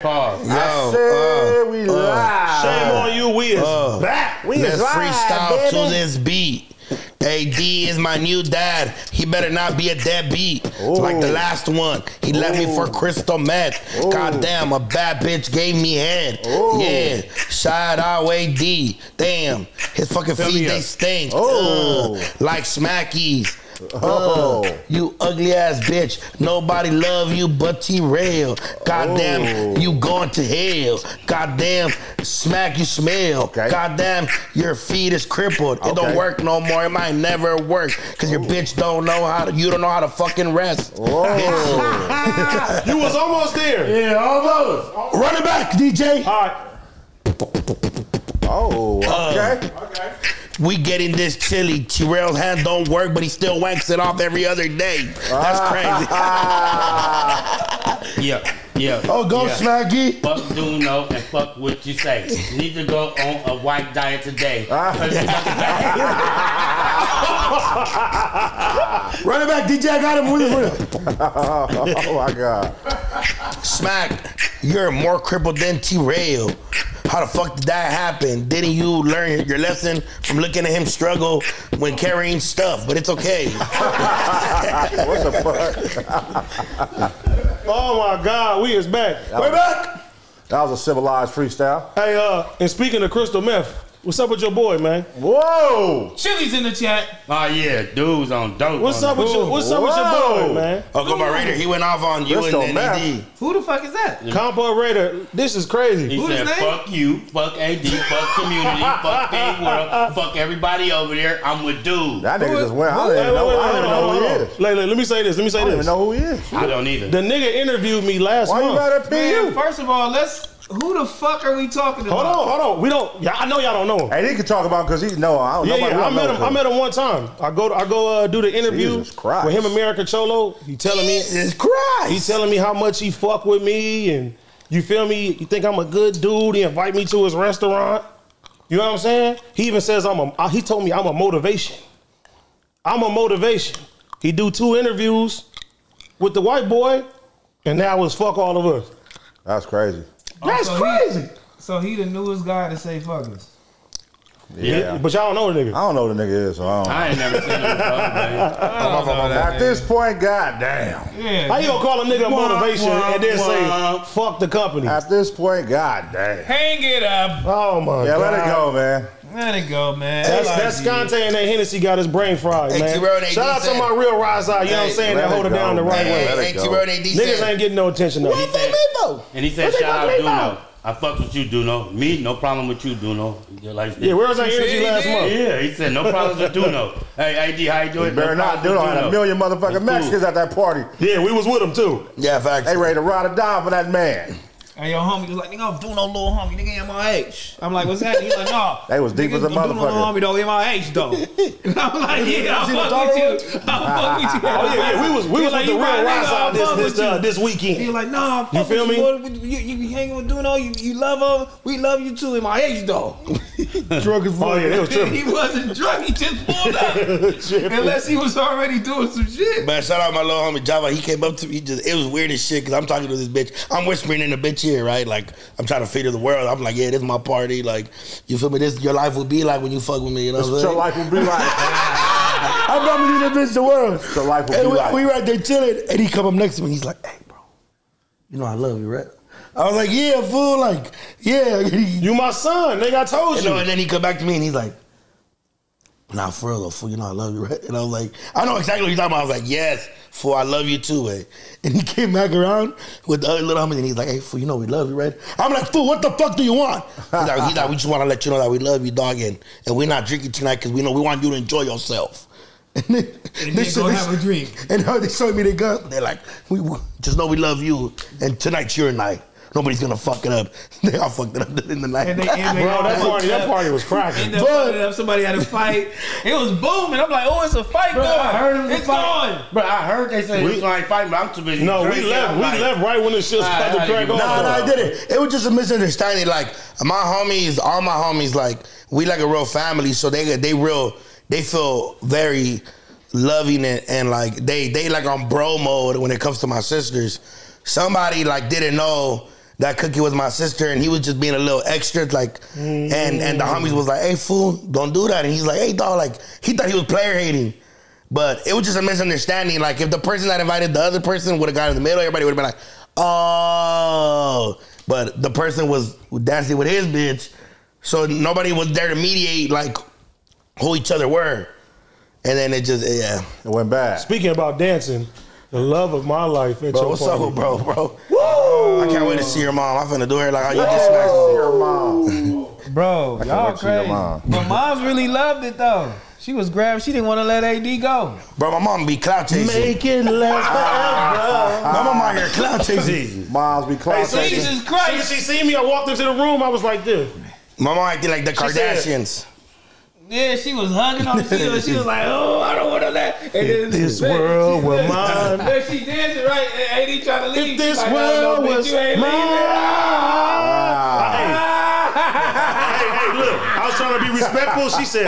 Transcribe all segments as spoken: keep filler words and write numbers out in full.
Pause. Yo, I said uh, we uh, live. Shame on you, we is uh, back. We let's is live, freestyle baby. To this beat. A D is my new dad. He better not be a deadbeat. Ooh. Like the last one. He left Ooh. me for crystal meth. Ooh. God damn, a bad bitch gave me head. Ooh. Yeah. Shout out A D. Damn. His fucking Tell feet, they stink. Uh, like smackies. Oh, uh, you ugly ass bitch. Nobody love you but T-Rell. Goddamn, oh. you going to hell. Goddamn, smack you smell. Okay. Goddamn, your feet is crippled. It okay. don't work no more. It might never work. Cause your bitch don't know how to, you don't know how to fucking rest. Oh. You was almost there. Yeah, almost. almost. Run it back, D J. All right. Oh, okay. Uh, okay. We getting this chili. T-Rell's hand don't work, but he still wanks it off every other day. That's crazy. yeah, yeah. Oh, go yeah. Snaggy. Fuck Duno and fuck what you say. Need to go on a white diet today. Run it back, D J. I got him with him. Oh my God. Smack, you're more crippled than T-Rell. How the fuck did that happen? Didn't you learn your lesson from looking at him struggle when carrying stuff? But it's okay. What the fuck? Oh my God, we is back. That We're was, back. That was a civilized freestyle. Hey, uh, and speaking of crystal meth, what's up with your boy, man? Whoa! Chili's in the chat. Oh yeah, dude's on dope. What's on up with your What's Whoa. up with your boy, man? Uncle my Raider, he went off on you crystal and then A D. Who the fuck is that? Yeah. Combo Raider, this is crazy. He Who's said, his name? Fuck you, fuck A D, fuck community, fuck the world, fuck everybody over there. I'm with dude. That nigga just went. I don't even know, wait, I don't wait, know wait, who hold he is. Wait, wait, let me say this. Let me say this. I don't this. even know who he is. I don't either. The nigga interviewed me last month. Why you gotta pee you? First of all, let's. Who the fuck are we talking about? Hold on, hold on. We don't. I know y'all don't know him. Hey, they can talk about because he no. I don't yeah, yeah. I met him. him. I met him one time. I go. I go uh, do the interview with him and America Cholo. He telling Jesus me. Jesus Christ. He telling me how much he fuck with me and you feel me. You think I'm a good dude? He invite me to his restaurant. You know what I'm saying? He even says I'm a. He told me I'm a motivation. I'm a motivation. He do two interviews with the white boy, and now it's fuck all of us. That's crazy. That's oh, so crazy. He, so he the newest guy to say fuck us. Yeah. yeah. But y'all don't know the nigga. I don't know who the nigga is, so I don't know. I ain't never seen him. At this point, goddamn. Yeah. How you gonna call a nigga a motivation wah, and then wah. say fuck the company? At this point, goddamn. Hang it up. Oh my yeah, God. Yeah, let it go, man. Let it go, man. That's, that's Sconte and that Hennessy got his brain fried, man. Shout out to my real Rise Eye, you know what I'm saying? That hold it down the right way. Niggas ain't getting no attention though. What they though? And he said, shout out Duno. I fuck with you, Duno. Me, no problem with you, Duno. Yeah, where was that energy last month? Yeah, he said, no problems with Duno. Hey, A D, how you doing? Better not, Duno had a million motherfucking Mexicans at that party. Yeah, we was with him too. Yeah, facts. They ready to ride or die for that man. And your homie was like, nigga, I'm Duno, little homie. Nigga, M I H. I'm like, what's happening? He's like, nah. They was deep as a motherfucker. Duno, little homie, though. M I H, though. And I'm like, yeah, I'm fucking with you. I'm fucking with you. Oh, yeah, yeah. We was, we was like, with the real Rise Out this, this, uh, this weekend. He was like, nah, I'm fucking with you. You feel me? You, you be hanging with Duno. You, you love him. We love you, too. M I H, though. Drunk as fuck. Oh, yeah, they was tripping. He wasn't drunk. He just pulled up. Unless he was already doing some shit. Man, shout out my little homie, Java. He came up to me. He just, it was weird as shit, because I'm talking to this bitch. I'm whispering in the bitch. Right, like I'm trying to feed her the world. I'm like, yeah, this is my party. Like, you feel me? This your life will be like when you fuck with me. You know what, what your life will be like. I'm gonna leave this bitch the world. Your life will and be we, like. We right there chilling, and he come up next to me. He's like, hey, bro, you know I love you, right? I was like, yeah, fool. Like, yeah, you my son. Nigga, I told you. you know, and then he come back to me, and he's like, nah, for real, fool. You know I love you, right? And I was like, I know exactly what you're talking about. I was like, yes. Fool, I love you too, eh? And he came back around with the other little homie, and he's like, hey, fool, you know we love you, right? I'm like, fool, what the fuck do you want? He's like, he's like we just want to let you know that we love you, dog, and, and we're not drinking tonight because we know we want you to enjoy yourself. And then, and then go have a drink. And they showed me the gun. They're like, we just know we love you, and tonight's your night. Nobody's gonna fuck it up. They all fucked it up in the night. And they, and they Bro, that party, that party was cracking. Up, somebody had a fight. It was booming. I'm like, oh, it's a fight Bro, going. I heard it's going. But I heard they said we like fighting, but I'm too busy. No, we left. We like, left right when the shit's about to crack on. No, no, I did it. It was just a misunderstanding. Like my homies, all my homies, like we like a real family. So they they real. They feel very loving and, and like they they like on bro mode when it comes to my sisters. Somebody like didn't know that cookie was my sister, and he was just being a little extra, like, mm. and, and the homies was like, hey, fool, don't do that. And he's like, hey, dog, like, he thought he was player hating. But it was just a misunderstanding. Like, if the person that invited the other person would have gone in the middle, everybody would have been like, oh. But the person was dancing with his bitch, so nobody was there to mediate, like, who each other were. And then it just, yeah. It went bad. Speaking about dancing, the love of my life. Bro, what's party. up, bro, bro? Woo! I can't wait to see your mom. I'm finna do her like how you just smacked to see your mom. Bro, y'all crazy. Mom. But moms really loved it, though. She was grabbed. She didn't want to let A D go. Bro, my mom be clout chasing. Make it last forever. My mom out here clout chasing. Moms be clout chasing. Hey, Jesus Christ. She, she seen me. I walked into the room. I was like, dude. My mom acted like the Kardashians. Yeah, she was hugging on the shield. She was like, oh, I don't want to laugh. And then, this man, world was mine. Then she dancing, right? And A D trying to leave. If this like, world no, was you ain't mine. Ah. Hey, hey, look. I was trying to be respectful. She said.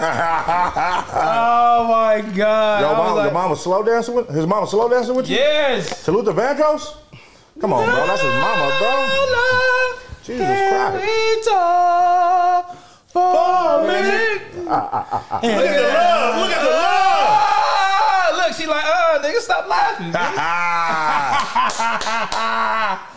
Oh, my God. Yo, mom, like, your mom was slow dancing with His mom was slow dancing with you? Yes. Salute the Vandross? Come on, bro. That's his mama, bro. Jesus Christ. For a minute. Ah, ah, ah, ah. Look at the love. Look at the love. Ah, look, she like, oh, nigga, stop laughing.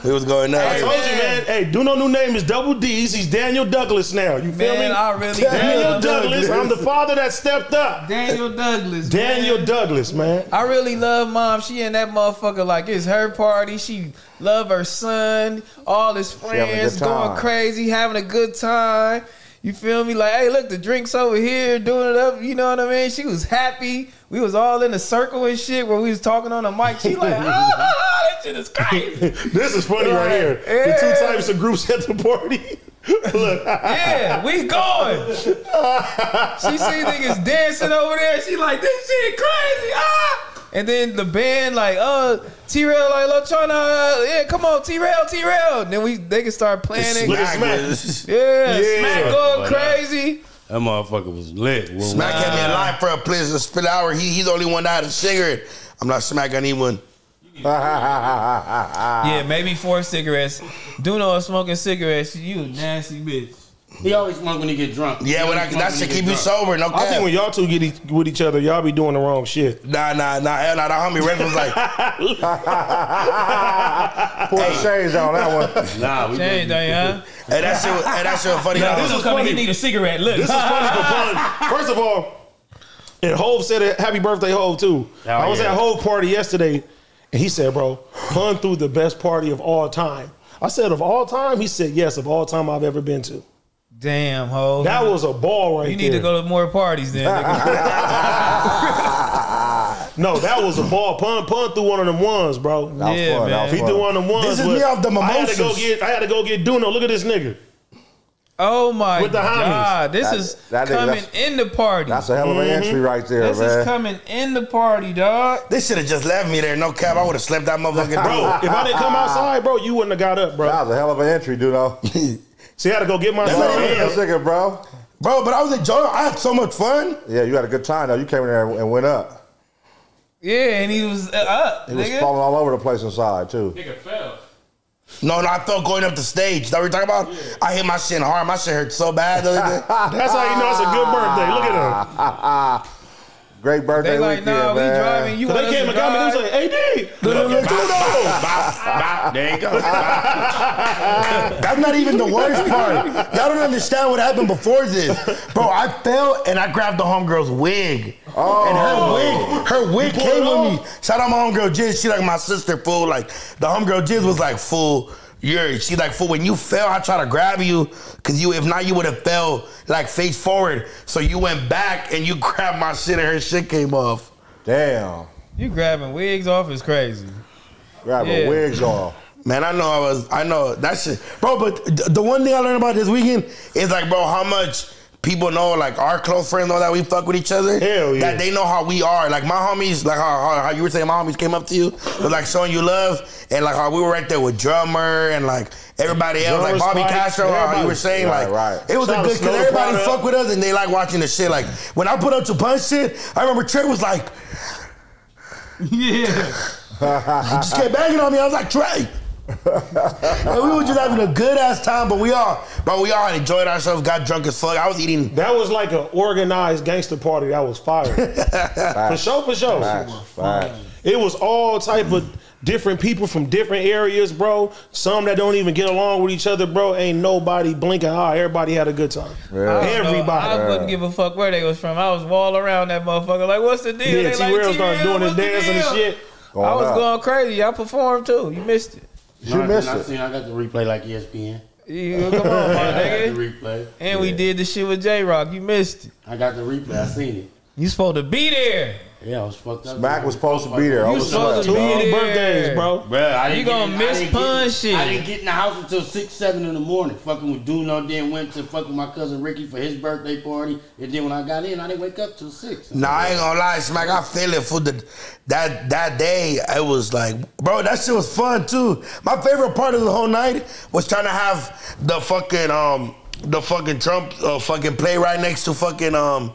It was going up. I told you, man. Hey, Duno new name is Double D's. He's Daniel Douglas now. You feel man, me? I really Daniel Douglas. I'm the father that stepped up. Daniel Douglas. Daniel man. Douglas, man. I really love mom. She and that motherfucker like it's her party. She love her son, all his friends, going crazy, having a good time. You feel me? Like, hey, look, the drink's over here, doing it up. You know what I mean? She was happy. We was all in a circle and shit where we was talking on the mic. She like, oh, that shit is crazy. This is funny right here. Yeah. The two types of groups at the party. Look. Yeah, we going. She see niggas dancing over there. She like, this shit crazy. Ah. And then the band like, oh, T-Rell, like, look, trying to, uh, yeah, come on, T-Rell, T-Rell. Then we, they can start playing. Look at Smack. Yeah, yeah, Smack going like crazy. That. that motherfucker was lit. Whoa. Smack wow. had me alive for a place to spit hour. He, he's the only one out of cigarette. I'm not smacking anyone. Yeah, maybe four cigarettes. Duno is smoking cigarettes. You a nasty bitch. He always smoke when he get drunk. Yeah, when I, that shit keep you sober. No cap. I think when y'all two get e with each other, y'all be doing the wrong shit. Nah, nah, nah. Hell nah, the homie Rex was like. Pour hey. shades on that one. Nah, we shades on, huh? Hey, that shit was, hey, that shit was funny. Nah, this, this is funny. He need a cigarette. Look. This is funny. First of all, and Hov said it. Happy birthday, Hov, too. Oh, I was yeah. at Hov's party yesterday, and he said, bro, Pun threw the best party of all time. I said, of all time? He said, yes, of all time I've ever been to. Damn, ho. That was a ball right there. You need there. to go to more parties then. No, that was a ball. Pun, Pun through one of them ones, bro. That was yeah, fun, man. That was he fun. threw one of them ones. This is me off the mimosas. I had to go get, I had to go get Duno. Look at this nigga. Oh, my With the God. Homies. This that, is that coming in the party. That's a hell of an mm-hmm. entry right there, this man. This is coming in the party, dog. They should have just left me there. No cap. I would have slept that motherfucking bro, if I didn't come outside, bro, you wouldn't have got up, bro. That was a hell of an entry, Duno. So you had to go get my cigarette, bro. Bro, but I was enjoying it. I had so much fun. Yeah, you had a good time, though. You came in there and went up. Yeah, and he was up, He nigga. was falling all over the place inside, too. Nigga fell. No, no, I fell going up the stage. That what you're talking about? Yeah. I hit my shit hard. My shit hurt so bad. That's how you know it's a good birthday. Look at him. Great birthday They like, weekend, nah, man. We driving. You so they came and got me. They was like, A D, Duno. There you go. That's not even the worst part. Y'all don't understand what happened before this. Bro, I fell and I grabbed the homegirl's wig. Oh. And her wig, her wig came with me. Shout out my homegirl, Jiz. She like my sister, fool. Like, the homegirl, Jiz, was like, fool. You're, she like, fool, when you fell, I try to grab you, cause you, if not, you would have fell like face forward. So you went back and you grabbed my shit and her shit came off. Damn. You grabbing wigs off is crazy. Grabbing yeah. wigs off. Man, I know I was, I know that shit. Bro, but the one thing I learned about this weekend is like, bro, how much people know, like our close friends know that we fuck with each other. Hell yeah. That they know how we are. Like my homies, like how, how, how you were saying my homies came up to you, was like showing you love, and like how we were right there with Drummer and like everybody else, Drummer's like Bobby fight, Castro, how you were saying, right, like right. it was Shout a good, cause everybody fuck with us and they like watching the shit. Like when I put up to Punch shit, I remember Trey was like, yeah. He just kept banging on me. I was like, Trey, And we were just having a good ass time, but we all, but we all enjoyed ourselves, got drunk as fuck. I was eating. That was like an organized gangster party. That was fire. For sure, for sure. Fire. It was all type of different people from different areas, bro. Some that don't even get along with each other, bro. Ain't nobody blinking eye. Everybody had a good time. Yeah. Everybody. Know, I yeah. couldn't give a fuck where they was from. I was all around that motherfucker. Like, what's the deal? Yeah, T-Rell started doing his dance and shit. I was going crazy. I performed too. You missed it. You no, missed I, it. I, seen, I got the replay like E S P N. Yeah, come on, my nigga. I got the replay. And yeah. we did the shit with J-Rock. You missed it. I got the replay. I seen it. You supposed to be there. Yeah, I was fucked up. Smack was supposed to be there. You supposed to be there. Birthdays, bro. Bro, I didn't you gonna in, miss Pun shit. I didn't get in the house until six, seven in the morning. Fucking with Duno, then went to fucking my cousin Ricky for his birthday party. And then when I got in, I didn't wake up till six. Nah, I ain't gonna lie, Smack. I feel it for the that that day. It was like, bro, that shit was fun too. My favorite part of the whole night was trying to have the fucking um the fucking Trump uh, fucking play right next to fucking um.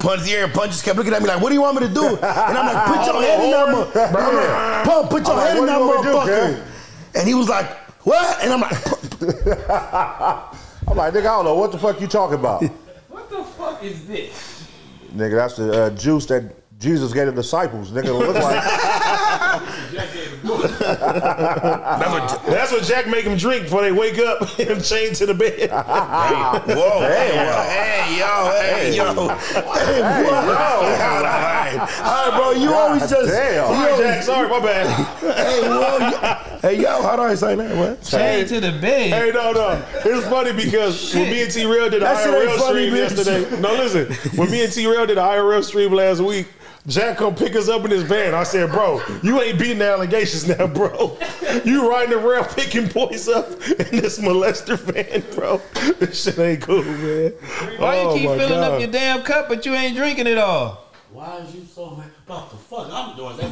Pun's ear, and Pun just kept looking at me like, what do you want me to do? And I'm like, put your head in that motherfucker. Pun, put your like, head in that motherfucker. And he was like, what? And I'm like, I'm like, nigga, I don't know what the fuck you talking about. What the fuck is this? Nigga, that's the uh, juice that Jesus gave the disciples. Nigga, look like. that's, what, that's what Jack make them drink before they wake up and chained to the bed. Whoa! Hey, hey, yo, hey, yo, hey, yo! Hey, yo. All right, bro. You always just. Sorry, Jack. Sorry, my bad. Hey, whoa! Hey, yo! How do I say that? What? Chained to the bed. Hey, no, no. It's funny because when me and T-Rell did an I R L stream yesterday. No, listen. When me and T-Rell did an I R L stream last week. Jack come pick us up in his van. I said, bro, you ain't beating the allegations now, bro. You riding around picking boys up in this molester van, bro. This shit ain't cool, man. Why oh you keep filling God. Up your damn cup, but you ain't drinking it all? Why is you so mad about the fuck I'm doing? That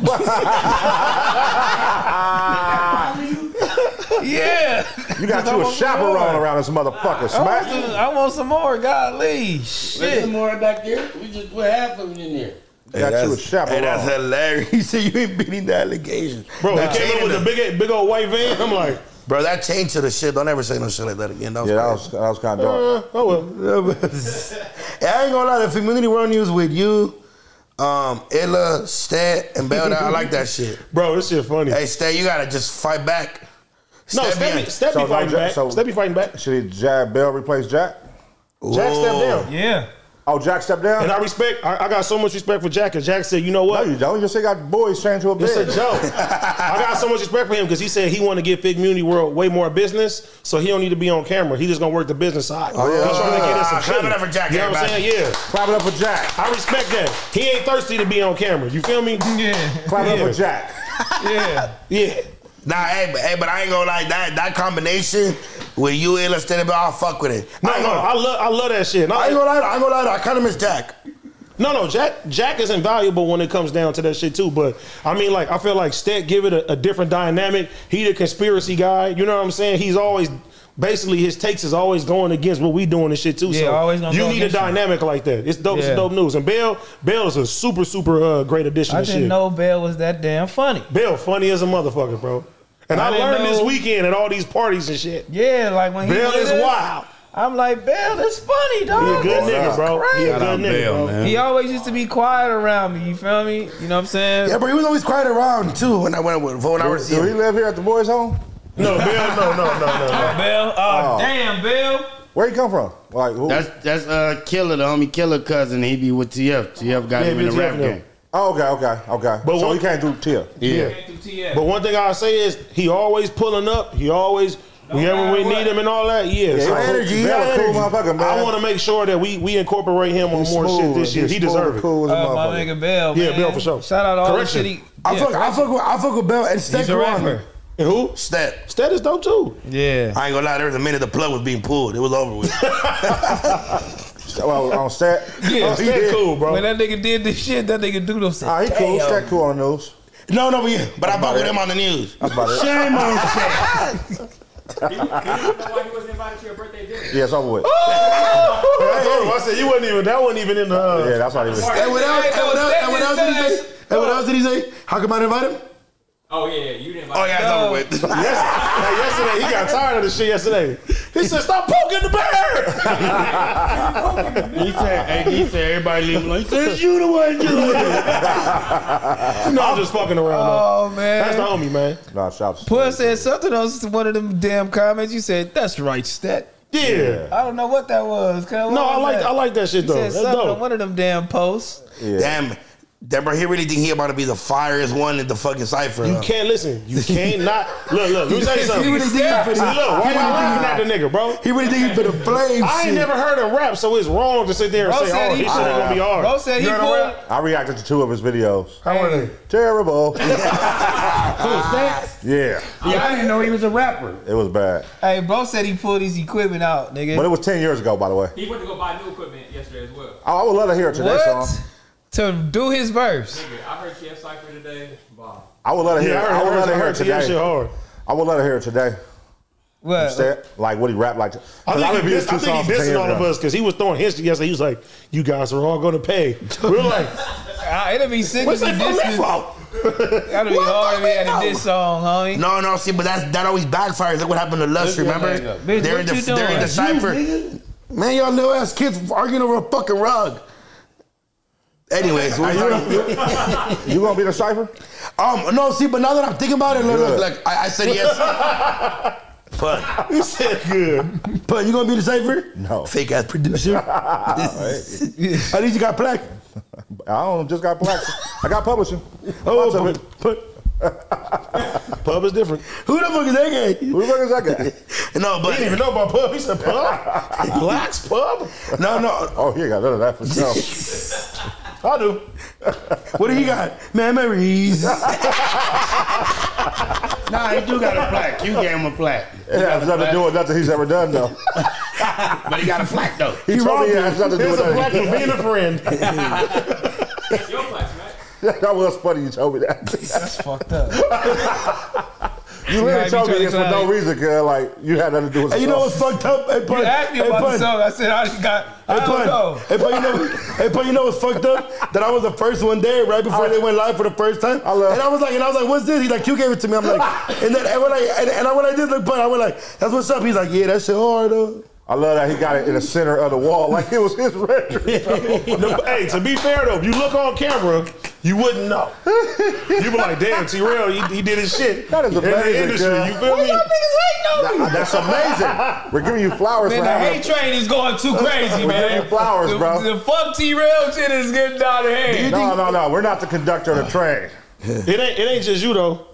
yeah. You got you a chaperone around this motherfucker, Smack. I want, I want some more, golly. Shit. There's some more back there. We just put half of them in there. Hey, got that's, you a chaperone. Hey, that's hilarious. He said you ain't beating the allegations. Bro, he came in with a big, big old white van. I'm like, bro, that changed to the shit. Don't ever say no shit like that again. That was yeah, that was, that was kind of dark. Uh, oh, well. I ain't gonna lie. The community run news with you, um, Illa, Stet, and Bell. I like that shit. Bro, this shit funny. Hey, Stet, you gotta just fight back. No, Stet be fighting back. Stet be fighting back. Should Jack Bell replace Jack? Ooh. Jack stepped down. Yeah. Oh, Jack stepped down? And I respect, I, I got so much respect for Jack, and Jack said, you know what? No, you don't. You just say got boys chained to a bed. It's a joke. I got so much respect for him because he said he want to give Fig Community World way more business, so he don't need to be on camera. He just going to work the business side. Oh, yeah. He's trying to get us some clap it up for Jack, you know everybody. What I'm saying? Yeah. Clap it up for Jack. I respect that. He ain't thirsty to be on camera. You feel me? Yeah. Clap it yeah. up for Jack. Yeah. Yeah. Nah, hey, but, hey, but I ain't gonna like that. That combination with you and Stet, I'll fuck with it. No, I no, I love, I love that shit. No, I ain't gonna lie. I ain't gonna lie. I kind of miss Jack. No, no, Jack, Jack is invaluable when it comes down to that shit too. But I mean, like, I feel like Stet give it a, a different dynamic. He the conspiracy guy. You know what I'm saying? He's always basically his takes is always going against what we doing and shit too. Yeah, so always gonna you need a dynamic you. Like that. It's dope. Yeah. It's dope news. And Bell, Bell is a super, super uh, great addition. I to didn't shit. know Bell was that damn funny. Bell, funny as a motherfucker, bro. And I, I learned know. This weekend at all these parties and shit. Yeah, like when he Bell is it, wild. I'm like, Bell, that's funny, dog. He a good this nigga, bro. Crazy. He a good nigga, Bell, bro. He always used to be quiet around me, you feel me? You know what I'm saying? Yeah, but he was always quiet around, too, when I went with when I was here. Do he live here at the boys' home? No, Bell, no, no, no, no. no. Oh, Bell? Oh, oh, damn, Bell. Where he come from? Like, who? That's, that's uh, Killer, the homie Killer cousin. He be with T F. T F got yeah, him in the T F rap game. Oh, okay, okay, okay. But so one, he can't do T F. Yeah. yeah. But one thing I'll say is he always pulling up. He always, no whenever we what? need him and all that, yeah. yeah so energy, energy. Cool motherfucker, man. I want to make sure that we, we incorporate him He's on more smooth. shit this year. He deserves cool it. Uh, my nigga Bell, man. Yeah, Bell for sure. Shout out all Correction. the shit he, I, yeah, fuck, I, fuck with, I fuck with Bell and Stet. He's a rapper. And who? Stet. Stet is dope too. Yeah. I ain't gonna lie, there was a minute the plug was being pulled. It was over with. Well, on Stet. Yeah, oh, Stet cool, bro. When that nigga did this shit, that nigga Duno said, ah, he cool. Stet cool on the news. No, no, but, yeah, but I fuck with him on the news. That's about it. Shame on Stet. You didn't know why he wasn't invited to your birthday dinner? Yeah, it's over with. I said, you wasn't even, that wasn't even in the... Uh, yeah, that's not even... And what else did he say? How come I didn't invite him? Oh, Oh, yeah, you didn't like Oh, yeah, no. I it's over with. Yesterday, he got tired of this shit yesterday. He said, stop poking the bear! He said, he said, everybody leave him like, it's you the one doing it. No, I'm just fucking around. Oh, though. Man. That's the homie, man. Nah, shops. Plus said something else to one of them damn comments. You said, that's right, Stet. Yeah. yeah. I don't know what that was. No, was I like that? I like that shit, you though. Said that's something on one of them damn posts. Yeah. Damn. Deborah, he really think he about to be the fireest one in the fucking cipher. You huh? can't listen. You can't not. Look, look. Let me tell you something. He really think he look, why y'all laughing at the nigga, bro? He really think he been a flame. I ain't shit. never heard him rap, so it's wrong to sit there and bro say, oh, he, he should have gonna be hard. Bro said he cool. I reacted to two of his videos. How were they? Terrible. Who's that? Yeah. yeah. I didn't know he was a rapper. It was bad. Hey, bro said he pulled his equipment out, nigga. But it was ten years ago, by the way. He went to go buy new equipment yesterday as well. Oh, I would love to hear it today, song. To do his verse. Nigga, I heard T F Cypher today. Wow. I would let her hear yeah, it. I would let her hear it today. I would let her hear it today. What? Like what he rapped like. I think, I he, dissed, I think he dissed all of us because he was throwing his yesterday. He was like, you guys are all going to pay. We were like, it'll be sick if you diss That'll be hard if we had a diss song, homie. No, no, see, but that's, that always backfires. Look what happened to Lush, remember? Bitch, they're in the, they're in the Cypher. Man, y'all little ass kids arguing over a fucking rug. Anyways, you, you gonna be the cipher? Um, no, see, but now that I'm thinking about it, look, look, like I, I said yes. Pun, you said good. Pun, you gonna be the cipher? No, fake ass producer. At least you got plaque. I don't just got plaque. I got publishing. Oh, Pun. Pub is different. Who the fuck is that guy? Who the fuck is that guy? No, but he didn't even know about pub. He said pub. Black's pub. No, no. Oh, he got none of that for sure. I do. What do you got? Memories. Nah, he do got a plaque. You gave him a plaque. It has nothing to do with nothing he's ever done, though. But he got a plaque, though. He, he told me it has nothing to do with nothing. There's a plaque for being a friend. It's your plaque, man. That was funny you told me that. That's fucked up. You literally told me this for no reason, cause like you had nothing to do with. And you know what's fucked up? Hey, Pun, you asked me about the song. I said I just got. Hey, I don't know. Hey, Pun, you know, hey, Pun, you know what's fucked up? That I was the first one there right before I, they went live for the first time. I love and I was like, and I was like, what's this? He's like, you gave it to me. I'm like, and then and when I and, and I, when I did the Pun, I went like, that's what's up. He's like, yeah, that shit hard though. I love that he got it in the center of the wall like it was his record. No, hey, to be fair though, if you look on camera, you wouldn't know. You were like, damn, T-Rell, he, he did his shit. That is amazing, in the industry, girl. You feel me? Y'all niggas hating on me? That's amazing. We're giving you flowers, man. The hate train is going too crazy, man. We're giving you flowers, the, bro. The fuck T-Rell shit is getting out of hand. No, no, no. We're not the conductor of the train. It ain't, it ain't just you though.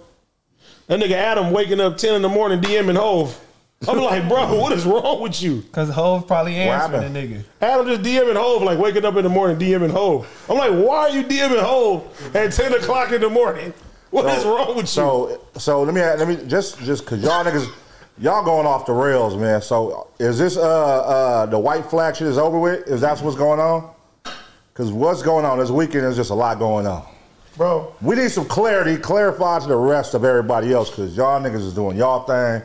That nigga Adam waking up ten in the morning, DMing Hov. I'm like, bro, what is wrong with you? Because Hov probably answering the nigga. Adam just DMing Hov, like waking up in the morning, DMing Hov. I'm like, why are you DMing Hov at ten o'clock in the morning? What so, is wrong with you? So, so let me let me just just cause y'all niggas, y'all going off the rails, man. So is this uh uh the white flag shit is over with? Is that what's going on? Cause what's going on this weekend is just a lot going on. Bro, we need some clarity, clarify to the rest of everybody else, cause y'all niggas is doing y'all thing.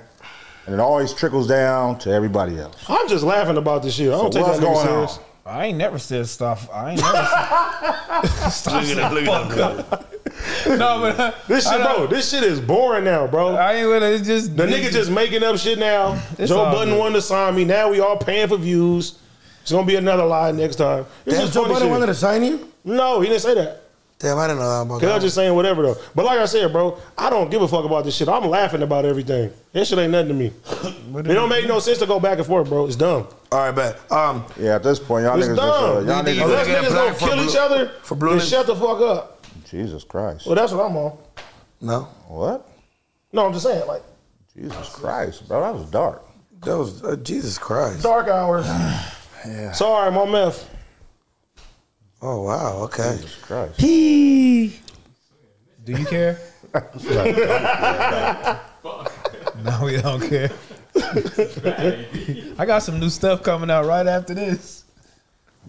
And it always trickles down to everybody else. I'm just laughing about this shit. I don't so take that nigga serious. On? I ain't never said stuff. I ain't never said stuff. Look at that, look at that. No, but uh, this shit, bro, this shit is boring now, bro. I ain't with it. It's just the nigga just making up shit now. Joe Budden wanted to sign me. Now we all paying for views. It's gonna be another lie next time. Damn, Joe Budden wanted to sign you? No, he didn't say that. Damn, I didn't know that about that. I'm just saying whatever, though. But like I said, bro, I don't give a fuck about this shit. I'm laughing about everything. This shit ain't nothing to me. It don't make no sense to go back and forth, bro. It's dumb. All right, bet. Um, yeah, at this point, y'all niggas dumb. Just, uh, y'all niggas, unless niggas gonna kill blue, each other, for blue then shut the fuck up. Jesus Christ. Well, that's what I'm on. No. What? No, I'm just saying, like. Jesus Christ, bro. That was dark. That was, uh, Jesus Christ. Dark hours. Yeah. Sorry, my meth. Oh wow! Okay. Jesus Christ. He. Do you care? No, we don't care. I got some new stuff coming out right after this.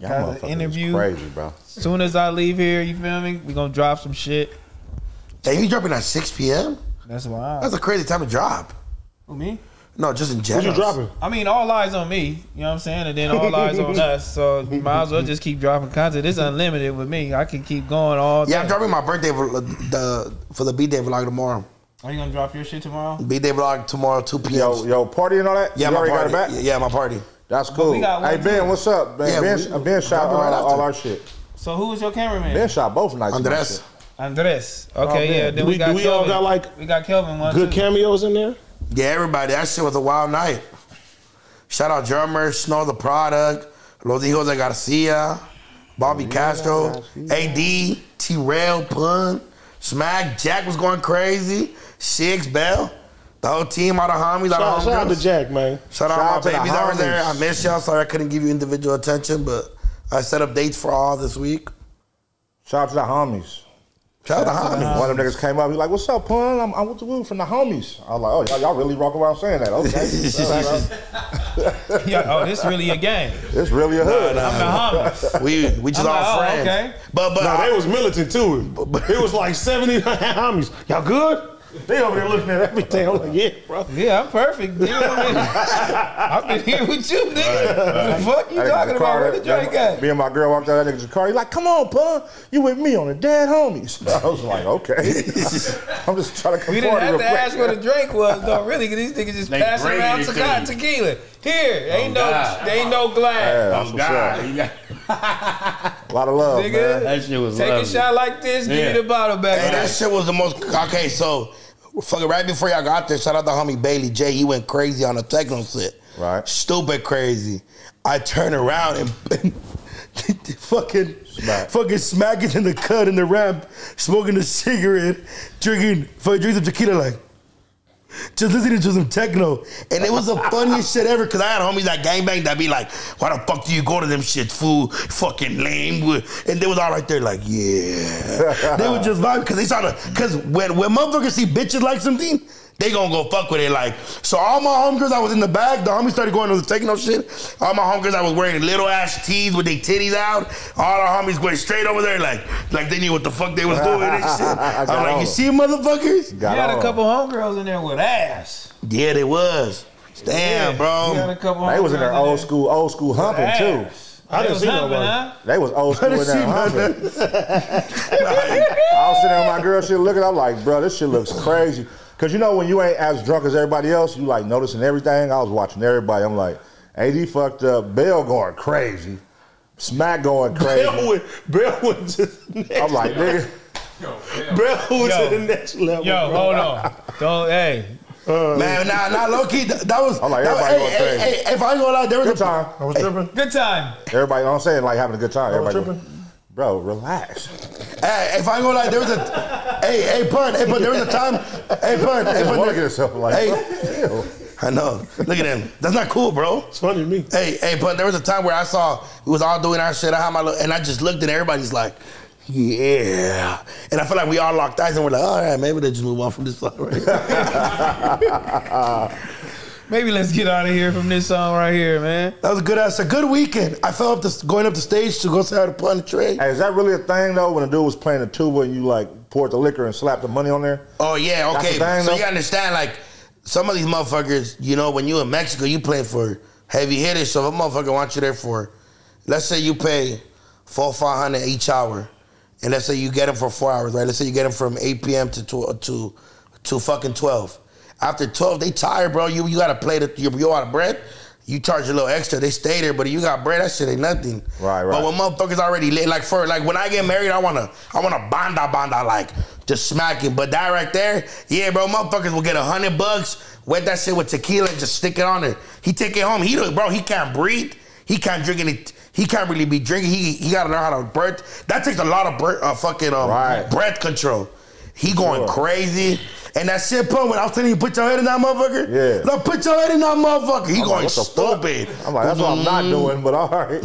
Y'all motherfuckers interview. Crazy, bro. Soon as I leave here, you feel me? We gonna drop some shit. Hey, you dropping at six P M? That's wild. That's a crazy time to drop. Who, me? No, just in general. What you dropping? I mean, all eyes on me. You know what I'm saying? And then all eyes on us. So you might as well just keep dropping content. It's unlimited with me. I can keep going all day. Yeah, I'm dropping my birthday for the, for the B-Day vlog tomorrow. Are you gonna drop your shit tomorrow? Be Day Vlog tomorrow, two p m Yo, yo, party and all that. Yeah, you my party. Got it back? Yeah, my party. That's cool. Hey Ben, what's up? Ben, yeah, Ben, we, Ben shot all, right all our shit. So who was your cameraman? Ben shot both nights. Andres. Andres. Okay, oh, yeah. Then do we, we got do we all got like we got Kelvin one. Good two. Cameos in there. Yeah, everybody. That shit was a wild night. Shout out drummer Snow the Product, Los Hijos de Garcia, Bobby yeah, Castro, A D, T-Rell, Pun, Smack, Jack was going crazy. Six, Bell, the whole team, all the homies. Shout, all the shout out to Jack, man. Shout, shout out to my babies over there. I miss y'all. Sorry I couldn't give you individual attention, but I set up dates for all this week. Shout out to the homies. Shout, shout out to the homies. One of them niggas came up. He's like, what's up, Pun? I'm, I'm with the woo from the homies. I was like, oh, y'all really rock around saying that. Okay. Yeah, oh, this really a game. It's really a hood. Nah, nah. I'm the homies. We, we just I'm all like, friends. Oh, okay. But, but, nah, I, they was militant, too. But, but, it was like seventy homies. Y'all good? They over there looking at everything. I'm like, yeah, bro. Yeah, I'm perfect. You know what I mean? I've been here with you, nigga. All right, all right. What the fuck you I talking about? Where the drink at? Me and my girl walked out of that nigga's car. He's like, come on, Pun. You with me on the dead homies. I was like, okay. I'm just trying to come We didn't have to quick. ask where the drink was, though, really, because these niggas just they passing around tequila. tequila. Here, oh, ain't God. no they ain't no glass. Yeah, oh, God. A lot of love, nigga, man. That shit was Take lovely. a shot like this, yeah. give me the bottle back. Hey, that shit was the most... Okay, so... Fucking right before y'all got there, shout out to homie Bailey J. He went crazy on a techno set. Right. Stupid crazy. I turn around and... and fucking... Smack. Fucking smacking in the cut in the rap, smoking a cigarette, drinking... Fucking drinking tequila like... Just listening to some techno. And it was the funniest shit ever, because I had homies that gangbang that be like, why the fuck do you go to them shit, fool? Fucking lame. And they was all right there like, yeah. They were just vibing, because they saw the, because when, when motherfuckers see bitches like something, they gonna go fuck with it. Like, so all my homegirls I was in the bag, the homies started going on the techno shit. All my homegirls I was wearing little ass tees with their titties out. All the homies going straight over there like, like they knew what the fuck they was doing and shit. I'm like, on. you see motherfuckers? You had on. a couple homegirls in there with ass. Yeah, they was. Damn, yeah, bro. Had a couple they was in their old in school, old school humping too. I didn't see nobody. Huh? They was old school in that humping. I was sitting there with my girl, she looking, I'm like, bro, this shit looks crazy. Cause you know when you ain't as drunk as everybody else, you like noticing everything. I was watching everybody. I'm like, A D fucked up, Bell going crazy, Smack going crazy. Bell went, Bell went to the next I'm like, nigga, yo, Bell, Bell went yo, to the next level. Yo, bro. hold on, don't hey. Uh, Man, nah, nah, low key, that, that was. I'm like, everybody was, going hey, crazy. Hey, hey, if I go out, there was good a time. I was hey. tripping. Good time. Everybody, I'm saying like having a good time. I was everybody tripping. Goes, bro, relax. Hey, if I go like there was a, hey, hey, Pun, hey, Pun, there was a time, hey, Pun, hey, Pun, look at yourself like, hey, bro. I know, look at him. That's not cool, bro. It's funny to me. Hey, hey, Pun, there was a time where I saw we was all doing our shit. I had my look, and I just looked and everybody's like, yeah, and I feel like we all locked eyes and we're like, all right, maybe they just move on from this song right here. Maybe let's get out of here from this song right here, man. That was a good ass, a good weekend. I fell up to, going up the stage to go see how to play the tray. Hey, is that really a thing though? When a dude was playing the tuba and you like poured the liquor and slapped the money on there? Oh yeah, okay. Thing, so though? you understand like some of these motherfuckers, you know, when you in Mexico, you play for heavy hitters. So if a motherfucker wants you there for, let's say you pay four, five hundred each hour, and let's say you get them for four hours, right? Let's say you get them from eight p m to tw to to fucking twelve. After twelve, they tired, bro. You you gotta play the you you out of bread. You charge a little extra. They stay there, but if you got bread, that shit ain't nothing. Right, right. But when motherfuckers already lit, like for like when I get married, I wanna I wanna banda banda like just smacking. But that right there, yeah, bro. Motherfuckers will get a hundred bucks, wet that shit with tequila, and just stick it on there. He take it home. He bro, he can't breathe. He can't drink any. He can't really be drinking. He he gotta learn how to breath. That takes a lot of breath, uh, fucking um, right. breath control. He going sure. crazy. And that shit, Pun, when I was telling you, put your head in that motherfucker. Yeah. No, put your head in that motherfucker. He I'm going like, stupid. I'm like, that's mm -hmm. what I'm not doing, but all right.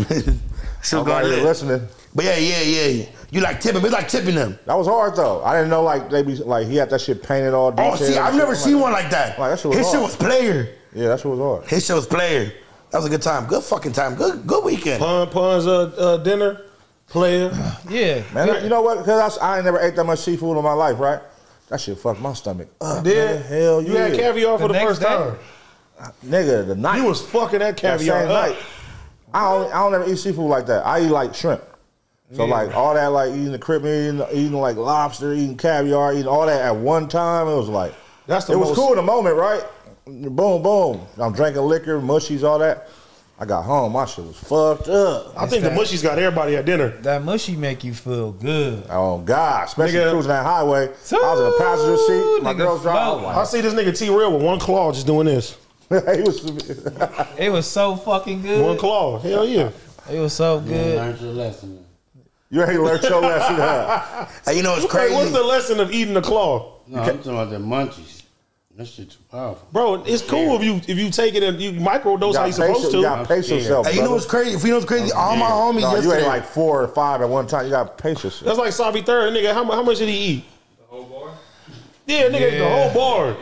so I'm glad you're listening. But yeah, yeah, yeah. You like tipping, it's like tipping them. That was hard though. I didn't know like they be like he had that shit painted all day. Oh, see, I've never seen like one like that. Like, that shit was His hard. shit was player. Yeah, that shit was hard. His shit was player. That was a good time. Good fucking time. Good good weekend. Pun, Pun's uh, uh, dinner. Player. Yeah. Man, yeah. You know what? Because I, I ain't never ate that much seafood in my life, right? That shit fucked my stomach up. Did? Hell yeah. You had caviar for the, the first day? time. Uh, nigga, the night. You was fucking that caviar that same up. night. I don't, I don't ever eat seafood like that. I eat like shrimp. So yeah. like all that like eating the crib, eating, eating like lobster, eating caviar, eating all that at one time, it was like, That's the it most... was cool in the moment, right? Boom, boom. I'm drinking liquor, mushies, all that. I got home. My shit was fucked up. It's I think that, the mushies got everybody at dinner. That mushy make you feel good. Oh, God. Especially nigga. Cruising that highway. Two, I was in the passenger seat. My girl's driving. I see this nigga T-Rell with one claw just doing this. It, was, it was so fucking good. One claw. Hell yeah. It was so good. You ain't learned your lesson. You ain't learned your lesson, huh? Hey, you know, it's crazy. Hey, what's the lesson of eating a claw? No, I'm talking about the munchies. That shit too powerful. Bro, it's cool yeah. if you if you take it and you microdose you how you're supposed to. You gotta pace yourself. Hey, you know what's crazy? If you know what's crazy, all my homies no, yesterday. You ate like four or five at one time. You gotta pace yourself. That's like Savi Third, nigga. How, how much did he eat? The whole bar? Yeah, nigga, yeah. the whole bar.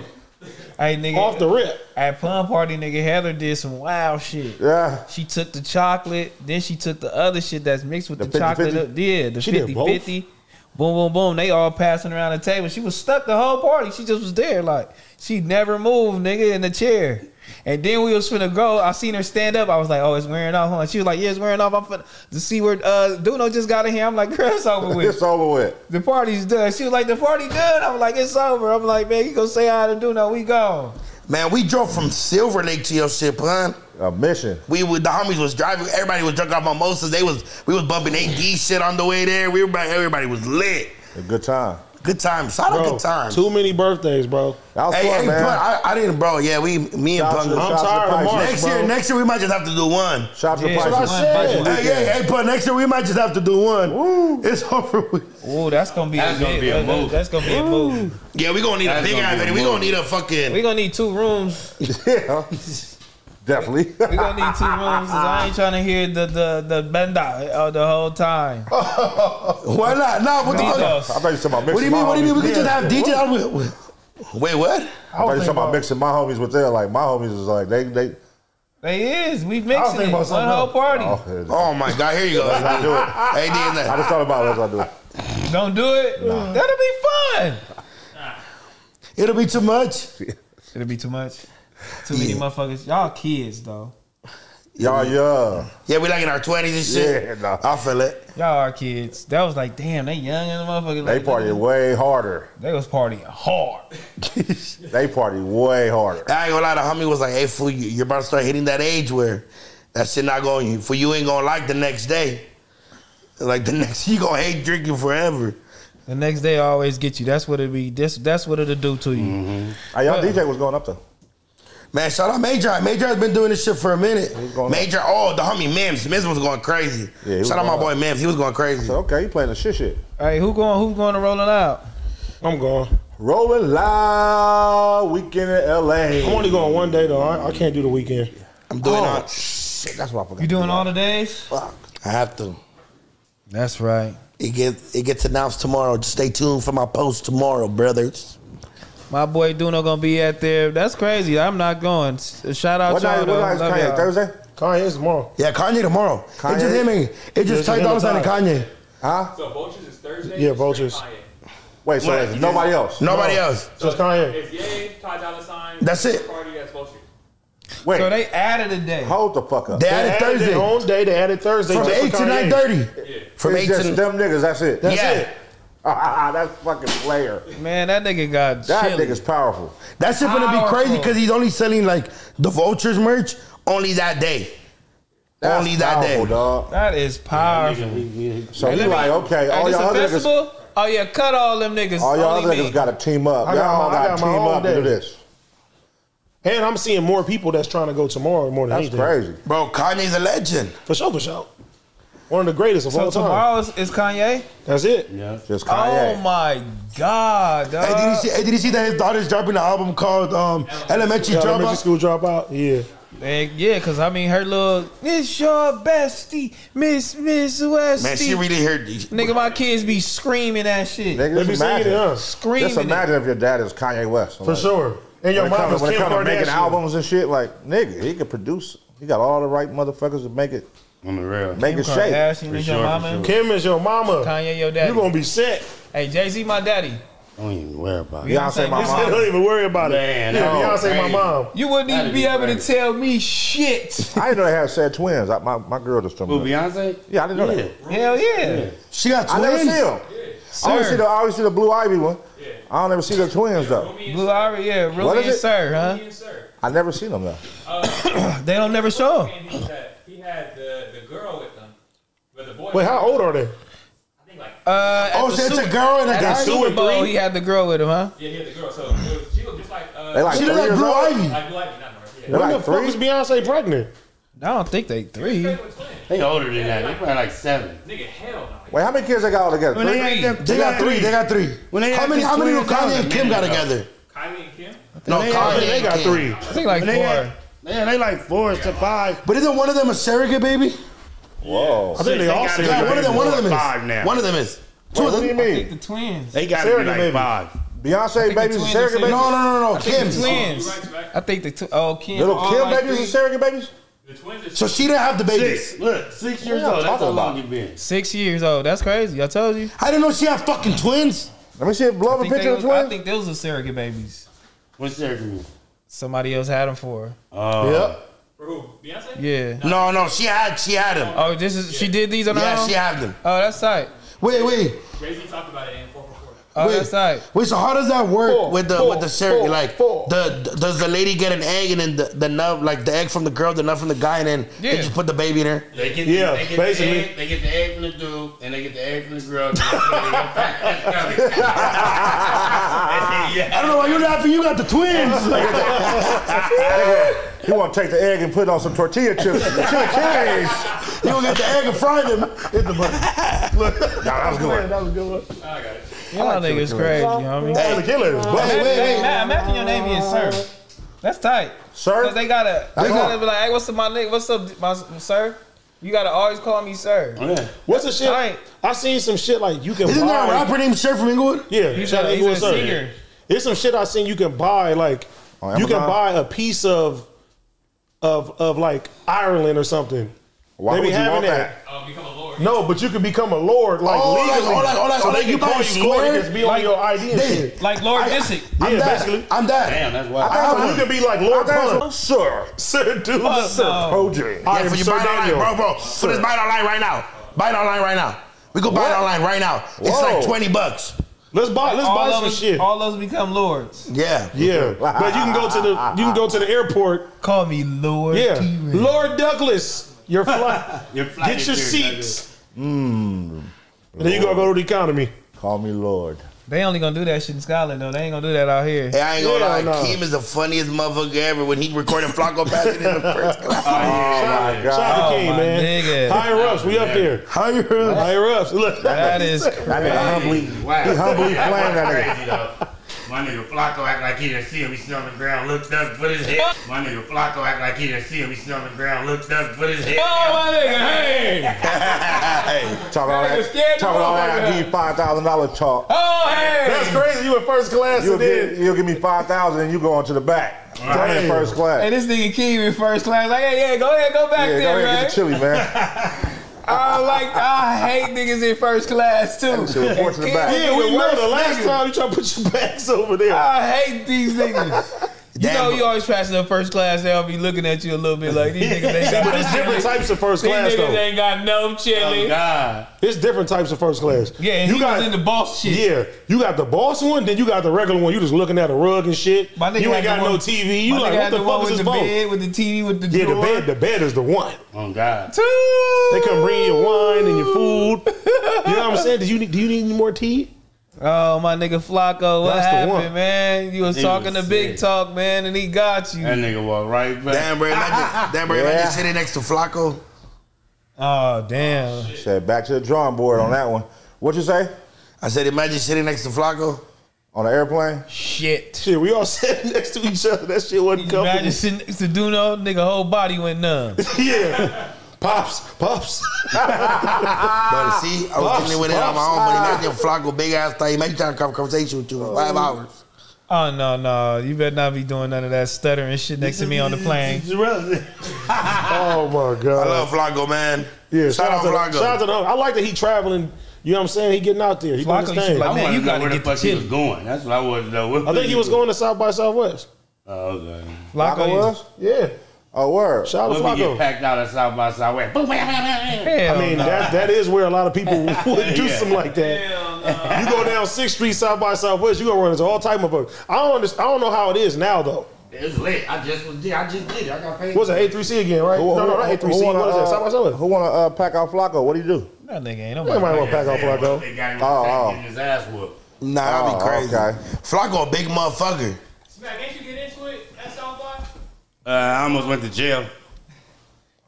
Hey, nigga. Off the rip. At Pun Party, nigga, Heather did some wild shit. Yeah. She took the chocolate, then she took the other shit that's mixed with the, the chocolate. fifty? Yeah, the fifty fifty. Boom, boom, boom. They all passing around the table. She was stuck the whole party. She just was there. Like, she never moved, nigga, in the chair. And then we was finna go. I seen her stand up. I was like, oh, it's wearing off. Huh? She was like, yeah, it's wearing off. I'm finna to see where uh, Duno just got in here. I'm like, girl, it's over with. It's over with. The party's done. She was like, the party done. I'm like, it's over. I'm like, man, you gonna say hi to Duno. We gone. Man, we drove from Silver Lake to your shit, Pun. A mission. We with the homies was driving. Everybody was drunk off mimosas. They was we was bumping A D shit on the way there. We were everybody was lit. A good time. Good time. Solid good time. Too many birthdays, bro. That was hey, fun, hey, man. Pun, I, I didn't, bro. Yeah, we, me and Pun. I'm tired of March, next bro. year, next year we might just have to do one. Shop yeah, your prices. Hey, hey, hey, Pun. Next year we might just have to do one. Ooh. It's over with. Ooh, that's gonna be that's a gonna big, be a move. That's gonna be a move. Yeah, we gonna need that's a big ass. We gonna need a fucking. We gonna need two rooms. Yeah. Definitely. We're gonna need two rooms. I ain't trying to hear the the the benda uh, the whole time. Why not? No, what the fuck? I thought you talking about mixing. What do you mean? What do you mean? We could just have D J. Wait, what? I thought you talking about mixing my homies with their like my homies is like they they. They is. We mixing it. One whole party. Oh, oh my God! Here you go. Let's not do it. A D and that. I just thought about it. Let's not do it. Don't do it. Nah. That'll be fun. Nah. It'll be too much. It'll be too much. Too many yeah. motherfuckers. Y'all kids, though. Y'all young. Yeah, we like in our twenties and shit. Yeah, nah. I feel it. Y'all are kids. That was like, damn, they young and the motherfuckers. They like, party way harder. They was partying hard. They party way harder. I ain't gonna lie, the homie was like, hey, fool, you're about to start hitting that age where that shit not going for you ain't gonna like the next day. Like the next, you gonna hate drinking forever. The next day I always get you. That's what it be. That's, that's what it'll do to you. Mm-hmm. Hey, y'all D J was going up though. Man, shout out Major. Major has been doing this shit for a minute. Major, up. oh, the homie Mims. Mims was going crazy. Yeah, shout out my boy Mims. He was going crazy. Said, okay, he playing the shit shit. Hey, who going Who's going to Roll It Out? I'm going. Rolling Loud weekend in L A. I'm only going one day, though. I, I can't do the weekend. I'm doing oh, all. Shit, that's what I forgot. You doing do all the days? Fuck. I have to. That's right. It gets, it gets announced tomorrow. Just stay tuned for my post tomorrow, brothers. My boy Duno gonna be out there. That's crazy. I'm not going. Shout out to y'all. What night is Kanye? Thursday? Kanye is tomorrow. Yeah, Kanye tomorrow. Kanye? It just hit me. It just typed all the time to Kanye. Huh? So Vultures is Thursday? Yeah, Vultures. Wait, so Wait, nobody is, else? Nobody no. else. So just Kanye. It's Ye, Ty Dolla Sign. That's it. Party at Vultures. Wait. So they added a day. Hold the fuck up. They, they added, added Thursday. Their own day, they added Thursday. From eight to nine thirty. Yeah. From eight to them niggas, that's it. That's yeah. it. Ah, that's fucking player. Man, that nigga got That chilly. nigga's powerful. That shit gonna be crazy because he's only selling like the Vultures merch only that day. That's only that powerful, day. Dog. That is powerful. So hey, you like, okay, hey, all y'all other festival? niggas. Oh yeah, cut all them niggas. All y'all other niggas gotta team up. Y'all got gotta team up day. to do this. And I'm seeing more people that's trying to go tomorrow more than anything. That's crazy. Bro, Kanye's a legend. For sure, for sure. One of the greatest of so all time. So tomorrow is, is Kanye? That's it. Yeah. Just Kanye. Oh my God, dog. Hey, did you see, hey, did you see that his daughter's dropping an album called um, Elementary, Elementary Dropout? Elementary School Dropout, yeah. And yeah, because I mean, her little, it's your bestie, Miss Miss Westie. Man, she really heard these. Nigga, my kids be screaming that shit. Nigga, just imagine. It, huh? Screaming Just imagine it. if your dad is Kanye West. For like, sure. And your mom is Kim Kardashian. When it comes to making albums and shit, like, nigga, he could produce. He got all the right motherfuckers to make it. On the real. Make it shake. Kim is your mama. Kim is your mama. Kanye your daddy. You're going to be set. Hey, Jay-Z my daddy. Don't even worry about it. Beyonce my mom. Don't even worry about it. Man, yeah, no, Beyonce my mom. You wouldn't that'd even be, be able crazy. to tell me shit. I didn't know they had sad twins. I, my, my girl just told me. Who, Beyonce? Yeah, I didn't know yeah. that. Hell yeah. yeah. She got twins. I never see them. Yeah. I, always see the, I always see the Blue Ivy one. Yeah. I don't ever see the twins though. Blue Ivy, yeah, Ruby what is and it? Sir, huh? Ruby and Sir. I never seen them though. Uh, they don't never show him. He had, he had the, the girl with them, but the boy. Wait, how old are they? I think like. Uh, oh, so it's a girl and a guy. Super Bowl, he had the girl with him, huh? Yeah, he had the girl. So it was, she looked just like. Uh, they like she looked like Blue Ivy. Like Blue Ivy, not her. Yeah. When the fuck is Beyonce pregnant? I don't think they three. They older than that. They probably like seven. Nigga, hell no. Wait, how many kids they got all together? Three. They, them, they, they got, got three. They got three. When they how many? How many? Kanye and Kim got together. Kanye and Kim. No, Kanye. They got three. I think like four. Man, they like four to five. But isn't one of them a surrogate baby? Whoa. I think they all surrogate. One of them. One of them is five now. One of them is. Two of them. What do you mean? The twins. They got like five. Beyonce babies and surrogate babies. No, no, no, no. Kim twins. I think the two. Oh, Kim. Little Kim babies and surrogate babies. So she didn't have the baby. Six. Look, six years old. That's how long you been. Six years old. That's crazy. I told you. I didn't know she had fucking twins. Let me see a blow up a picture of twins. I think those are surrogate babies. What surrogate? Somebody else had them for her. Oh. Uh, yep. For who? Beyonce? Yeah. No, no. She had. She had them. Oh, this is. Yeah. She did these on her own? Yeah, she had them. Oh, that's tight. Wait, wait. Crazy talked about it in four for four. Oh, wait, that's tight. Wait, so how does that work four, with the four, with the surrogate? Like, four. The, the does the lady get an egg and then the, the nub, like the egg from the girl, the nub from the guy, and then yeah. they just put the baby in her? They get, yeah, they get basically. The egg, they get the egg from the dude, and they get the egg from the girl. I don't know why you're laughing. You got the twins. You want to take the egg and put it on some tortilla chips, tortilla cakes. You want to get the egg and fry them in the butter. Look, nah, that was good. That was a good one. I got it. Y'all like niggas crazy, you know what I mean? Hey, the killers. But hey, wait, wait. Nah, imagine your name being Sir. That's tight. Sir? Because they got to they gotta be like, hey, what's up, my nigga? What's up, my sir? You got to always call me Sir. Yeah. What's the shit? Tight. I seen some shit like you can Isn't buy. Isn't there a rapper named Sir from Inglewood? Yeah. He's, a, he's Inglewood, a singer. There's some shit I seen you can buy, like, oh, you can buy a piece of, of, of like, Ireland or something. Why they be having that? that? Uh, become a lord. No, but you can become a lord, like oh, legally. Like, oh, like, so oh, like, they can call you square? Lord and be like, on your I D and shit. Like Lord Disick. Yeah, that. basically. I'm that. Damn, that's wild. I I you can be like Lord Pun. Sir. Sir, dude. Oh, Sir. Project. Yeah, for you buy it online, bro, bro. So let's buy it online right now. Buy it online right now. We go buy it online right now. It's like twenty bucks. Let's buy. Let's buy some shit. All those become lords. Yeah, yeah. But you can go to the you can go to the airport. Call me Lord. Yeah, Lord Douglas. Your flight. Your flight. Get your seats. Mmm. Then you gonna go to the economy. Call me Lord. They only gonna do that shit in Scotland though. They ain't gonna do that out here. Hey, I ain't gonna yeah, lie. Kim no. is the funniest motherfucker ever when he recorded Flacko passing in the first class. Oh, oh my god. Shout out to Kim, man. Nigga. Higher ups, we up there. Higher ups. That's, Higher ups. Look. That is crazy. I mean, humbly, wow. He humbly playing that nigga. My nigga Flacco act like he didn't see him. He stood on the ground, looked up, put his head. My nigga Flacco act like he didn't see him. He stood on the ground, looked up, put his head. Oh, my nigga, hey! Hey, talk all that. Talk all that. I give you five thousand dollars talk. Oh, hey! That's crazy. You in first class you'll and then. You'll give me five thousand dollars and you go on to the back. Right. I'm in first class. And hey, this nigga Keem in first class. Like, hey, yeah, go ahead, go back yeah, there, go ahead, right? Get the chili, man. I like I hate niggas in first class too. Unfortunately, yeah, we know the last niggas. time you try to put your backs over there. I hate these niggas. You know you always passing up first class. They'll be looking at you a little bit like these niggas. Ain't got but it's no different chili. types of first these class. These niggas though. ain't got no chili. Oh God, it's different types of first class. Yeah, and you he got was in the boss shit. Yeah, you got the boss one, then you got the regular one. You just looking at a rug and shit. My nigga you ain't got no one, T V. You like what the, the fuck is this phone? Bed with the T V with the yeah, door. the bed. The bed is the one. Oh God, two. They come bring your wine and your food. You know what I'm saying? Do you need? Do you need any more tea? Oh, my nigga Flacco, what That's happened, man? You was he talking was the big talk, man, and he got you. That nigga walked right back. Damn, bro, damn, bro, yeah. I just sitting next to Flacco. Oh, damn. Oh, said back to the drawing board mm-hmm. on that one. What'd you say? I said, imagine sitting next to Flacco on an airplane. Shit. Shit, we all sitting next to each other. That shit wasn't coming. Imagine sitting next to Duno, nigga, whole body went numb. Yeah. Pops, pops. But see, I was pops, dealing with it on my own, but imagine if Flacco big ass thing, maybe trying to have a conversation with you for five hours. Oh, no, no. You better not be doing none of that stuttering shit next to me on the plane. Oh, my God. I love Flacco, man. Yeah, shout, shout out to Flacco. Shout out to the I like that he traveling. You know what I'm saying? He getting out there. He Flacco, understand. Like, man, I you got to know where the fuck he was going. That's what I wanted to know. I think he was going to South by Southwest. Oh, okay. Flacco was? Yeah. Oh, word. Shout out to Flacco. Get packed out of South by Southwest. I mean, no. that, that is where a lot of people would do yeah. something like that. Hell You go down sixth street, South by Southwest, you gonna run into all type of folks. I don't understand. I don't know how it is now though. It's lit. I just was I just did it. I got paid. What's it? A three C again, right? Who, no, who, no, not A three C. Who wanna, what is that? South by Southwest. Who wanna uh, pack out Flacko? What do you do? That nigga ain't nobody. Nobody wanna pack out Flacko. They got him oh, getting his ass whooped. Nah, that'd oh, be crazy. Okay. Flacko a big motherfucker. Smack, ain't you get into it at South by? Uh, I almost went to jail.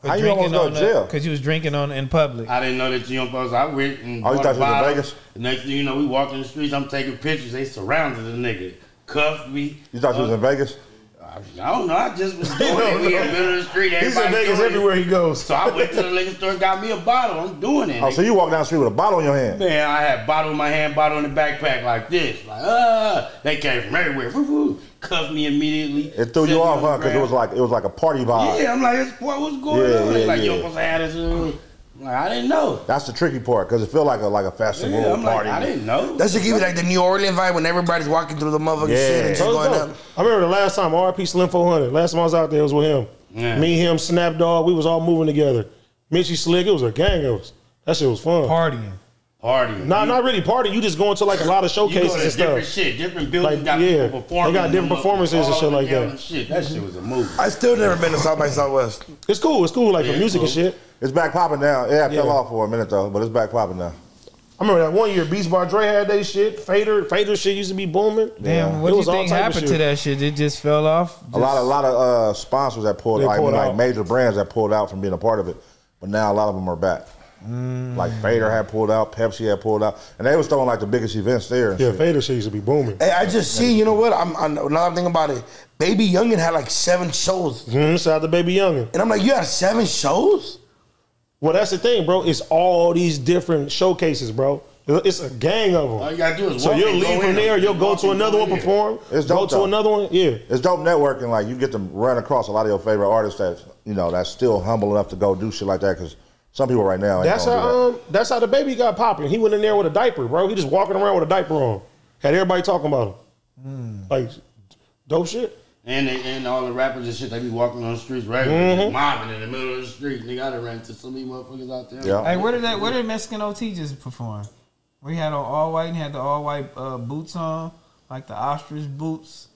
How you almost go to jail? Because you was drinking on in public. I didn't know that you on post. I went and oh, you thought you was in Vegas? The next thing you know, we walked in the streets. I'm taking pictures. They surrounded the nigga. Cuffed me. You thought uh, you was in Vegas? I, I don't know. I just was doing it. We in the middle of the street. He's in Vegas everywhere he goes. So I went to the liquor store and got me a bottle. I'm doing it. Oh, nigga. So you walked down the street with a bottle in your hand? Man, I had a bottle in my hand, bottle in the backpack like this. Like, ah. They came from everywhere. Woo woo. Cuffed me immediately. It threw you off, huh? Because it was like it was like a party vibe. Yeah, I'm like, it's, what was going yeah, on? Yeah, like yeah. you almost had this. I'm like, I didn't know. That's the tricky part because it felt like a like a festival yeah, I'm party. Like, I didn't know. That should give you like the New Orleans vibe when everybody's walking through the motherfucking yeah. shit and just going up. I remember the last time R P Slim four hundred. Last time I was out there, it was with him. Yeah. Me, him, Snap Dog. We was all moving together. Mitchie Slick. It was a gang of us. That shit was fun. Partying. Partying. Nah, you, not really partying. You just going to like a lot of showcases you go to and stuff. Different shit, different buildings. Like, got yeah, people performing. They got different performances and shit like that. Shit. That shit was a movie. I still never been to South by Southwest. It's cool. It's cool. Like yeah, the music cool. and shit. It's back popping now. Yeah, I fell yeah. off for a minute though, but it's back popping now. I remember that one year Beats by Dre had that shit. Fader, Fader shit used to be booming. Damn, what do you think happened to that shit? It just fell off. Just... A lot, a lot of uh, sponsors that pulled, like, pulled like out, like major brands that pulled out from being a part of it, but now a lot of them are back. Mm. Like Fader had pulled out, Pepsi had pulled out, and they was throwing like the biggest events there. Yeah, shit. Fader shit used to be booming. Hey, I just see, you know what? I'm, I'm now I'm thinking about it. Baby Youngin had like seven shows. Mm-hmm, shout out to Baby Youngin. And I'm like, you had seven shows? Well, that's the thing, bro. It's all these different showcases, bro. It's a gang of them. All you gotta do is so you'll leave from there, you'll go to another one, perform, go to another one. Yeah, it's dope networking. Like you get to run across a lot of your favorite artists that you know that's still humble enough to go do shit like that because. Some people right now. Ain't that's how. That. Um, that's how the baby got popping. He went in there with a diaper, bro. He just walking around with a diaper on. Had everybody talking about him. Mm. Like, dope shit. And they, and all the rappers and shit, they be walking on the streets right, mm-hmm. mobbing in the middle of the street. Nigga, I done ran to so many motherfuckers out there. Yeah. Hey, where did that? Where did Mexican O T just perform? We had on all white and had the all white uh, boots on, like the ostrich boots.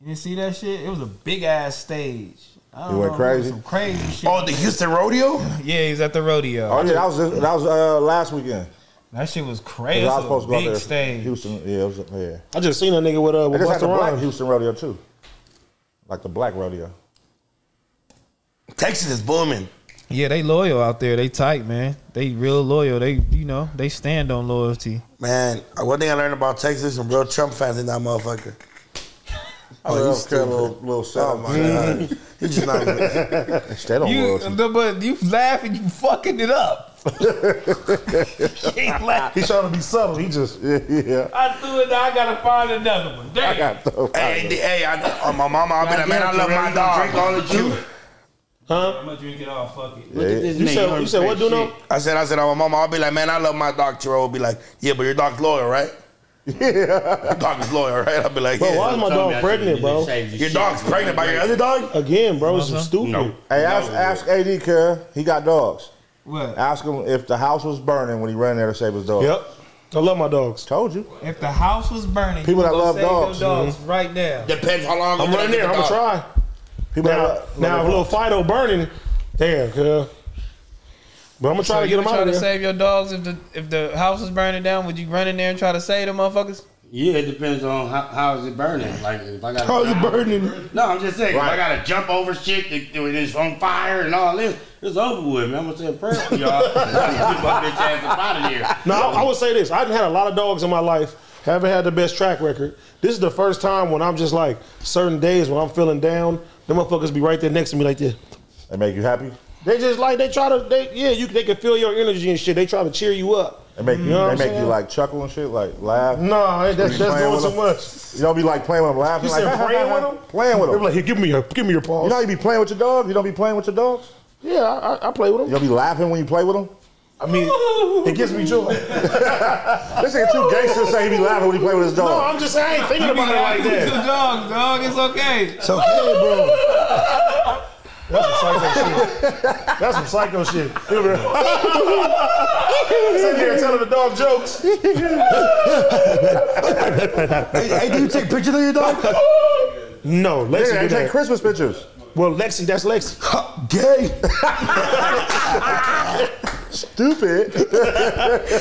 You didn't see that shit? It was a big ass stage. It went crazy. Some crazy shit. Oh, the Houston rodeo? Yeah, he's at the rodeo. Oh yeah, that was that was uh, last weekend. That shit was crazy. I was supposed to go big stage. Houston, yeah, it was, yeah. I just seen a nigga with uh, with Busta Rhymes. Houston rodeo too, like the black rodeo. Texas is booming. Yeah, they loyal out there. They tight, man. They real loyal. They, you know, they stand on loyalty. Man, one thing I learned about Texas, some real Trump fans in that motherfucker. Oh, he's still a little, little sad. Oh, my God. He's just not even... Stay on loyalty. But you laughing, you fucking it up. He ain't laughing. He's trying to be subtle. He just... Yeah, yeah. I threw it down. I got to find another one. Damn. I got to find Hey, hey, hey I, uh, my mama, I'll be like, man, I love my dog. Drink all the juice. Huh? I'm going to drink it all. Fuck it. Yeah. Look at this you nigga. Said, you said what, Duno? I said, I said, oh, my mama, I'll be like, man, I love my dog. T-Rell will be like, yeah, but your dog's loyal, right? Yeah. Your dog's loyal, right? I'll be like, bro, yeah. why is my dog pregnant, bro? Your dog's pregnant by your other dog? Again, bro, it's some stupid. No. Hey, ask, ask A D, cuz. He got dogs. What? Ask him if the house was burning when he ran there to save his dog. Yep. I love my dogs. Told you. If the house was burning, people that love dogs, dogs mm-hmm. right now. Depends how long I'm running there. I'm gonna try. People now, love, now love if little Fido burning, damn, cuz. But I'm gonna try so to get him out of there. You try to save your dogs if the if the house is burning down? Would you run in there and try to save them motherfuckers? Yeah, it depends on how, how is it burning. Like if I got how is it burning? No, I'm just saying. Right. If I gotta jump over shit that is on fire and all this, it's over with, man. I'm gonna say a prayer for y'all. Keep my bitch ass up out of here. No, I, I would say this. I've had a lot of dogs in my life. Haven't had the best track record. This is the first time when I'm just like certain days when I'm feeling down. Them motherfuckers be right there next to me like this. They make you happy. They just like they try to they yeah you they can feel your energy and shit. They try to cheer you up. They make you, you know they make saying? you like chuckle and shit, like laugh. No, that's that's going too much. You don't be like playing with them, laughing. You like, said playing with them, playing with them. They be like, here, give me your give me your paws. You know you be playing with your dog. You don't be playing with your dogs. Yeah, I, I, I play with them. You don't be laughing when you play with them. I mean, it gives me joy. This ain't two gangsters say he be laughing when he play with his dog. No, I'm just I ain't thinking about it like that. It's a dog, dog. It's okay. It's okay, bro. That's some psycho shit. That's some psycho shit. Sit there and telling the dog jokes. Hey, hey, do you take pictures of your dog? No, Lexi yeah, I do take that. Christmas pictures. Well, Lexi, that's Lexi. Gay. Stupid.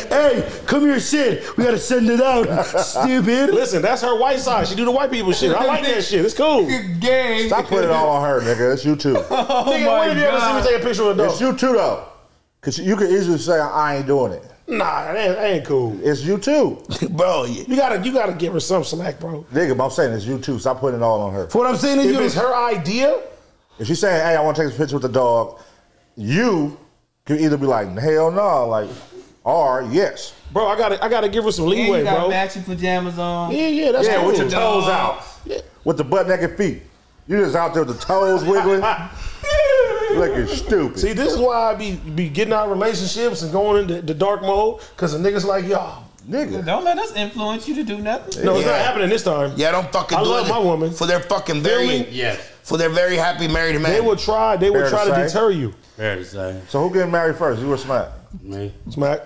Hey, come here, Sid. We gotta send it out. Stupid. Listen, that's her white side. She do the white people shit. I like that shit. It's cool. Gay. Stop putting it all on her, nigga. It's you too. Oh nigga, wait a minute. Let me take a picture of the dog. It's you too, though. Cause you could easily say I ain't doing it. Nah, that ain't, ain't cool. It's you too, bro. Yeah. You gotta, you gotta give her some slack, bro. Nigga, but I'm saying it's you too. Stop putting it all on her. For what I'm saying is, if you, it's her idea. If she's saying, "Hey, I want to take a picture with the dog," you can either be like, "Hell no," like, or yes, bro. I gotta, I gotta give her some leeway, bro. You got matching pajamas on. Yeah, yeah, that's yeah, cool. With your toes out, yeah. With the butt naked feet. You just out there with the toes wiggling. Looking stupid. See, this is why I be, be getting out of relationships and going into the dark mode, because the niggas like, y'all, nigga. Don't let us influence you to do nothing. No, it's yeah. not happening this time. Yeah, don't fucking I do love it my woman. For their fucking very, yes. for their very happy married man. They will try, they Fair will try to, to deter you. Fair to say. So who getting married first, you or Smack? Me. Smack.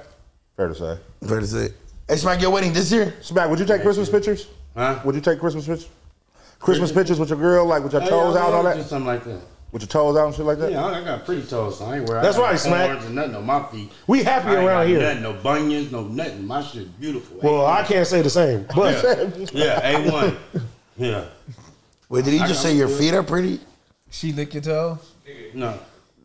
Fair to say. Fair to say. Hey, Smack, your wedding this year? Smack, would you take Fair Christmas too. pictures? Huh? Would you take Christmas pictures? Christmas pictures with your girl, like with your toes out and all that? Do something like that. With your toes out and shit like that? Yeah, I got pretty toes, so I ain't wearing. That's right, Smack. Nothing on my feet. We happy I ain't around got here. Nothing, no bunions, no nothing. My shit's beautiful. Well, I can't say the same. But yeah, A one. Yeah. Wait, did he I just say your good. feet are pretty? She lick your toes? No.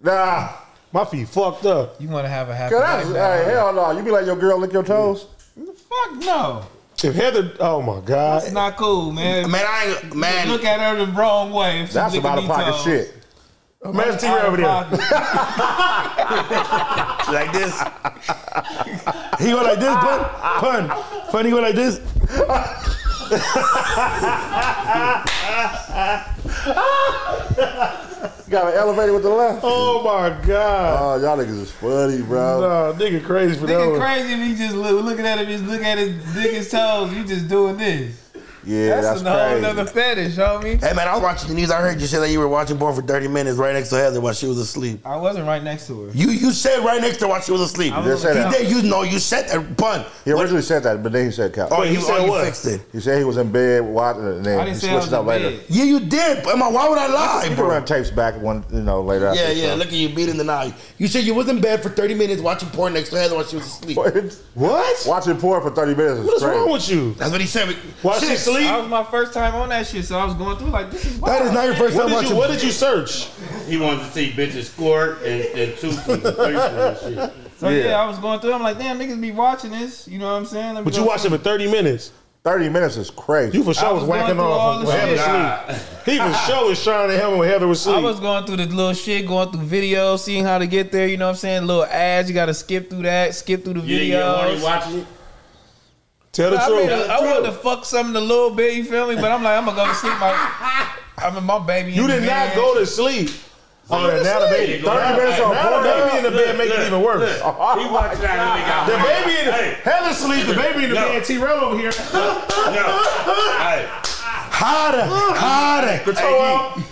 Nah, my feet fucked up. You want to have a happy life? Hey, hell no! You be like your girl lick your toes? Yeah. Fuck no. If Heather, oh my God, that's not cool, man. Man, I ain't, man. Look at her the wrong way. If that's about a pocket toes. shit. Imagine T-Rell over there. Like this. He go like this, Pun. Pun. Pun, he go like this. Got an elevator with the left. Oh my God. Oh, y'all niggas is funny, bro. Nah, nigga crazy for nigga that one. Nigga crazy if he just look, looking at him, just look at his dick, his toes. You just doing this. Yeah, that's, that's a whole nother fetish, homie. Hey man, I was watching the news. I heard you say that you were watching porn for thirty minutes right next to Heather while she was asleep. I wasn't right next to her. You you said right next to her while she was asleep. I was you did say that. You know, you said that. Pun. He originally what? said that, but then he said couch. Oh, he, he said oh, what? He fixed it. He said he was in bed watching it, and then I didn't he say switched I was it up later. Bed. Yeah, you did. But why would I lie, you can bro? Run tapes back one, you know, later. Yeah, yeah. Show. Look at you beating the night. You said you was in bed for thirty minutes watching porn next to Heather while she was asleep. What? Watching porn for thirty minutes. What's wrong with you? That's what he said. While she sleep. That was my first time on that shit, so I was going through like, this is wild. That is not your first what time watching. You, what did you search? He wanted to see bitches squirt and, and two and three shit. So yeah. yeah, I was going through. I'm like, damn, niggas be watching this. You know what I'm saying? But you watched it for thirty minutes. thirty minutes is crazy. You for sure was, was whacking off when Heather was asleep. He for sure was trying to help him when Heather was asleep. I was going through this little shit, going through videos, seeing how to get there. You know what I'm saying? Little ads. You got to skip through that, skip through the videos. Yeah, you watching it? Tell the I truth. Mean, I wanted to fuck something a little bit, you feel me? But I'm like, I'm gonna go to sleep. My, I'm in my baby. You did not go to sleep. Oh, that now the baby. thirty minutes on porn. The baby in the bed make it even worse. He watched that. The baby in the bed. Hella sleep. The baby in the bed. T-Rell over here. Harder. Harder. Control out.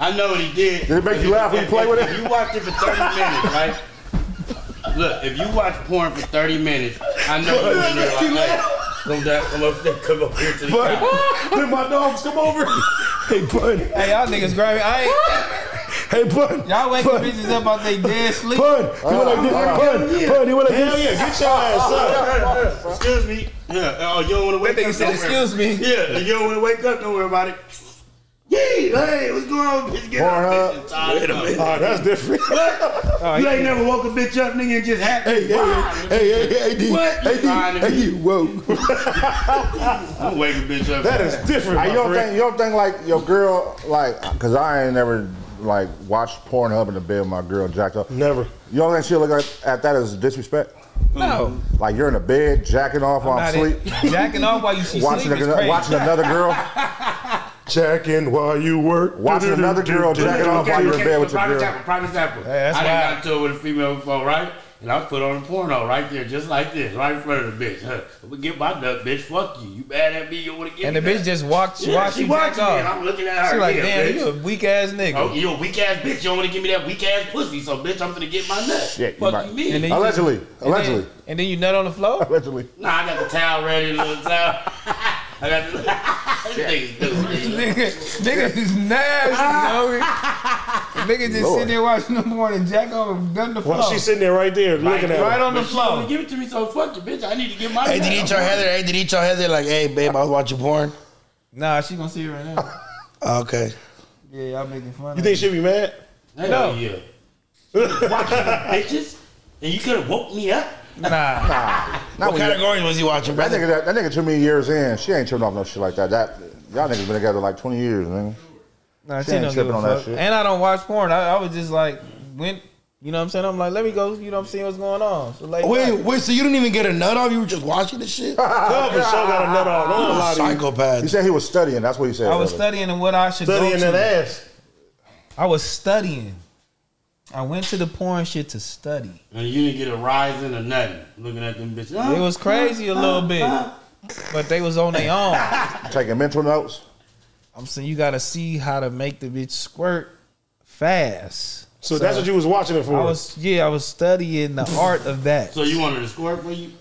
I know what he did. Did it make you laugh when you play with it? You watched it for thirty minutes, right? Look, if you watch porn for thirty minutes, I know you're in there like, hey, come down, come up there, come up here to the couch. Then my dogs come over. Hey, Pun. Hey, y'all niggas grab me. I ain't. Hey, Pun. Y'all waking bitches up out they dead sleep. Pun. You want like this? Pun. Pun. You want like this? Hell yeah, get your ass up. Excuse me. Yeah. Oh, you don't want to wake up. That nigga said, excuse me. Yeah. You don't want to wake up. Don't worry about it. Yeah, hey, what's going on, bitch? Get up, bitch. Tired. Wait a minute. Oh, that's different. What? You ain't never woke a bitch up, nigga, and just happy. Hey, hey, hey, hey, A D. What? A D, whoa. I'm waking a bitch up. That is different, my friend. You don't think, like, your girl, like, because I ain't never, like, watched Pornhub in the bed with my girl jacked up. Never. You don't think she'll look at that as disrespect? No. Like, you're in the bed, jacking off while I'm asleep? Jacking off while you sleep is crazy. Watching another girl? Jacking while you work. Watching another girl jacking off while you're in bed with your girl. Private example, private example. I done got into it with a female before, right? And I put on a porno right there, just like this, right in front of the bitch. Huh? I'm gonna get my nut, bitch. Fuck you. You bad at me, you wanna get and me. And the bitch just walked, yeah, walked she walked me, and I'm looking at her. She like, damn, you a weak ass nigga. Oh, you a weak ass bitch. You don't wanna give me that weak ass pussy, so bitch, I'm gonna get my nut. Yeah, fuck you, right. me. And allegedly. You, allegedly. And then, and then you nut on the floor? Allegedly. Nah, I got the towel ready, little towel. I got the niggas do Niggas is nasty, dog. Niggas just sitting there watching the morning Jack on the floor. Well, she's sitting there right there right, looking at right her. Right on the floor. Give it to me, so fuck you, bitch. I need to get my. Hey, did eat your Heather? Hey, did eat your Heather? Like, hey, babe, I was watching porn. Nah, she gonna see it right now. Okay. Yeah, y'all making fun. You of think she'll be mad? Hell no. Yeah. Watching bitches, and you could have woke me up. Nah, nah. What category was he watching, brother? That nigga, that, that nigga too many years in. She ain't tripping off no shit like that. That y'all niggas been together like twenty years, man. Nah, she, she ain't tripping on that shit. And I don't watch porn. I, I was just like, when you know what I'm saying? I'm like, let me go. You know what I'm saying? What's going on? So like, wait, wait. So you didn't even get a nut off? You were just watching this shit? No, for sure got a nut off. No, no, no psychopath. He said he was studying. That's what he said. I was brother. studying and what I should studying go to. that ass. I was studying. I went to the porn shit to study. And you didn't get a rising or nothing looking at them bitches. Oh, it was crazy a little bit, but they was on their own. Taking mental notes? I'm saying you got to see how to make the bitch squirt fast. So, so that's what you was watching it for? I was, yeah, I was studying the art of that. So you wanted to squirt for you?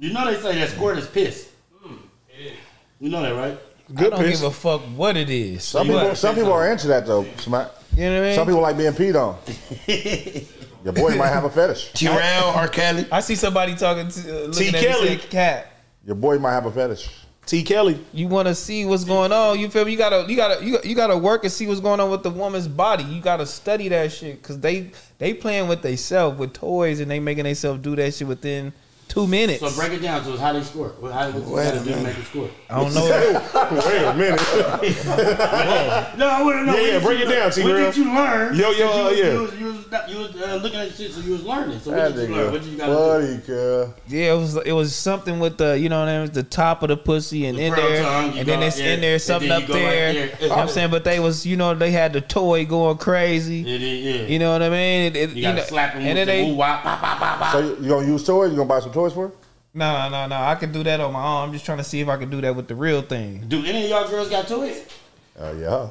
You know they say that squirt is piss. Mm, yeah. You know that, right? Good I don't piss. give a fuck what it is. Some you people, some people are into that, though, Smack. You know what I mean? Some people like being peed on. Your boy might have a fetish. T-Rell or Kelly. I see somebody talking to uh, looking T. Kelly. At cat. Your boy might have a fetish. T. Kelly. You want to see what's going on. You feel me? You gotta, you gotta, you, you gotta work and see what's going on with the woman's body. You gotta study that shit because they they playing with themselves with toys and they making themselves do that shit within two minutes. So break it down. So how they score? How did they make a score? I don't know. Wait a minute. No, I want to know. Yeah, yeah break it down, T-Girl. What did you learn? Yo, yo, you, yeah. You was, you was, you was uh, looking at shit, so you was learning. So what did you learn? What did you got to do? Yeah, it was it was something with the you know what I mean, the top of the pussy and the in there, tongue, and then it's yeah. in there something up there. Right there. You know what I'm saying, but they was you know they had the toy going crazy. Yeah, yeah. You know what I mean? It, it, you, you gotta know, slap them with the woo-wop, pop, pop, pop, pop. So you gonna use toys? You gonna buy some toys? For? No, no, no. I can do that on my own. I'm just trying to see if I can do that with the real thing. Do any of y'all girls got toys? Oh uh, yeah. Yeah,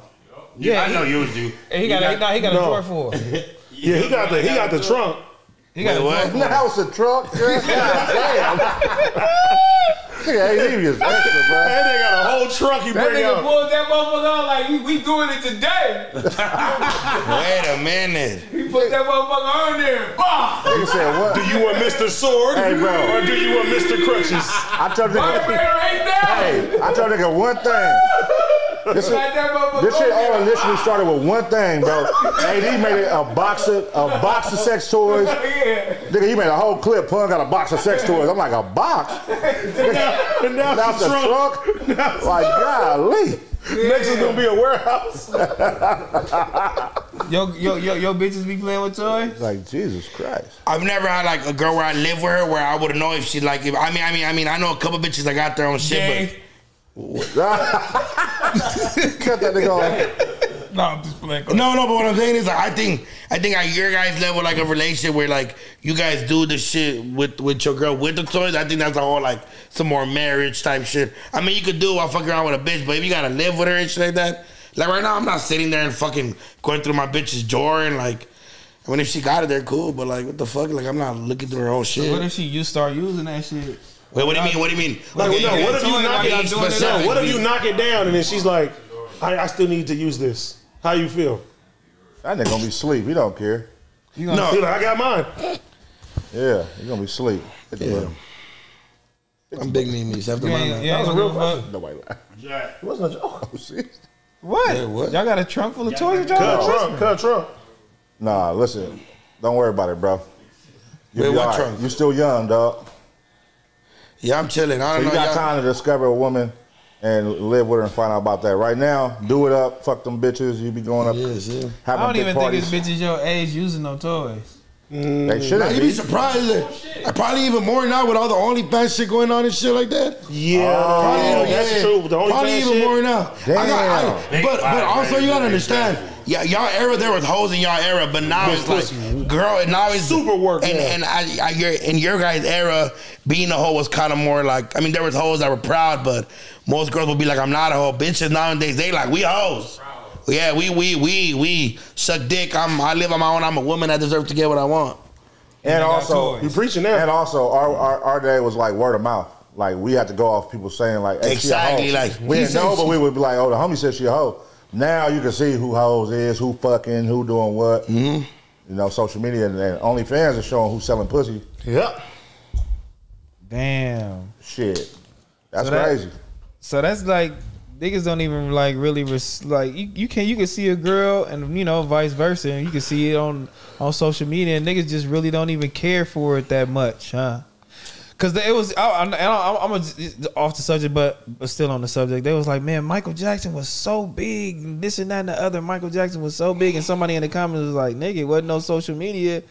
yeah he, I know yours do. He, he got, got, nah, he got no. a drawer for it. yeah, he got the he got the trunk. He got what? The house a trunk. God damn. Hey, he was extra, bro. That nigga got a whole trunk. He bring out. That nigga pulled that motherfucker out like we, we doing it today. Wait a minute. He put that motherfucker on there. He said what? Do you want Mister Sword? Hey, bro. Or do you want Mister Crutches? I told nigga. Hey, I told nigga one thing. This, like is, this shit all literally started with one thing, bro. A D made it a box of a box of sex toys. Yeah. Nigga, he made a whole clip. Pun got a box of sex toys. I'm like a box. Now, now that's a truck. truck. Now like golly. Yeah. Next is gonna be a warehouse. yo, yo, yo, yo, bitches be playing with toys. Like Jesus Christ. I've never had like a girl where I live with her where I would know if she like. If, I mean, I mean, I mean, I know a couple bitches that got their own shit, Dang. but. Cut that nigga off. No, I'm just playing. No, no, but what I'm saying is, like, I think, I think at your guys' level, like a relationship where like you guys do the shit with with your girl with the toys. I think that's a whole like some more marriage type shit. I mean, you could do it while fucking around with a bitch, but if you gotta live with her and shit like that, like right now, I'm not sitting there and fucking going through my bitch's drawer and like. I mean, if she got it, they're cool, but like, what the fuck? Like, I'm not looking through her whole shit. So what if she you start using that shit? Wait, what do you mean? What do you mean? Like, okay, no, what if you knock it down? What if you knock it down and then she's like, I, I still need to use this. How you feel? That nigga gonna be asleep. He don't care. You gonna no, like, I got mine. Yeah, you gonna be asleep. Yeah. I'm big memes after mine. Yeah, yeah, that was a real question. Nobody lied. Yeah. It wasn't a joke. Oh, shit. What? Yeah, what? Y'all got a trunk full of toys? Cut a trunk. Cut a trunk. Nah, listen. Don't worry about it, bro. You'll be all right. You still young, dog. Yeah, I'm chilling. I don't so you know got time to discover a woman and live with her and find out about that. Right now, do it up. Fuck them bitches. You be going up. Yes, yeah. I don't even parties. think these bitches your age using no toys. Mm. They shouldn't. Nah, you'd be surprised. Oh, I probably even more now with all the OnlyFans shit going on and shit like that. Yeah, oh, probably, yeah that's true. The only probably even shit? more now. Damn. I got, I, but but also you gotta understand. y'all era, there was hoes in y'all era, but now it's like, girl, and now it's super work. And, and I, I, your, in your guys' era, being a hoe was kind of more like, I mean, there was hoes that were proud, but most girls would be like, I'm not a hoe. Bitches nowadays, they like, we hoes. Yeah, we, we, we, we suck dick. I'm, I live on my own. I'm a woman. I deserve to get what I want. And, and also, you preaching that. And also, our, our, our day was like word of mouth. Like, we had to go off people saying, like, hey, exactly. She a hoe. Like, we didn't know, but we would be like, oh, the homie said she a hoe. Now you can see who hoes is, who fucking, who doing what. Mm-hmm. You know, social media and, and OnlyFans are showing who's selling pussy. Yep. Damn. Shit. That's so that, crazy. So that's like, niggas don't even like really res like you, you can you can see a girl and you know vice versa, and you can see it on on social media, and niggas just really don't even care for it that much, huh? Cause it was I, I, I'm, I'm off the subject, but still on the subject. They was like, man, Michael Jackson was so big, this and that and the other. Michael Jackson was so big, and somebody in the comments was like, nigga, it wasn't no social media.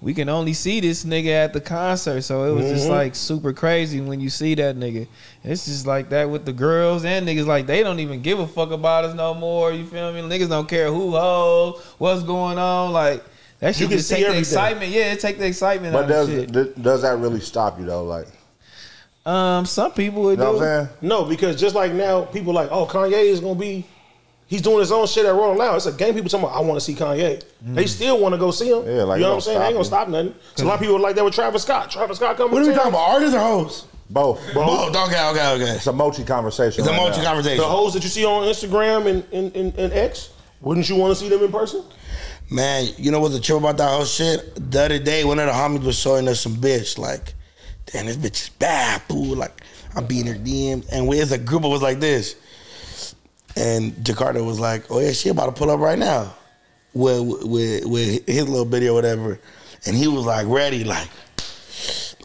We can only see this nigga at the concert. So it was mm-hmm. just like super crazy when you see that nigga. And it's just like that with the girls and niggas. Like, they don't even give a fuck about us no more. You feel me? Niggas don't care who hoes, what's going on. Like, that shit just take the excitement. Yeah, it take the excitement out of shit. But does that really stop you though? Like, um, some people would do. You know what I'm saying? No, because just like now, people like, oh, Kanye is going to be, he's doing his own shit at Rolling Loud. It's a game. People talking about, I want to see Kanye. Mm. They still want to go see him. Yeah, like, you know what I'm saying? They ain't going to stop nothing. So a lot of people like that with Travis Scott. Travis Scott coming. What are we talking about? Artists or hoes? Both. Both. Both. Okay, okay, okay. It's a mochi conversation. It's right a mochi now. conversation. The hoes that you see on Instagram and, and, and, and X, wouldn't you want to see them in person? Man, you know what's the trip about that whole shit? The other day, one of the homies was showing us some bitch. Like, damn, this bitch is bad, boo. Like, I'm being her D Ms. And we as a group, it was like this. And Jakarta was like, oh, yeah, she about to pull up right now with, with, with his little video or whatever. And he was, like, ready, like,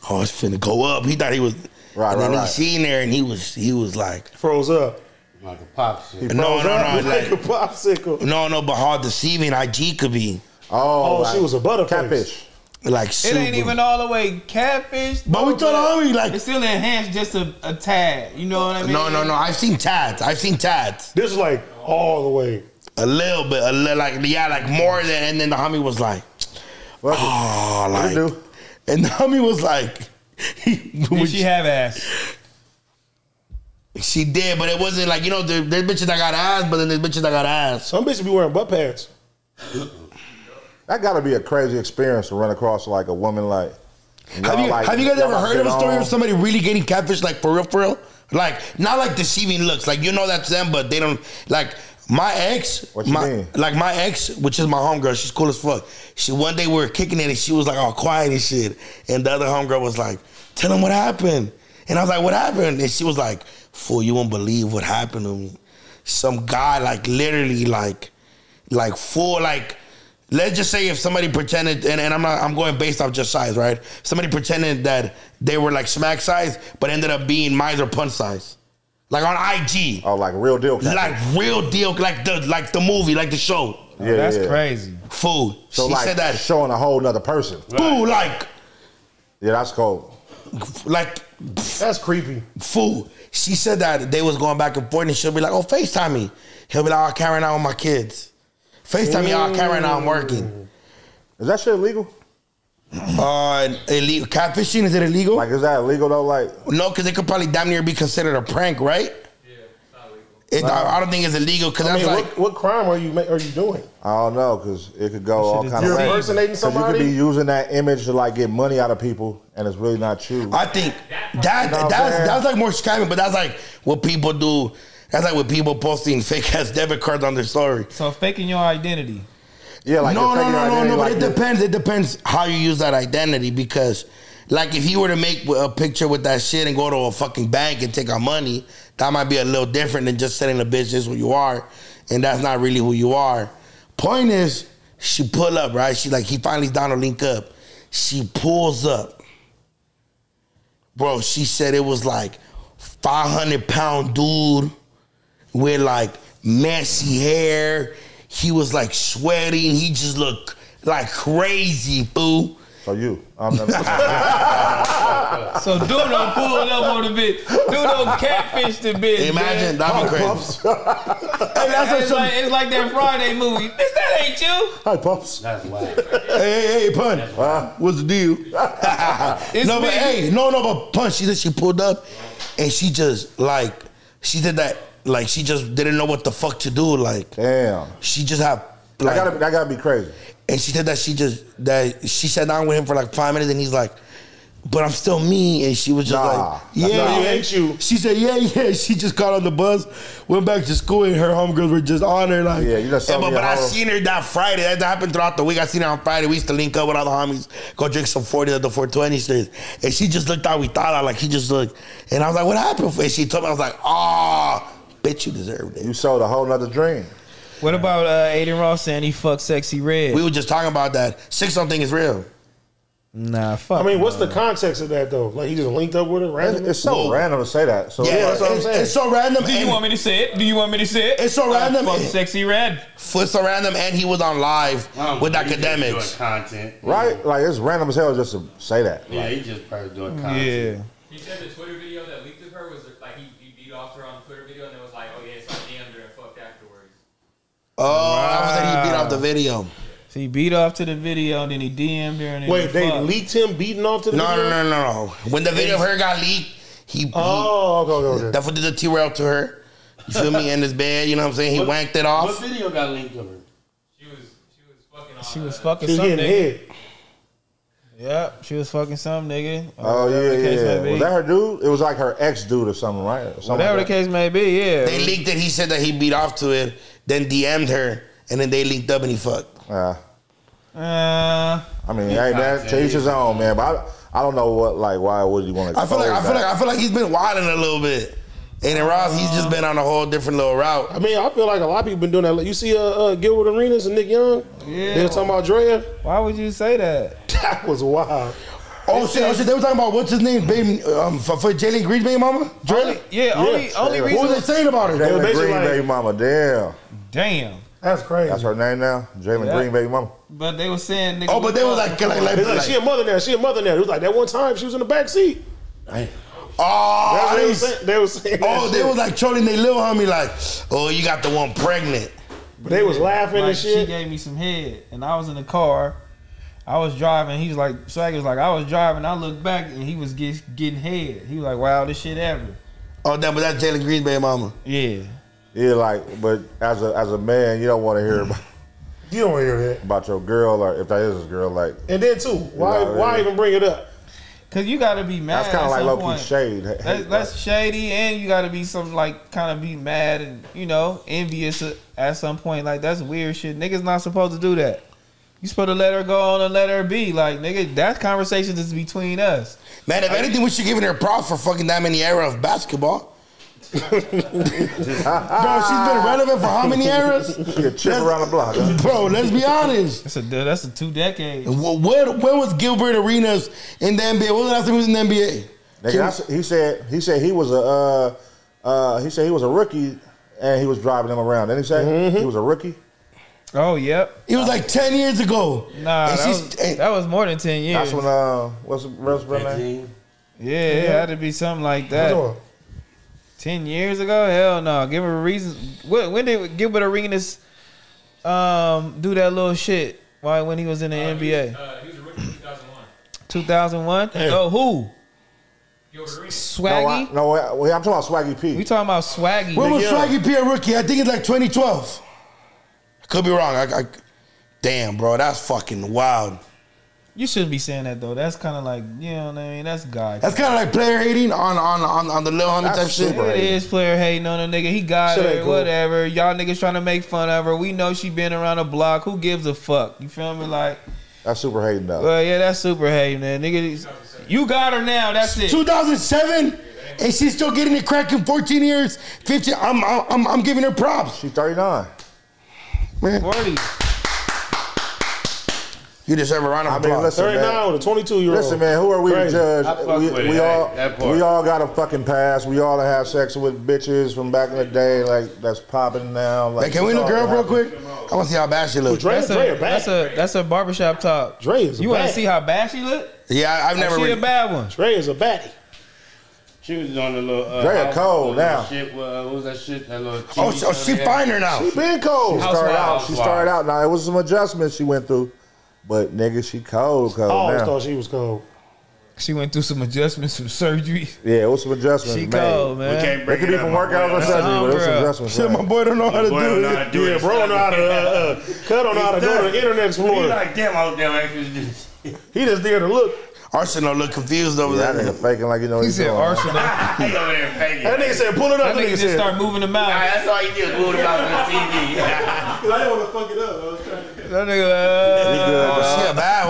oh, it's finna go up. He thought he was. Right, and right, then right. he seen her, and he was, he was like. Froze up. Like a popsicle. No, no, no. Like, like a popsicle. No, no, but how deceiving I G could be. Oh, oh like, she was a butterface. Catfish. Like super. It ain't even all the way catfish. But we told homie like it's still enhanced just a, a tad. You know what I mean? No, no, no. I've seen tads. I've seen tads. This is like all the way. A little bit, a little like yeah, like more than. And then the homie was like, what oh, like. What do? And the homie was like, did she have ass? She did, but it wasn't like you know there, there's bitches that got ass, but then there's bitches that got ass. Some bitches be wearing butt pads. That gotta be a crazy experience to run across like a woman like. Have you like, have you guys ever heard of a story on. of somebody really getting catfish like for real, for real? Like not like deceiving looks, like you know that's them, but they don't like my ex. What you my, mean? Like my ex, which is my homegirl, she's cool as fuck. She one day we were kicking it and she was like all quiet and shit, and the other homegirl was like, "Tell him what happened," and I was like, "What happened?" And she was like, "Fool, you won't believe what happened to me. Some guy like literally like, like fool like." Let's just say if somebody pretended, and, and I'm not, I'm going based off just size, right? Somebody pretended that they were like Smack size, but ended up being Miser Pun size, like on I G. Oh, like real deal. Like real deal, like the like the movie, like the show. Oh, yeah, that's yeah. crazy. Fool. So she like said that showing a whole nother person. Right. Fool, like. Yeah, that's cold. Like. That's creepy. Fool. She said that they was going back and forth, and she'll be like, "Oh, FaceTime me." He'll be like, "I'm carrying out with my kids." FaceTime y'all, I can't right now, I'm working. Is that shit illegal? Uh, illegal. Catfishing, is it illegal? Like, is that illegal though? Like, no, because it could probably damn near be considered a prank, right? Yeah, it's not illegal. It, like, I, I don't think it's illegal because I mean, like, what, what crime are you are you doing? I don't know because it could go all kind of ways. You're impersonating somebody. You could be using that image to like get money out of people, and it's really not true. I think that no, that's man. that's like more scamming, but that's like what people do. That's like with people posting fake ass debit cards on their story. So faking your identity. Yeah, like no, no, no, no, no. But it depends. It depends how you use that identity because, like, if you were to make a picture with that shit and go to a fucking bank and take our money, that might be a little different than just telling the bitch this is who you are, and that's not really who you are. Point is, she pull up, right? She like he finally's down to link up. She pulls up, bro. She said it was like five hundred pound dude. With like messy hair, he was like sweating. He just looked like crazy, boo. So you, I'm never so Duno pulled up on the bitch. Duno catfished the bitch. Imagine man. That'd be crazy. that's it's, like, it's like that Friday movie. Bitch, that ain't you. Hi, Pops. That's wild. Hey, hey, Pun. Uh, what's the deal? No, but hey, no, no, but Pun, she said she pulled up and she just, like, she did that, like, she just didn't know what the fuck to do. Like, damn. She just had, like, I gotta, I gotta be crazy. And she said that she just, that she sat down with him for like five minutes and he's like, but I'm still me. And she was just nah, like, yeah, nah, yeah. Hate you. She said, yeah, yeah. She just got on the bus, went back to school, and her homegirls were just on her. Like, yeah, you just saw hey, me but, but I seen her that Friday. That happened throughout the week. I seen her on Friday. We used to link up with all the homies, go drink some forty at the four twenty stairs. And she just looked out, we thought out, like, she just looked. And I was like, what happened? And she told me, I was like, ah, oh, bitch, you deserved it. You sold a whole nother dream. What about uh, Aiden Ross saying he fucked Sexy Red? We were just talking about that. Six don't think it's real. Nah, fuck. I mean, what's the context of that though? Like, he just linked up with it randomly? It's so Whoa. random to say that. So yeah, that's what I'm saying. It's so random. Do you want me to say it? Do you want me to say it? It's so random. Fuck Sexy Red. It's so random, and he was on live um, with academics. Content, right? Yeah. Like, it's random as hell just to say that. Yeah, like, he just probably doing content. Yeah. He said the Twitter video that leaked of her was like he, he beat off her on the Twitter video, and it was like, oh yeah, so I D M'd her and fucked afterwards. Oh, wow. I was like, he beat off the video. So he beat off to the video, and then he D M'd her. And then Wait, they fucked. leaked him beating off to the no, video? No, no, no, no. When the video of her got leaked, he... Oh, he, okay, okay, okay. That's what did the T-Rell to her. You feel me? In his bed, you know what I'm saying? He what, wanked it off. What video got linked to her? She was, she was fucking on She was fucking she some nigga. Hit. Yep, she was fucking some nigga. Oh, yeah, yeah. Was that her dude? It was like her ex-dude or something, right? Or something whatever like the case may be, yeah. They leaked it. He said that he beat off to it, then D M'd her, and then they linked up and he fucked. Yeah. Uh, uh, I mean, hey, that to each his own, man. But I, I don't know what, like, why would you want to? I feel like that. I feel like I feel like he's been wilding a little bit. And in Ross, he's just been on a whole different little route. I mean, I feel like a lot of people been doing that. You see, uh, uh Gilbert Arenas and Nick Young. Yeah. They were talking about Drea. Why would you say that? That was wild. Oh shit, oh shit! They were talking about what's his name, baby, um, for, for Jalen Green's baby mama. Drea. Yeah. Only, yeah, only reason. What was they saying about her? Jalen Green like, baby mama. Damn. Damn. That's crazy. That's her name now, Jalen yeah. Green, baby mama. But they were saying, nigga, oh, but they were like, like, like, like, she a mother now, she a mother now. It was like that one time she was in the back seat. Damn. Oh, they, they, was saying, they was saying. Oh, they shit. was like trolling they little homie, like, oh, you got the one pregnant. But they yeah. was laughing like, and shit. She gave me some head, and I was in the car. I was driving. He was like, Swag was like, I was driving. I looked back, and he was get, getting head. He was like, wow, this shit ever. Oh, that, but that's Jalen Green's baby mama. Yeah. Yeah, like, but as a as a man, you don't want to hear about you don't want to hear that about your girl, or if that is his girl, like. And then too, why you know, why even bring it up? Cause you gotta be mad. That's kind of like low key shade. That's, that's like, shady, and you gotta be some like kind of be mad and you know envious at some point. Like that's weird shit. Niggas not supposed to do that. You supposed to let her go on and let her be. Like, nigga, that conversation is between us. Man, if I anything, mean, we should give her props for fucking that many era of basketball. Bro, she's been relevant for how many eras? Yeah, trip around the block, huh? Bro, let's be honest. That's a that's a two decades. When, when was Gilbert Arenas in the N B A? When was the last time he was in the N B A? Nigga, I, he said he said he was a uh, uh, he said he was a rookie and he was driving them around. Didn't he say mm-hmm. he was a rookie? Oh yep. It was like ten years ago. Nah, that was, and, that was more than ten years. That's when uh, what's what's her name? Yeah, it had to be something like that. Ten years ago? Hell no. Give her a reason. When, when did Gilbert Arenas um, do that little shit? Why when he was in the uh, N B A? He was, uh, he was a rookie in two thousand one. two thousand one? Hey. Oh, who? Gilbert Arenas. Swaggy? No, I, no, I'm talking about Swaggy P. We talking about Swaggy. When was Swaggy P a rookie? I think it's like twenty twelve. Could be wrong. I, I, damn, bro. That's fucking wild. You shouldn't be saying that though. That's kind of like you know what I mean. That's God. That's kind of like player hating on on on, on the little homie type shit. It is player hating on a nigga. He got shit her, whatever. Y'all niggas trying to make fun of her. We know she been around the block. Who gives a fuck? You feel me? Like that's super hating though. Well, yeah, that's super hating, man. Nigga, you got her now. That's it. two thousand seven, and she's still getting it cracked in fourteen years, fifteen. I'm I'm I'm giving her props. She's thirty-nine. Man, forty. You deserve a round of applause. I mean, thirty-nine with a twenty-two-year-old. Listen, man, who are we to judge? We, we, all, that, that we all got a fucking past. We all have sex with bitches from back in the day. Like, that's popping now. Like, hey, can we look girl real quick? I want to see how bad she looks. That's, that's, that's a barbershop talk. Dre is a You want to see how bad she look? Yeah, I, I've never... She really... a bad one. Dre is a baddie. She was on a little. Uh, Drea cold now. Shit, uh, what was that shit? That little. Oh, she, oh, she finer now. She been cold. She started out. She started out. Now it was some adjustments she went through, but nigga, she cold, cold. I always now. thought she was cold. She went through some adjustments, some surgery. Yeah, it was some adjustments. She made. cold, man. We can't break it could be from workout or surgery, but it was some adjustments. Shit, my boy don't know how to do it. Yeah, bro don't know how to uh, cut on how to go to the internet explorer. He like damn, I was damn. He just there to look. Arsenal look confused over yeah, there. That nigga faking like you know he he's said going. Arsenal. He over there faking. That nigga said pull it up. That nigga, nigga just said, start moving the mouth. Nah, that's all he did, move the mouth on the T V. Cause I didn't want to fuck it up. I was trying to get that nigga. Uh, uh, she a bad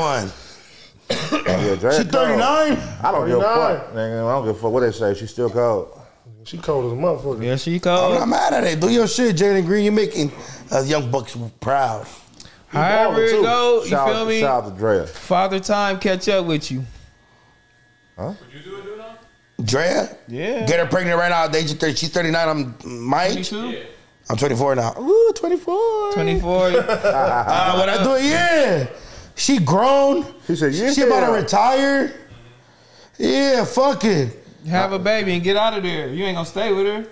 one. Yeah, she thirty-nine. I don't give a fuck, nigga. I don't give a fuck what they say. She still cold. She cold as a motherfucker. Yeah, she cold. I'm not mad at it. Do your shit, Jalen Green. You're making us young bucks proud. All right, here we go. You shout feel me? Shout out to Drea. Father time catch up with you. Huh? Would you do it, Duno? Drea? Yeah. Get her pregnant right now. She's thirty-nine. I'm Mike. Yeah. I'm twenty-four now. Ooh, twenty-four. twenty-four. uh, uh, when I do it, yeah. She grown. She said, yeah. She about to retire. Yeah, fuck it. Have a baby and get out of there. You ain't going to stay with her.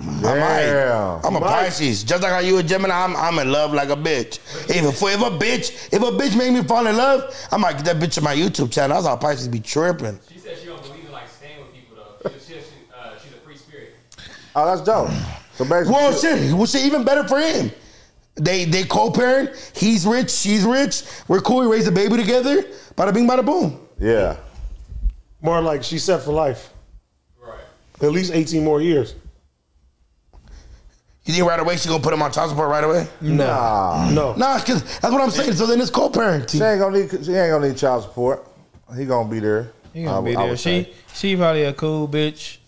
Yeah. I might. I'm a Pisces. Just like how you a Gemini, I'm, I'm in love like a bitch. Even for, if a bitch, if a bitch made me fall in love, I might get that bitch on my YouTube channel. That's how Pisces be tripping. She said she don't believe in like staying with people though. She, she, she, uh, she's a free spirit. Oh, that's dope. So basically, well, shit, well, shit, even better for him. They they co-parent. He's rich, she's rich. We're cool. We raise a baby together. Bada bing, bada boom. Yeah. More like she's set for life. Right. At least eighteen more years. You think right away she gonna put him on child support right away? Nah, no, nah, cause that's what I'm saying. So then it's co-parenting. She ain't gonna need. She ain't gonna need child support. He gonna be there. He gonna I, be there. She say. she probably a cool bitch.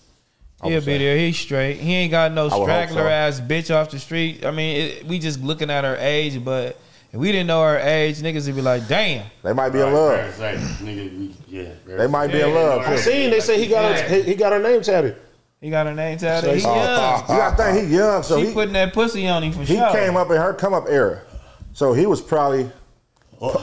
He'll be say. there. He's straight. He ain't got no straggler so. ass bitch off the street. I mean, it, we just looking at her age, but if we didn't know her age, niggas would be like, damn. They might be right, in love. Right, nigga, yeah, they might be yeah, in love. I seen they say he got yeah. her, he got her name tatted. He got her name tatted. He young. Uh, uh, you gotta think he young. So she he, putting that pussy on him for he sure. He came up in her come up era, so he was probably,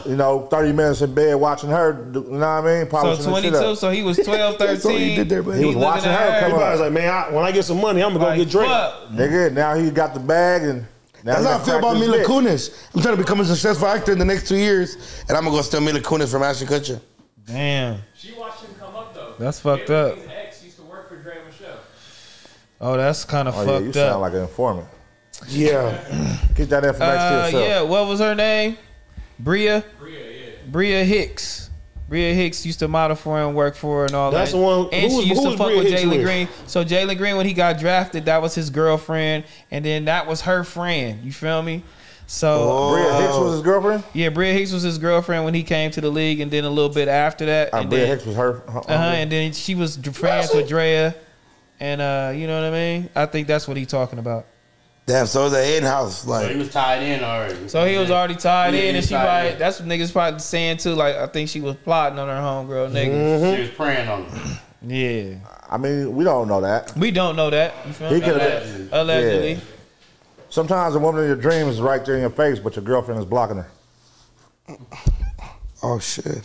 you know, thirty minutes in bed watching her. You know what I mean? Probably so twenty two. So he was twelve, thirteen. That's what he did there, but he, he was watching her, her come up. Was like, man, I, when I get some money, I'm gonna like, go get Drake. Nigga, now he got the bag and. Now That's how I feel about Mila Kunis. I'm trying to become a successful actor in the next two years, and I'm gonna go steal Mila Kunis from Ashton Kutcher. Damn. She watched him come up though. That's fucked up. Oh, that's kind of oh, fucked yeah, you up. You sound like an informant. Yeah. Get that information uh, to yourself. Yeah, what was her name? Bria? Bria, yeah. Bria Hicks. Bria Hicks used to model for her and work for her and all that's that. That's the one. And who she was, used to fuck Bria with Jalen Green. So Jalen Green, when he got drafted, that was his girlfriend. And then that was her friend. You feel me? So oh. Bria Hicks was his girlfriend? Yeah, Bria Hicks was his girlfriend when he came to the league. And then a little bit after that. Uh, and Bria then, Hicks was her. her uh-huh, and then she was friends with Drea. And uh, you know what I mean? I think that's what he's talking about. Damn, so it was an in-house. Like. So he was tied in already. So he was already tied yeah, in. And she probably, in. that's what niggas probably saying too. Like, I think she was plotting on her homegirl nigga. Mm-hmm. She was preying on him. Yeah. I mean, we don't know that. We don't know that. You feel me? Allegedly. Allegedly. Yeah. Sometimes a woman in your dreams is right there in your face, but your girlfriend is blocking her. Oh, shit.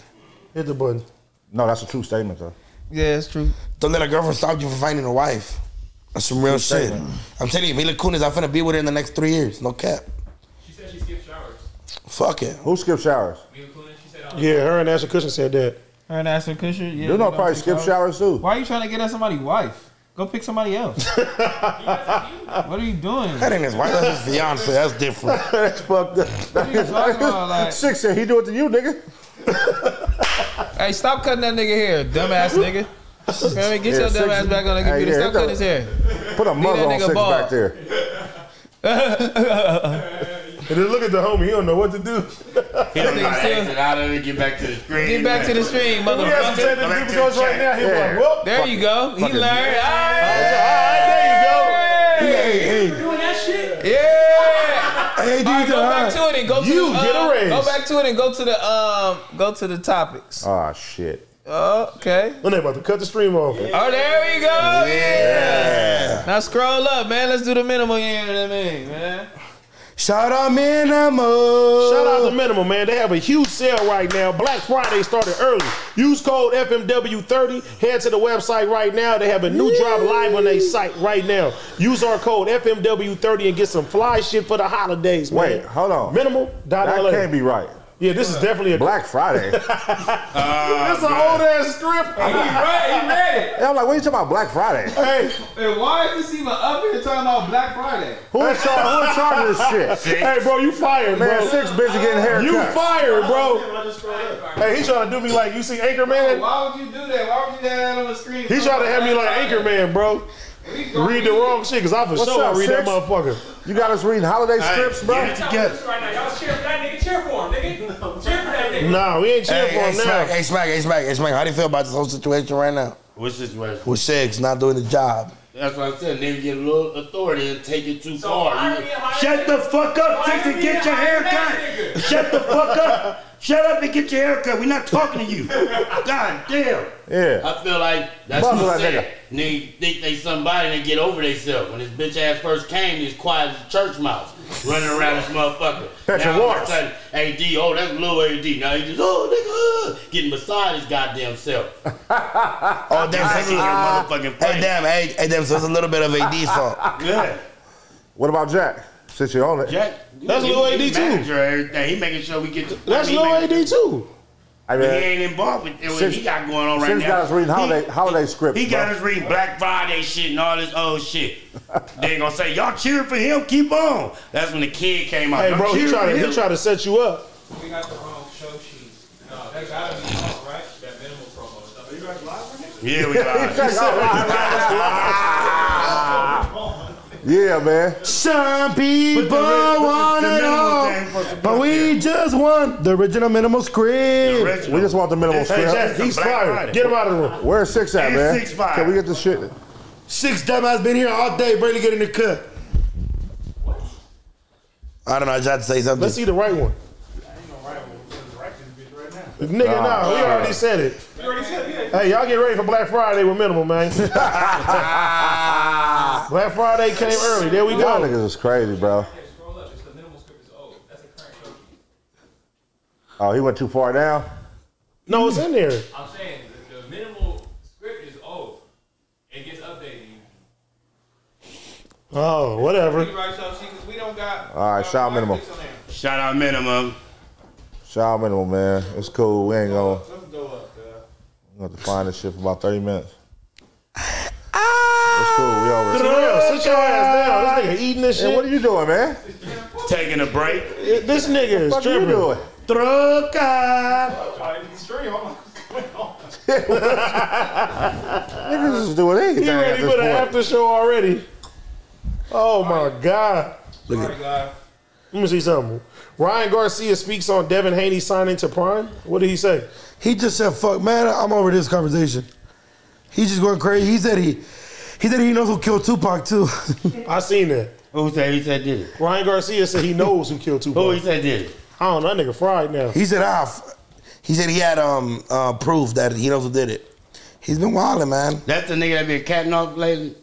Hit the button. No, that's a true statement, though. Yeah, it's true. Don't let a girlfriend stop you from finding a wife. That's some real shit. I'm telling you, Mila Kunis, I'm finna be with her in the next three years. No cap. She said she skipped showers. Fuck it. Who skipped showers? Mila Kunis, she said. Yeah, her and Ashton Kutcher said that. Her and Ashton Kutcher? Yeah. You know, probably skip showers too. Why are you trying to get us somebody's wife? Go pick somebody else. What are you doing? That ain't his wife. That's his fiance. That's different. That's fucked up. What are you talking about? Like, Six said he do it to you, nigga. Hey, stop cutting that nigga hair, dumbass nigga. Get yeah, your dumb ass back on the computer. Hey, yeah, stop cutting his hair. Put a muzzle on Six ball. back there. And then look at the homie. He don't know what to do. He don't know how to exit out of it. Get back to the stream. Get back to the stream, motherfucker. There you go. He learned. All right, there you go. Hey, hey, doing that shit? Yeah. Hey, right, go back to it and go to you the, get a raise. Uh, go back to it and go to the um go to the topics. Oh shit. Oh, okay. Well, they about to cut the stream off. Yeah. Oh, there we go. Yeah. yeah. Now scroll up, man. Let's do the minimal. You know what I mean, man. Shout out Minimal. Shout out to Minimal, man. They have a huge sale right now. Black Friday started early. Use code F M W thirty. Head to the website right now. They have a new Yay. drop live on their site right now. Use our code F M W thirty and get some fly shit for the holidays, man. Wait, hold on. Minimal. That can't be right. Yeah, this uh, is definitely a Black Friday. uh, That's an old ass script. He read, he read it. And I'm like, what are you talking about, Black Friday? Hey, and why is this even up here talking about Black Friday? Who is charging this shit? Hey, bro, you fired, man. Bro. Six busy getting haircuts. You fired, bro. Hey, he trying to do me like you see Anchorman. Bro, why would you do that? Why would you have that on the screen? He trying to have me like Anchorman, bro. Read the wrong shit, because I for sure I read that motherfucker. You got us reading holiday hey, scripts, bro? Get it together. Right now. Y'all cheer for that nigga. Cheer for him, nigga. Cheer for that nigga. Nah, we ain't cheering hey, for hey, him Smack, now. Hey, Smack, hey, Smack, hey, Smack, how do you feel about this whole situation right now? What situation? With Six not doing the job. That's what I said. Nigga get a little authority and take it too so far. Shut the fuck up, Six, and get your hair cut. Shut the fuck up. Shut up and get your hair cut. We're not talking to you. God damn. Yeah. I feel like that's Bumble what I said. Nigga. Nigga think they somebody and they get over themselves. When this bitch ass first came, he was quiet as a church mouse. Running around this motherfucker. That's now, all of a sudden, A D, oh, that's little A D. Now he just, oh, nigga, getting beside his goddamn self. oh, that's in your motherfucking face. Hey, damn, hey, hey, damn, so it's a little bit of A D's fault. Yeah. What about Jack? Since you're on it. Jack, that's little A D too. He making sure we get to. That's little A D too. I mean, he ain't involved with what since, he got going on right now. He got us reading holiday, he, holiday scripts. He got bro. us reading Black Friday shit and all this old shit. They gonna say, y'all cheering for him, keep on. That's when the kid came out. Hey, bro, he tried, to, he tried to set you up. We got the wrong show sheet. No, that gotta be wrong, right? That Minimal promo stuff. Are you guys live with him? Yeah, we live. He said, live. Yeah, man. Some people want it all, but we just want the original Minimal script. We just want the Minimal script. Hey, Jack, he's fired. Get him out of the room. Where's Six at, man? Six fired. Can we get this shit? Six dumbass been here all day, barely getting the cut. What? I don't know. I tried to say something. Let's see the right one. I ain't no right one. We're directing this bitch right now. Nigga, nah. We already said it. We already said it. Hey, y'all get ready for Black Friday with Minimal, man. Black Friday came early. There we go. Y'all niggas is crazy, bro. Oh, he went too far down? No, it's in there. I'm saying the Minimal script is old. It gets updated. Oh, whatever. All right, shout out Minimal. Shout out Minimal. Shout out Minimal, man. It's cool. We ain't going to. Let's go up, girl. We're going to have to find this shit for about thirty minutes. It's cool. We over. Sit your ass down. This nigga eating this shit. Hey, what are you doing, man? Taking a break. This nigga is what tripping. What are you doing? Trucker. Niggas is doing anything. He ready for the after show already. Oh my God. Look at that. Let me see something. Ryan Garcia speaks on Devin Haney signing to Prime. What did he say? He just said, "Fuck, man, I'm over this conversation." He's just going crazy. He said he. He said he knows who killed Tupac, too. I seen that. Who said he said did it? Ryan Garcia said he knows who killed Tupac. Who he said did it? I don't know. That nigga fried now. He said I. F he said he had um uh, proof that he knows who did it. He's been wilding, man. That's the nigga that been catting off lately?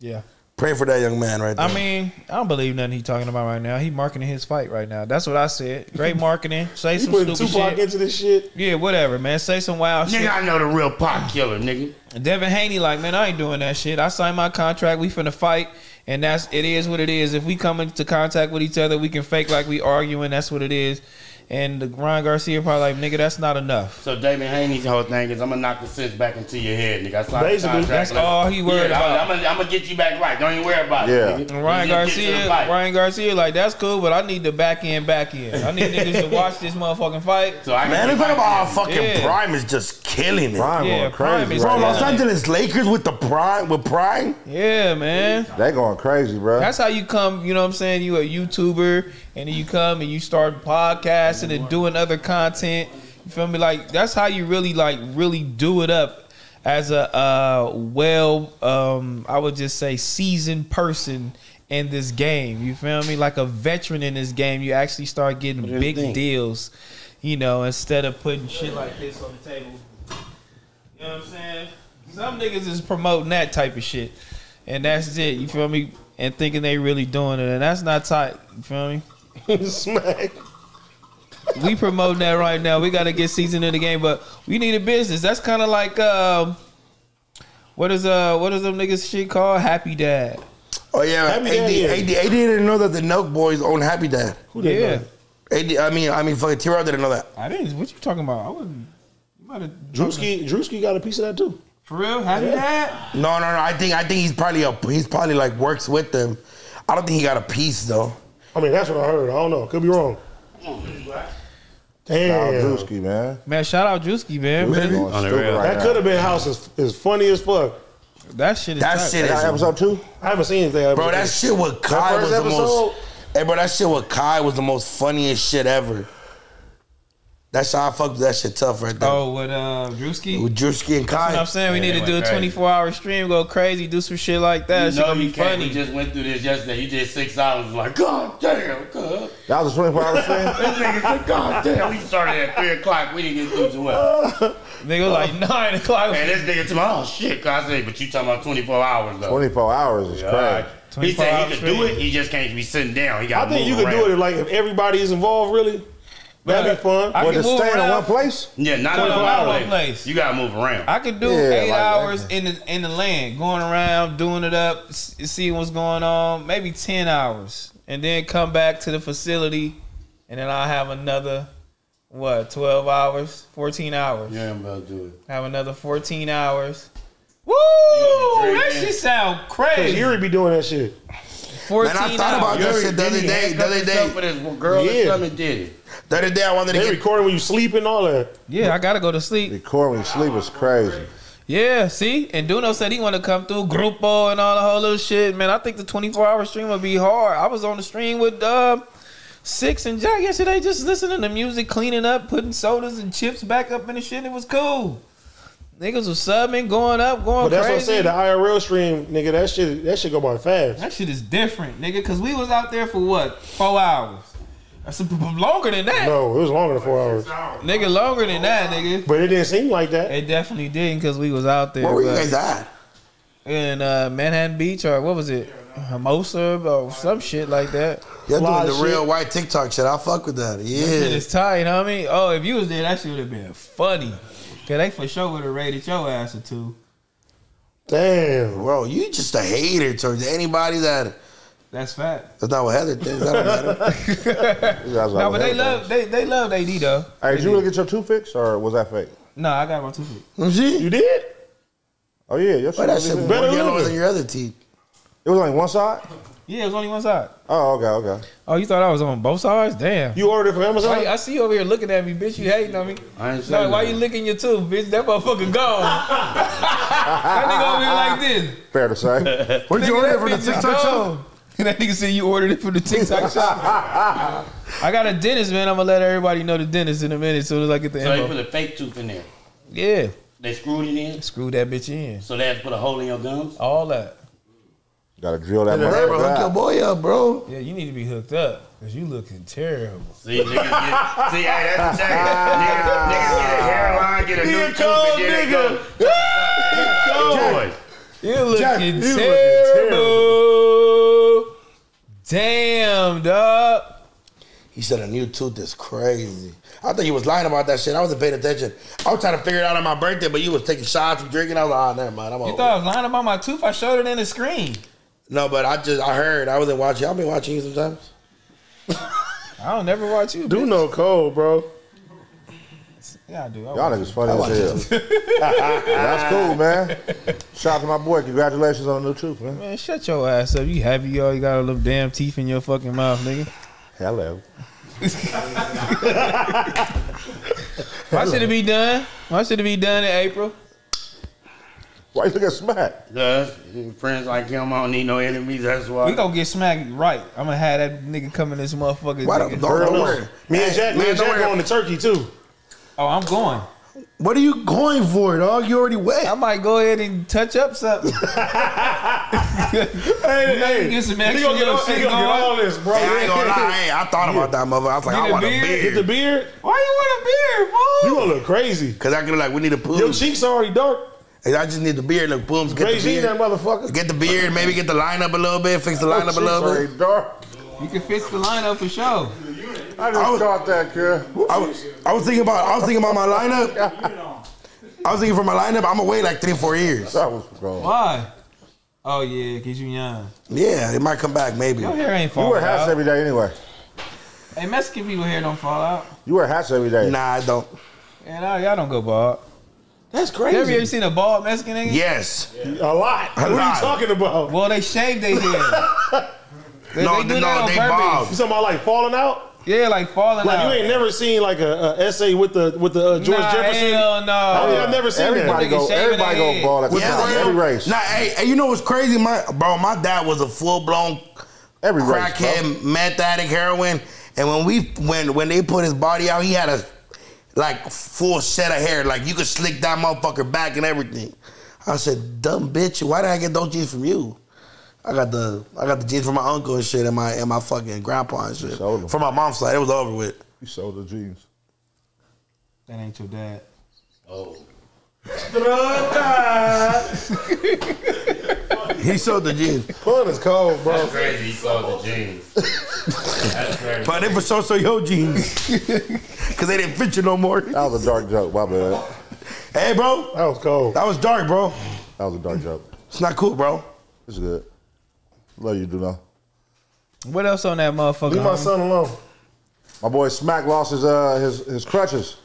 Yeah. Pray for that young man right there. I mean, I don't believe nothing he's talking about right now. He marketing his fight right now. That's what I said. Great marketing. Say some stupid Tupac shit. Tupac into this shit. Yeah, whatever, man. Say some wild nigga, shit. Nigga, I know the real pop killer, nigga. Devin Haney like, man, I ain't doing that shit. I signed my contract. We finna fight. And that's it is what it is. If we come into contact with each other, we can fake like we arguing. That's what it is. And the Ryan Garcia probably like, nigga, that's not enough. So David Haney's whole thing is, I'm gonna knock the sense back into your head, nigga. I Basically, that's like, all he worried yeah, about. I'm gonna, I'm gonna get you back right. Don't even worry about yeah. it. And Ryan Garcia, Ryan Garcia, like that's cool, but I need the back end, back end. I need niggas to watch this motherfucking fight. So I man, it's like about how fucking yeah. Prime is just killing it. Prime yeah, going Prime crazy, bro. Right Los Angeles Lakers with the Prime, with Prime. Yeah, man, they going crazy, bro. That's how you come. You know what I'm saying? You a YouTuber. And then you come and you start podcasting and doing other content. You feel me? Like, that's how you really, like, really do it up as a, uh, well, um, I would just say seasoned person in this game. You feel me? Like a veteran in this game, you actually start getting big deals, you know, instead of putting shit like this on the table. You know what I'm saying? Some niggas is promoting that type of shit. And that's it. You feel me? And thinking they really doing it. And that's not tight. You feel me? Smack. We promoting that right now. We got to get seasoned in the game, but we need a business. That's kind of like um, what is uh what is them niggas shit called? Happy Dad. Oh yeah, A D didn't know that the Nelk boys own Happy Dad. Who did? Yeah. A D, I mean, I mean, fucking T-Rell didn't know that. I didn't. What you talking about? I wouldn't. Drewski, Drewski got a piece of that too. For real? Happy yeah. Dad? No, no, no. I think, I think he's probably a, he's probably like works with them. I don't think he got a piece though. I mean, that's what I heard. I don't know. Could be wrong. Damn, shout out Drewski, man. Man, shout out Drewski, man. man. On the real. That could have been house is, is funny as fuck. That shit is. That tight. shit is that episode two. I haven't seen anything, bro. That shit with Kai was episode? the most. Hey, bro, that shit with Kai was the most funniest shit ever. That's how I fucked with that shit tough right there. Oh, with uh, Drewski? With Drewski and Kai. That's what I'm saying. We yeah, need to do a twenty-four hour stream, go crazy, do some shit like that. It's gonna be funny. You just went through this yesterday. You did six hours. Like, God damn, God. That was a twenty-four hour stream? This nigga said, God damn. We started at three o'clock. We didn't get through too well. Nigga was like nine o'clock. Man, this nigga told me, oh, shit. I said, but you talking about twenty-four hours, though. twenty-four hours is yeah. crazy. He said he could do it. He just can't be sitting down. He got. I think you could do it like if everybody is involved, really. That'd be fun. I well, to stay in one place? Yeah, not in one place. You gotta move around. I could do yeah, eight like hours that. in the in the land, going around, doing it up, seeing what's going on. Maybe ten hours, and then come back to the facility, and then I'll have another what twelve hours, fourteen hours. Yeah, I'm about to do it. Have another fourteen hours. Woo! That shit sound crazy. Yuri be doing that shit. fourteen Man, I thought about that shit the other day. The other day, with his girl yeah. or something did it. The other day, I wanted to they get recording when you sleep and all that. Yeah, I gotta go to sleep. Recording when you sleep is crazy. Yeah, see, and Duno said he want to come through Grupo and all the whole little shit. Man, I think the twenty-four hour stream would be hard. I was on the stream with uh, Six and Jack yesterday, just listening to music, cleaning up, putting sodas and chips back up in the shit. It was cool. Niggas was subbing, going up, going crazy. But that's crazy. What I said, the I R L stream, nigga, that shit, that shit go by fast. That shit is different, nigga, because we was out there for what? Four hours. That's a, longer than that. No, it was longer than four hours. Nigga, longer than that, nigga. But it didn't seem like that. It definitely didn't because we was out there. Where were you guys at? In uh, Manhattan Beach or what was it? Hermosa or some shit like that. Y'all doing the shit. Real white TikTok shit. I fuck with that. Yeah. That shit is tight, homie. Oh, if you was there, that shit would have been funny. Cause they for sure would have rated your ass or two. Damn, bro, you just a hater towards anybody that. That's fact. That's not what Heather thinks. That don't matter. No, nah, but they love they, they love A D though. Hey, did you really get your tooth fixed or was that fake? No, nah, I got my tooth fixed. You, you did? Oh yeah, your tooth fixed. That better yellow than your other teeth. It was only one side. Yeah, it was only one side. Oh, okay, okay. Oh, you thought I was on both sides? Damn. You ordered it from Amazon? Why, I see you over here looking at me, bitch. You hating on me. I ain't no, why that. You licking your tooth, bitch? That motherfucker gone. That nigga over here like this. Fair to say. Where'd you order it from the TikTok show? That nigga said you ordered it from the TikTok show. I got a dentist, man. I'm going to let everybody know the dentist in a minute as soon as I get the info. So you put a fake tooth in there? Yeah. They screwed it in? Screwed that bitch in. So they had to put a hole in your gums? All that. Gotta drill that. Hey, bro, hook your boy up, bro. Yeah, you need to be hooked up because you looking terrible. See, niggas get, see, hey, that's the thing. Niggas, niggas get a hairline, get a new tooth, and then they go. Jack, you looking Jack, terrible. Damn, dog. He said a new tooth is crazy. I thought you was lying about that shit. I wasn't paying attention. I was trying to figure it out on my birthday, but you was taking shots and drinking. I was like, oh, never mind. I'm you over. Thought I was lying about my tooth? I showed it in the screen. No, but I just, I heard. I wasn't watching. I've been watching you sometimes. I don't never watch you, do bitch. No cold, bro. Yeah, I do. Y'all niggas funny as hell. That's cool, man. Shout out to my boy. Congratulations on the new tooth, man. Man, shut your ass up. You happy, y'all. You got all them damn teeth in your fucking mouth, nigga. Hello. Why should it be done? Why should it be done in April? Why you look at Smack? Yeah, friends like him, I don't need no enemies. That's why we gonna get Smack right. I'm gonna have that nigga come in this motherfucker. Why don't, don't worry. Me and Jack, me and Jack going to Turkey too. Oh, I'm going. What are you going for, dog? You already wet. I might go ahead and touch up something. Hey, hey, get some extra gonna get all, shit gonna get all this, bro. Hey, I ain't gonna lie. Hey, I thought about that, mother. I was like, I want a beard. Get the beard. Why you want a beard, bro? You gonna look crazy. Cause I can like, we need a pool. Your cheeks are already dark. I just need the beard. Look, boom. Get the beard. That motherfucker. Get the beard. Maybe get the line up a little bit. Fix the line up a little bit. Dark. You can fix the lineup for sure. I just I was, caught that, kid. I was, I was thinking about, I was thinking about my lineup. I was thinking for my lineup, I'm away like three, four years. That was wrong. Why? Oh yeah, cause you young. Yeah, it might come back maybe. Your hair ain't falling out. You wear hats out. Every day anyway. Hey, Mexican people hair don't fall out. You wear hats every day. Nah, I don't. And yeah, y'all don't go bald. That's crazy. Have you ever seen a bald Mexican nigga? Yes, yeah. a lot. A what lot. Are you talking about? Well, they shave their hair. They, no, they, do no, that on they bald. You talking about like falling out? Yeah, like falling like out. Like you ain't never seen like a, a essay with the with the uh, George nah, Jefferson? Hell no. I mean, I've never seen everybody that. Go, everybody go bald. Like, yeah, yeah. Every race. Nah, hey, hey, you know what's crazy, my bro? My dad was a full blown every crackhead, meth addict, heroin, and when we when when they put his body out, he had a. Like full set of hair, like you could slick that motherfucker back and everything. I said, dumb bitch, why did I get those jeans from you? I got the I got the jeans from my uncle and shit, and my and my fucking grandpa and shit. From my mom's side, it was over with. You sold the jeans. That ain't your dad. Oh. He sold the jeans. Pun is cold, bro. That's crazy. He sold the jeans. That's crazy. But they for so so yo jeans, cause they didn't fit you no more. That was a dark joke, my bad. Hey, bro. That was cold. That was dark, bro. That was a dark joke. It's not cool, bro. It's good. Love you, Duno. What else on that motherfucker? Leave my son alone. My boy Smack lost his uh his his crutches.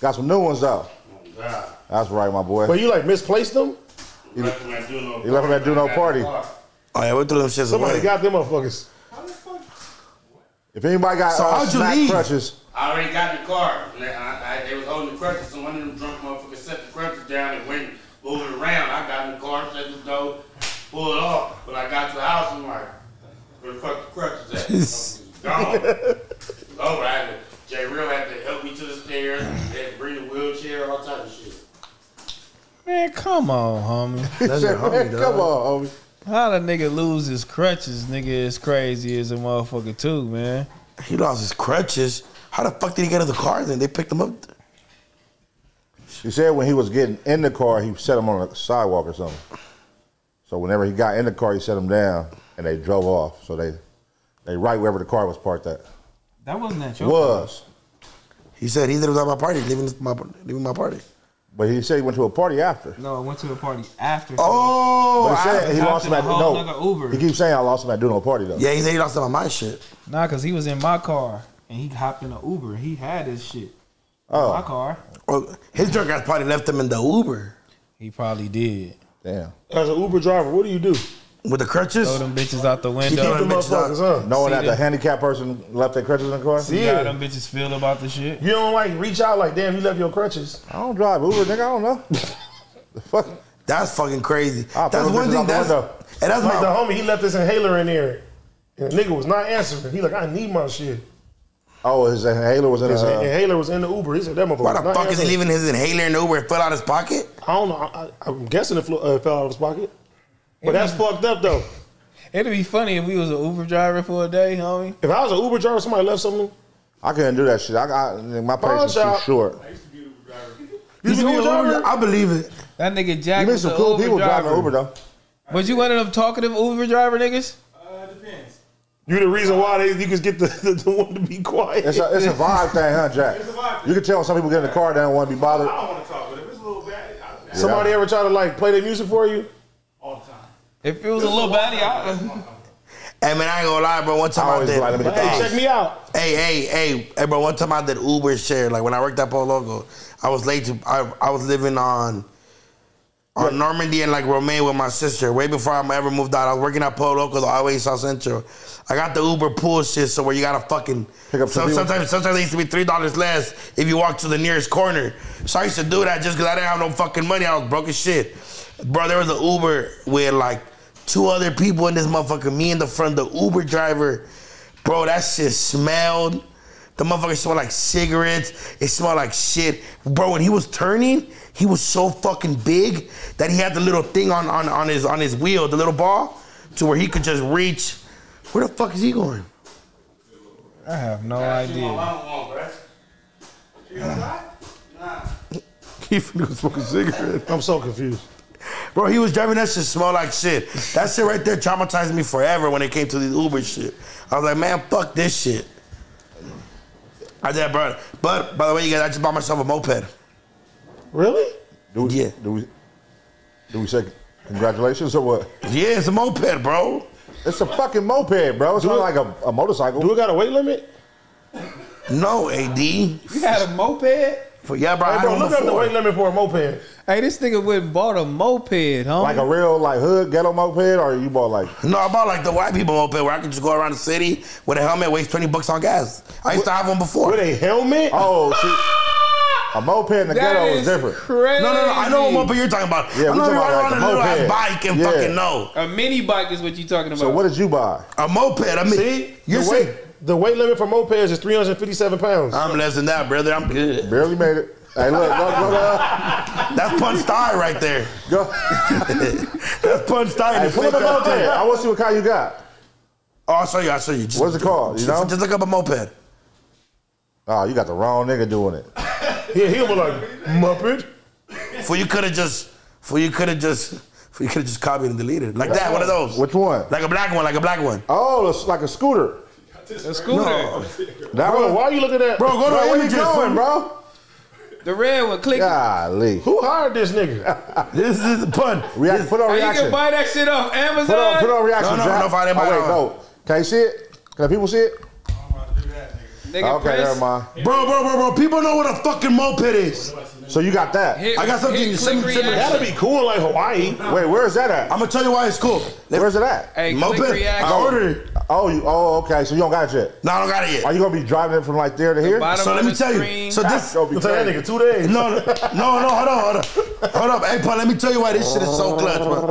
Got some new ones out. Oh God. That's right, my boy. But you like misplaced them? You left him at Duno. You left him at Duno party. Oh yeah, we threw them shits Somebody away. Somebody got them motherfuckers. How the fuck? If anybody got so uh, Smack crutches, I already got in the car. I, I, I, they was holding the crutches, so one of them drunk motherfuckers set the crutches down and went moving around. I got in the car, shut the door, pulled off. But I got to the house and I'm like, where the fuck the crutches at? It's gone. It was over. I had to, J. Real had to help me to the stairs. They had to bring the wheelchair, all type of shit. Man, come on, homie. That's your homie, dog. Come on, homie. How the nigga lose his crutches, nigga, is crazy as a motherfucker, too, man. He lost his crutches? How the fuck did he get in the car then? They picked him up? He said when he was getting in the car, he set him on a sidewalk or something. So whenever he got in the car, he set him down, and they drove off. So they they right wherever the car was parked at. That wasn't at your car. It was. He said either it was at my party, leaving my, leaving my party. But he said he went to a party after. No, I went to a party after. Oh, he said he lost him at Duno. He keeps saying I lost him at Duno party though. Yeah, he said he lost him on my shit. Nah, cause he was in my car and he hopped in an Uber. He had his shit. Oh, my car. Well, his drunk ass probably left him in the Uber. He probably did. Damn. As an Uber driver, what do you do? With the crutches? Throw them bitches out the window. Keep them motherfuckers up. Knowing that the handicapped person left their crutches in the car? See how them bitches feel about the shit? You don't like reach out like, damn, you left your crutches. I don't drive Uber, nigga. I don't know. The fuck? That's fucking crazy. That's one thing. That's and that's like the homie. He left his inhaler in there. And the nigga was not answering. He like, I need my shit. Oh, his inhaler was in his uh, inhaler was in the Uber. He said that motherfucker. Why the fuck is he leaving his inhaler in the Uber? It fell out of his pocket. I don't know. I, I'm guessing it flew, uh, fell out of his pocket. But it'd that's be, fucked up though. It'd be funny if we was an Uber driver for a day, homie. If I was an Uber driver, somebody left something. I couldn't do that shit. I got my patience too short. I used to be an Uber driver. You, you be an Uber driver? driver? I believe it. That nigga Jack. You made some cool Uber people driver. driving Uber though. Was you one of them talkative Uber driver niggas? Uh, depends. You the reason why they you can get the, the, the one to be quiet. It's a, it's a vibe thing, huh, Jack? It's a vibe. You can tell some people get in the car they don't want to be bothered. I don't want to talk, but if it's a little bad, I, yeah. Somebody ever try to like play their music for you? All the time. If it was a little batty, I... Hey, man, I ain't gonna lie, bro. One time I, I did... Lie, hey, hey, check me out. Hey, hey, hey. Hey, bro, one time I did Uber share. Like, when I worked at Polo Loco, I was late to... I, I was living on... On right. Normandy and, like, Romaine with my sister. Way before I ever moved out, I was working at Polo Loco, the highway South Central. I got the Uber pool shit, so where you gotta fucking... Pick up some some, sometimes, sometimes it used to be three dollars less if you walk to the nearest corner. So I used to do that just because I didn't have no fucking money. I was broke as shit. Bro, there was an Uber with, like, two other people in this motherfucker, me in the front, the Uber driver. Bro, that shit smelled. The motherfucker smelled like cigarettes. It smelled like shit. Bro, when he was turning, he was so fucking big that he had the little thing on, on, on, his, on his wheel, the little ball, to where he could just reach. Where the fuck is he going? I have no idea. You uh, he was smoking cigarettes. I'm so confused. Bro, he was driving that shit smell like shit. That shit right there traumatized me forever when it came to the Uber shit. I was like, man, fuck this shit. I did, bro. But, by the way, you guys, I just bought myself a moped. Really? Do we, yeah. Do we, do we say congratulations or what? Yeah, it's a moped, bro. It's a fucking moped, bro. It's do not it, like a, a motorcycle. Do it got a weight limit? No, A D. You had a moped? For, yeah, bro. Hey, bro, look up the weight limit for a moped. Hey, this nigga went and bought a moped, huh? Like a real, like, hood ghetto moped, or you bought like? No, I bought like the white people moped where I can just go around the city with a helmet, waste twenty bucks on gas. I used what, to have one before. With a helmet? Oh, shit. A moped in the that ghetto is, is different. Crazy. No, no, no. I know what moped you're talking about. Yeah, I'm not riding a little ass bike and yeah. fucking no. A mini bike is what you're talking about. So what did you buy? A moped. I mean, see, you're the weight, the weight limit for mopeds is three hundred fifty-seven pounds. I'm less than that, brother. I'm good. Barely made it. Hey, look, look, look, look. That's Pun's thigh right there. Go. That's Pun's thigh. Hey, pull up a moped. I want to see what car you got. Oh, I'll show you. I'll show you. Just, what's it called? You just, know? Just look up a moped. Oh, you got the wrong nigga doing it. Yeah, he was like, Muppet. For you could have just, for you could have just, for you could have just copied and deleted. Like that, one of those. Which one? Like a black one, like a black one. Oh, it's like a scooter. A scooter. No. That bro, one, why are you looking at? Bro, go to where you going, bro? The red one, click. Golly. Who hired this nigga? This is the Pun. React, put on reaction. You can buy that shit off Amazon. Put on, put on reaction. No, no, no, I didn't buy it. Oh, wait, no. Can you see it? Can people see it? Nigga okay, press. Never mind. Bro, bro, bro, bro. People know what a fucking moped is. So you got that. Hit, I got something similar. That'll be cool, like Hawaii. Wait, where is that at? I'm gonna tell you why it's cool. Where's it at? Hey, moped. I ordered it. Oh, you, oh, okay. So you don't got it yet? No, I don't got it yet. Are you gonna be driving it from like there to the here? So let me tell screen. you. So this. Tell that nigga two days. No, no, no, no. Hold on, hold on. Hold up, hey, Pun. Let me tell you why this shit is so clutch, man.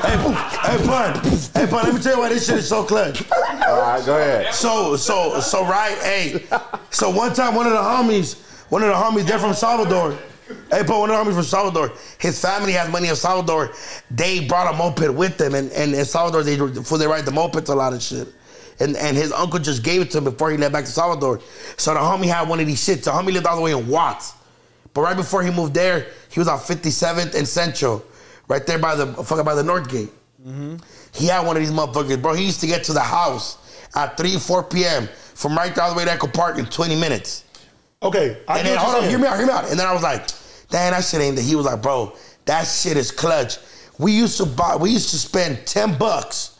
hey, hey, Pun. Hey, Pun. Let me tell you why this shit is so clutch. All right, go ahead. So, so, so right, hey. So one time, one of the homies. One of the homies, they're from Salvador. Hey, but one of the homies from Salvador, his family has money in Salvador. They brought a moped with them, and, and in Salvador, they before they ride the mopeds a lot of shit. And, and his uncle just gave it to him before he left back to Salvador. So the homie had one of these shits. The homie lived all the way in Watts. But right before he moved there, he was on fifty-seventh and Central, right there by the fucking by the North Gate. Mm-hmm. He had one of these motherfuckers, bro. He used to get to the house at three, four P M from right there all the way to Echo Park in twenty minutes. Okay, I and then hold on, hear me out, hear me out. And then I was like, "Damn, that shit ain't." That he was like, "Bro, that shit is clutch." We used to buy, we used to spend ten bucks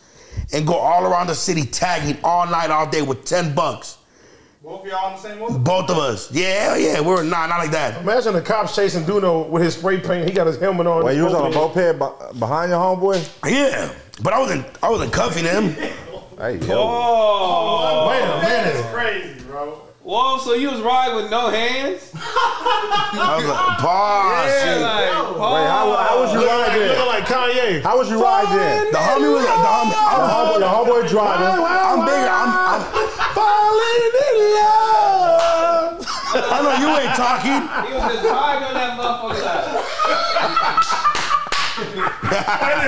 and go all around the city tagging all night, all day with ten bucks. Both of y'all on the same one? Both of us. Yeah, yeah. We were nah, not like that. Imagine the cops chasing Duno with his spray paint. He got his helmet on. Wait, you was on a moped behind your homeboy? Yeah, but I wasn't. I wasn't cuffing him. Hey, yo. Oh, wait a minute. That's crazy, bro. Whoa, so you was riding with no hands? I was like, pause. Yeah, like, pause. Wait, how, how was you look riding? Like, looking like Kanye. How was you riding? Falling the homie was like, the homie, the homeboy driving. I'm bigger. I'm, I'm falling in love. I know you ain't talking. He was just riding on that motherfucker. Like,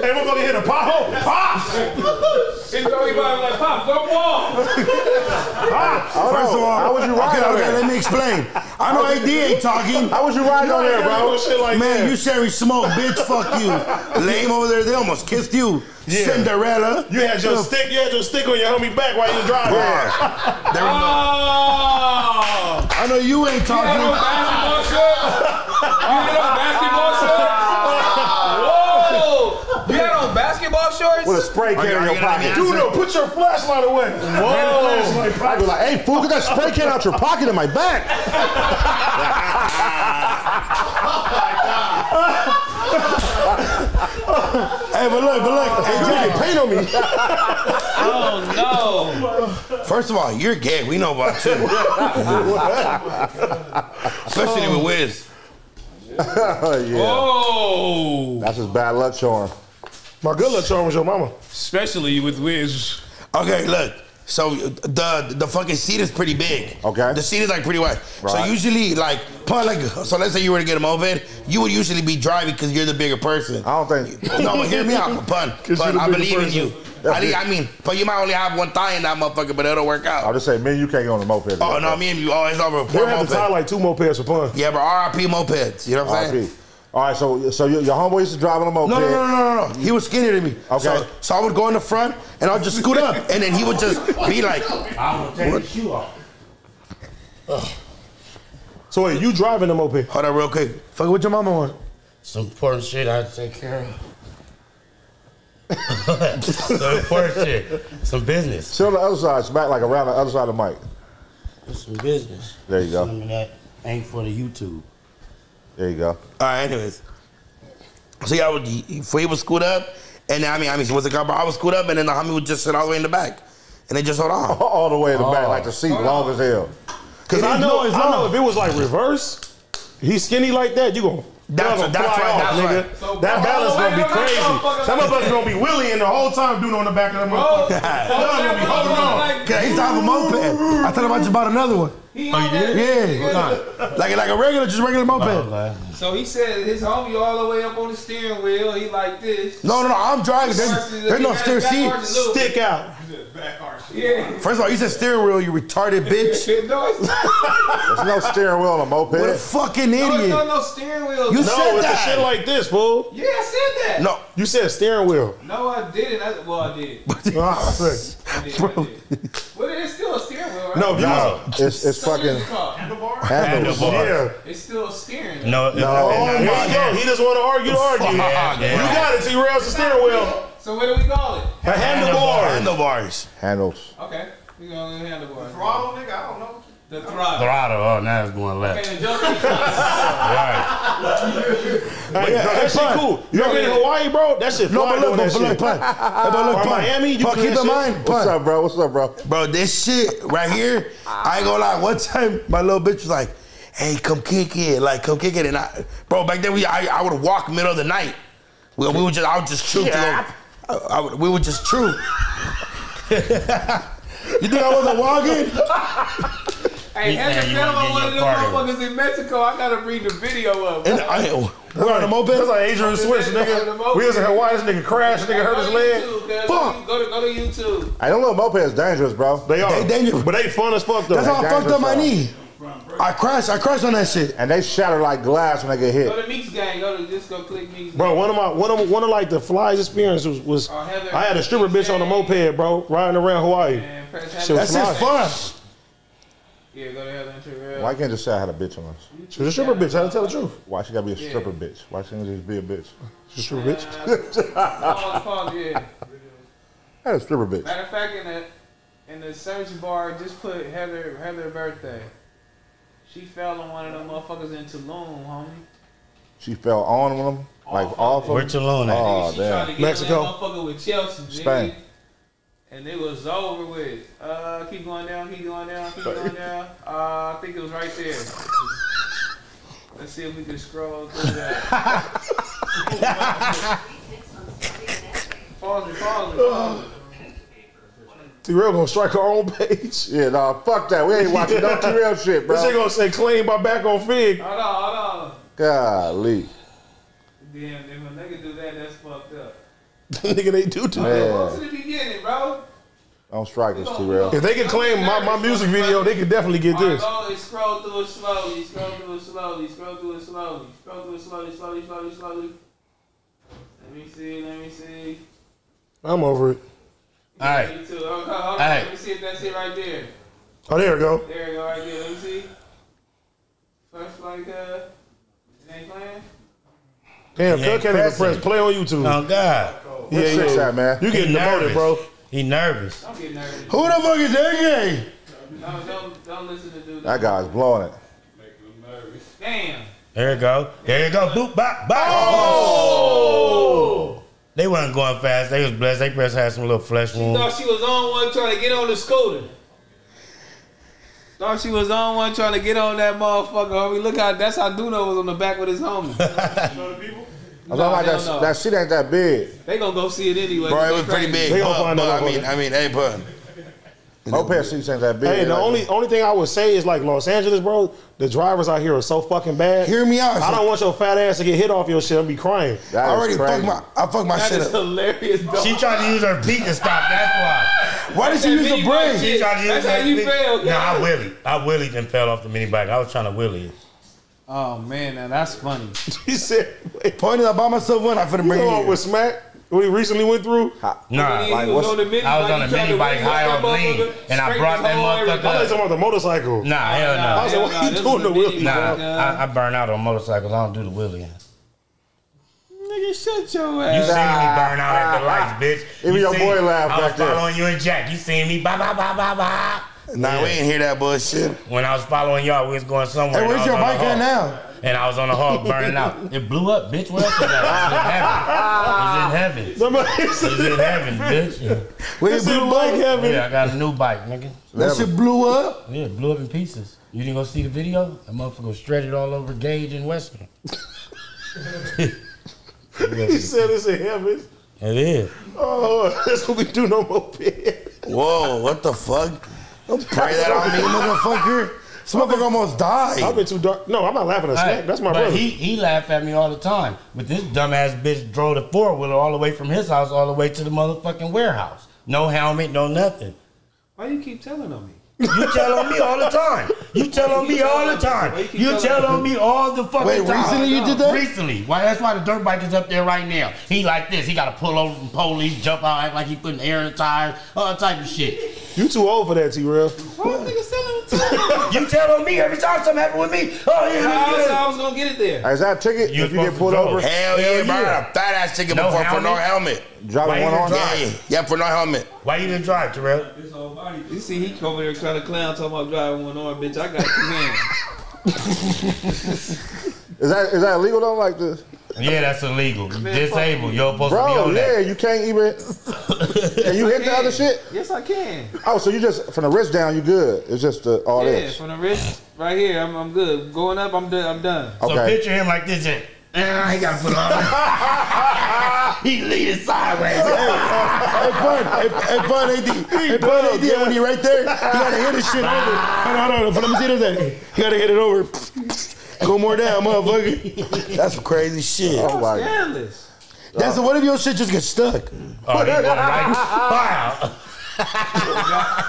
hey, we're gonna hit a pothole. Pops! He's talking about like, Pops, don't walk. Pops! First of all, how was you riding okay, on okay, there? Let me explain. I know A D ain't talking. How was you riding on there, bro? Shit like man, that. You sharing smoke, bitch, fuck you. Lame over there, they almost kissed you. Yeah. Cinderella. You had your stick, you had your stick on your homie back while you was driving. Right. There we oh. go. I know you ain't talking. You had no basketball shirt? You had no basketball shirt? Shorts? With a spray can in your pocket. Duno, put your flashlight away. Whoa. I'd be like, hey, fool, get that spray can out your pocket in my back. Hey, but look, but look. Hey, Jack, paint on me. Oh, no. First of all, you're gay. We know about you. Especially oh. with Wiz. Oh, yeah. Oh. That's just bad luck, Sean. My good luck charm was your mama. Especially with Wiz. Okay, look. So the the fucking seat is pretty big. Okay. The seat is like pretty wide. Right. So usually like, like, so let's say you were to get a moped, you would usually be driving because you're the bigger person. I don't think. No, but hear me out, Pun. Pun, I believe person. in you. I, need, I mean, but you might only have one thigh in that motherfucker, but it'll work out. I'll just say, man, you can't go on a moped. Oh, no, that. me and you always over a poor moped. We have to tie like two mopeds for Pun. Yeah, but R I P mopeds. You know what I'm saying? All right, so so your, your homeboy used to drive on a moped. No, no, no, no, no, no. He was skinnier than me. Okay. So, so I would go in the front, and I would just scoot up, and then he would just be like, I will take your shoe off. Ugh. So wait, you driving the moped? Hold on real quick. Fuck what your mama want. Some important shit I had to take care of. Some important shit. Some business. Sit on the other side. Smack like around the other side of the mic. It's some business. There you go. Something that ain't for the YouTube. There you go. All right, anyways. So yeah, I would, he would scoot up, and I mean, I mean, what's it called? I would scoot up, and then the homie would just sit all the way in the back, and they just hold on. All the way in the oh. back, like the seat oh. long as hell. Because I know, I know if it was like reverse, he's skinny like that, you gonna That's, a, that's right, off, that's nigga. Right. So, that balance gonna be crazy. Some of us gonna be willing the whole time doing on the back of the moped. Cause he's driving a moped. I thought about just bought another one. He oh, you did? Yeah. yeah. like like a regular, just regular moped. Oh, so he said his homie all the way up on the steering wheel. He like this. No, no, no. I'm driving. There's no steering seat. Stick out. Back yeah. First of all, you said steering wheel, you retarded bitch. No, it's not. There's no steering wheel on a moped. What a fucking idiot. No, there's no, no steering wheel. You no, said it's that. A shit like this, fool. Yeah, I said that. No. You said steering wheel. No, I didn't. I, well, I did. I did, I did. Well, it's still a steering wheel, right? No, no. no. It's, it's so fucking... Handlebar? Handlebar. Yeah. It's still steering. No, no. Oh, my God. He just want to argue to argue. Yeah, yeah. You got it. So you rails the steering wheel. So what do we call it? A handlebar. Handlebars. Handles. Okay. We're going to handlebars. The throttle, nigga? I don't know. The throttle. Throttle. Oh, now it's going left. Okay, the jump. All right. But, hey, yeah, no, that shit fun. Cool. You ever been in Hawaii, bro? That shit no, fly doing that shit. Or Miami, you can keep in mind. Pun. What's up, bro? What's up, bro? Bro, this shit right here, I ain't going to lie. One time, my little bitch was like, hey, come kick it. Like, come kick it. And I, bro, back then, we, I, I would walk middle of the night. We, we would just, I would just shoot yeah. to go. I, I, we were just true. You think I wasn't walking? Hey, Heather fell on one of them motherfuckers in Mexico. I gotta bring the video up. And I, we're on the moped. That's like Adrian Switch, nigga. We was in Hawaii. This nigga crashed. This nigga hurt his leg. Fuck. Go to, go to YouTube. I don't know. Mopeds dangerous, bro. They are. They dangerous, but they fun as fuck though. That's how I fucked up my knee. I crashed, I crashed on that shit, and they shatter like glass when they get hit. Go to Meeks gang, go to just go click Meeks. Bro, one of my, one of, one of like the flies experience was, was oh, Heather, I had a stripper bitch on a moped, bro, riding around Hawaii. Man, shit was that's fun. Yeah, go to Heather and T-Rell. Why can't just say I had a bitch on us? She's a stripper bitch. I had to tell the truth. Why she gotta be a yeah. stripper bitch? Why she can't just be a bitch? She's a stripper bitch. I had a stripper bitch. Matter of fact, in the in the search bar, just put Heather Heather birthday. She fell on one of them motherfuckers in Tulum, homie. She fell on one of them? Off like, of off of them? Where Tulum at? Oh, she damn. Tried to get Mexico. That motherfucker with Chelsea, Spain. Nigga. And it was over with. Uh, keep going down, keep going down, keep going down. Uh, I think it was right there. Let's see if we can scroll through that. Pause it, pause it, pause it. T-Rell gonna strike her own page. Yeah, nah, fuck that. We ain't watching no T-Rell shit, bro. This shit gonna say clean my back on Fig. Hold on, hold on. Golly. Damn, if a nigga do that, that's fucked up. Nigga, they do do that. Go to the beginning, bro. Don't strike us, T-Rell. If they can claim my, my music video, they can definitely get this. Go and scroll through it slowly, scroll through it slowly, scroll through it slowly, scroll through it slowly, slowly, slowly, slowly. Let me see, let me see. I'm over it. All right. All right. All right. Let me see if that's it right there. Oh, there we go. There we go, right there. Let me see. First, like, uh, it ain't playing? Damn, Cook can't even press play on YouTube. Oh, God. Yeah, yeah, yeah. Shot, man. You getting demoted, bro. He nervous. Don't get nervous. Who the fuck is that guy? No, don't, don't listen to dude. That guy's blowing it. Making him nervous. Damn. There you go. There you go. Boop, bop, bop. Oh! They wasn't going fast. They was blessed. They pressed had some little flesh wounds. She thought she was on one trying to get on the scooter. Thought she was on one trying to get on that motherfucker. Homie, look how that's how Duno was on the back with his homie. You know the people? No, like that, know. That shit ain't that big. They gonna go see it anyway. Bro, it was pretty big. They gonna find out. I mean, I mean, hey, Pun. My pair of shoes ain't that big. Hey, the like only that. only thing I would say is like Los Angeles, bro. The drivers out here are so fucking bad. Hear me out. I don't want your fat ass to get hit off your shit. I'm be crying. That I already fucked my. I fucked my that shit up. That is hilarious. Dog. She tried to use her peak to stop. That's why. Why did she use the brain? She tried to use that's her how you failed. Nah, I willied. I willied and fell off the mini bike. I was trying to willie it. Oh man, now that's funny. She said, "Pointed I bought myself one. I finna bring you on with Smack." What he recently went through? Nah, like, was on the mini I was on a mini bike high on lean, and I brought that motherfucker up. I was talking about the motorcycle. Nah, hell no. I was like, what you doing the wheelie? Nah, I, I burn out on motorcycles. I don't do the wheelie. Nigga, shut your ass. You seen me burn out at the lights, bitch. Even your boy laughed back there. I was following you and Jack. You seen me, ba ba ba ba ba. Nah, we ain't hear that bullshit. When I was following y'all, we was going somewhere. Hey, where's your bike at now? And I was on the Hov burning out. It blew up, bitch. What else is that? It was in heaven. It was in heaven. It was in heaven, bitch. Yeah. Wait, it blew bike up? Heaven. Yeah, I got a new bike, nigga. That shit blew up? Yeah, it blew up in pieces. You didn't go see the video? That motherfucker shredded all over Gage and Western. He said it's in heaven. It is. Oh, that's what we do no more, bitch. Whoa, what the fuck? Don't pray that on me, motherfucker. This motherfucker almost died. I've been too dark. No, I'm not laughing at Smack. Right. That's my but brother. He he laughed at me all the time. But this dumbass bitch drove the four wheeler all the way from his house all the way to the motherfucking warehouse. No helmet, no nothing. Why you keep telling on me? You tell on me all the time. You tell on me all the time. You, you tell on me all the fucking Wait, time. Wait, recently you did that? Recently. Why? That's why the dirt bike is up there right now. He like this. He got to pull over from police, jump out, act like he putting air in the tires, all type of shit. You too old for that, T-Rell. Why was niggas selling it? You tell on me every time something happened with me. Oh, yeah, I, yeah. I was going to get it there. Is that a ticket? You if you get pulled over? Hell yeah, bro. I got a fat ass ticket no before helmet? for no helmet. Driving one on? Yeah, yeah, yeah, for no helmet. Why you didn't drive, T-Rell? You see, he come over there trying to clown, talking about driving one on, bitch. I got two hands. Is that is that illegal though? Like this? Yeah, that's illegal. Man, disabled. You're supposed Bro, to be on yeah, that. Bro, yeah, you can't even. Can you hit the other shit? Yes, I can. Oh, so you just from the wrist down, you good? It's just the, all yeah, this. Yeah, from the wrist right here, I'm, I'm good. Going up, I'm done. I'm done. Okay. So picture him like this. And, ah, he got to put on. He leaning sideways. Hey, Pun. Hey, Pun, A D. Hey, Pun, A D. Hey, when he right there, you got to hit his shit over. Hold on, hold on. Let me see this. You got to hit it over. Go more down, motherfucker. That's some crazy shit. Oh, my God. That's uh, what if your shit just gets stuck? Oh, he right.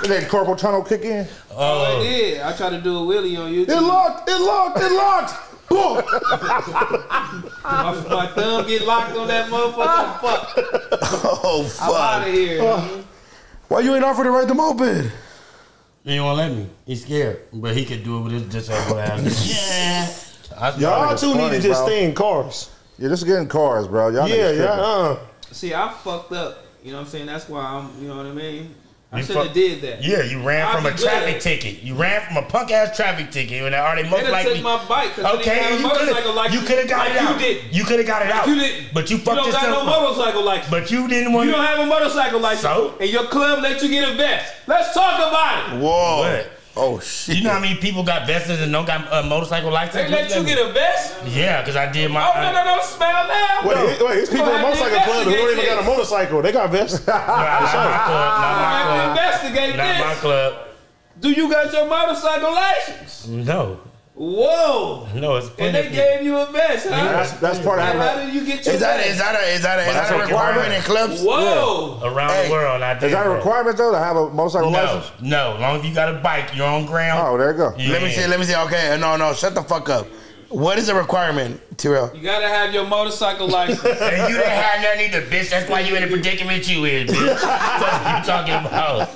Did that carpal tunnel kick in? Oh, oh, it did. I tried to do a wheelie on YouTube. It locked, it locked, it locked. Boom! my, my thumb get locked on that motherfucker. Fuck. Oh, fuck. I'm out of here. Uh, why you ain't offered to ride the moped? He won't let me. He's scared, but he could do it with his disabled ass. Yeah, y'all two need to just stay in cars. Yeah, just get in cars, bro. Y'all yeah, yeah. Uh. See, I fucked up. You know what I'm saying? That's why I'm. You know what I mean? I should have did that. Yeah, you ran I'll from a good. traffic ticket. You ran from a punk ass traffic ticket, and are they most likely? Took my bike. Okay, you could have like you got like it out. You didn't. You could have got it like out. You didn't. But you fucked yourself up. You don't got no motorcycle license. But you didn't want. You don't have a motorcycle license. So, and your club let you get a vest. Let's talk about it. Whoa. What? Oh shit! You know how many people got vests and don't got a motorcycle license? They let you get a vest? Yeah, because I did my. Oh no, no, no! Smell now. Wait, no. wait! It's people in motorcycle club who don't even got a motorcycle. They got vests. Not my club. Not my club. Investigate this. Not my club. Do you got your motorcycle license? No. Whoa! No, it's and they gave you a vest, huh? Yeah, that's, that's part of how, how did you get your is that, vest? Is that a, is that a, is that a requirement in clubs? Whoa! Yeah. Around hey, the world, I did. Is that a requirement though to have a motorcycle no, license? No, as long as you got a bike, you're on ground. Oh, there you go. Yeah. Let me see. Let me see. Okay, no, no, shut the fuck up. What is a requirement, T-Rell? You gotta have your motorcycle license. And you didn't have nothing either, bitch. That's why you in the predicament you in, bitch. That's what you talking about.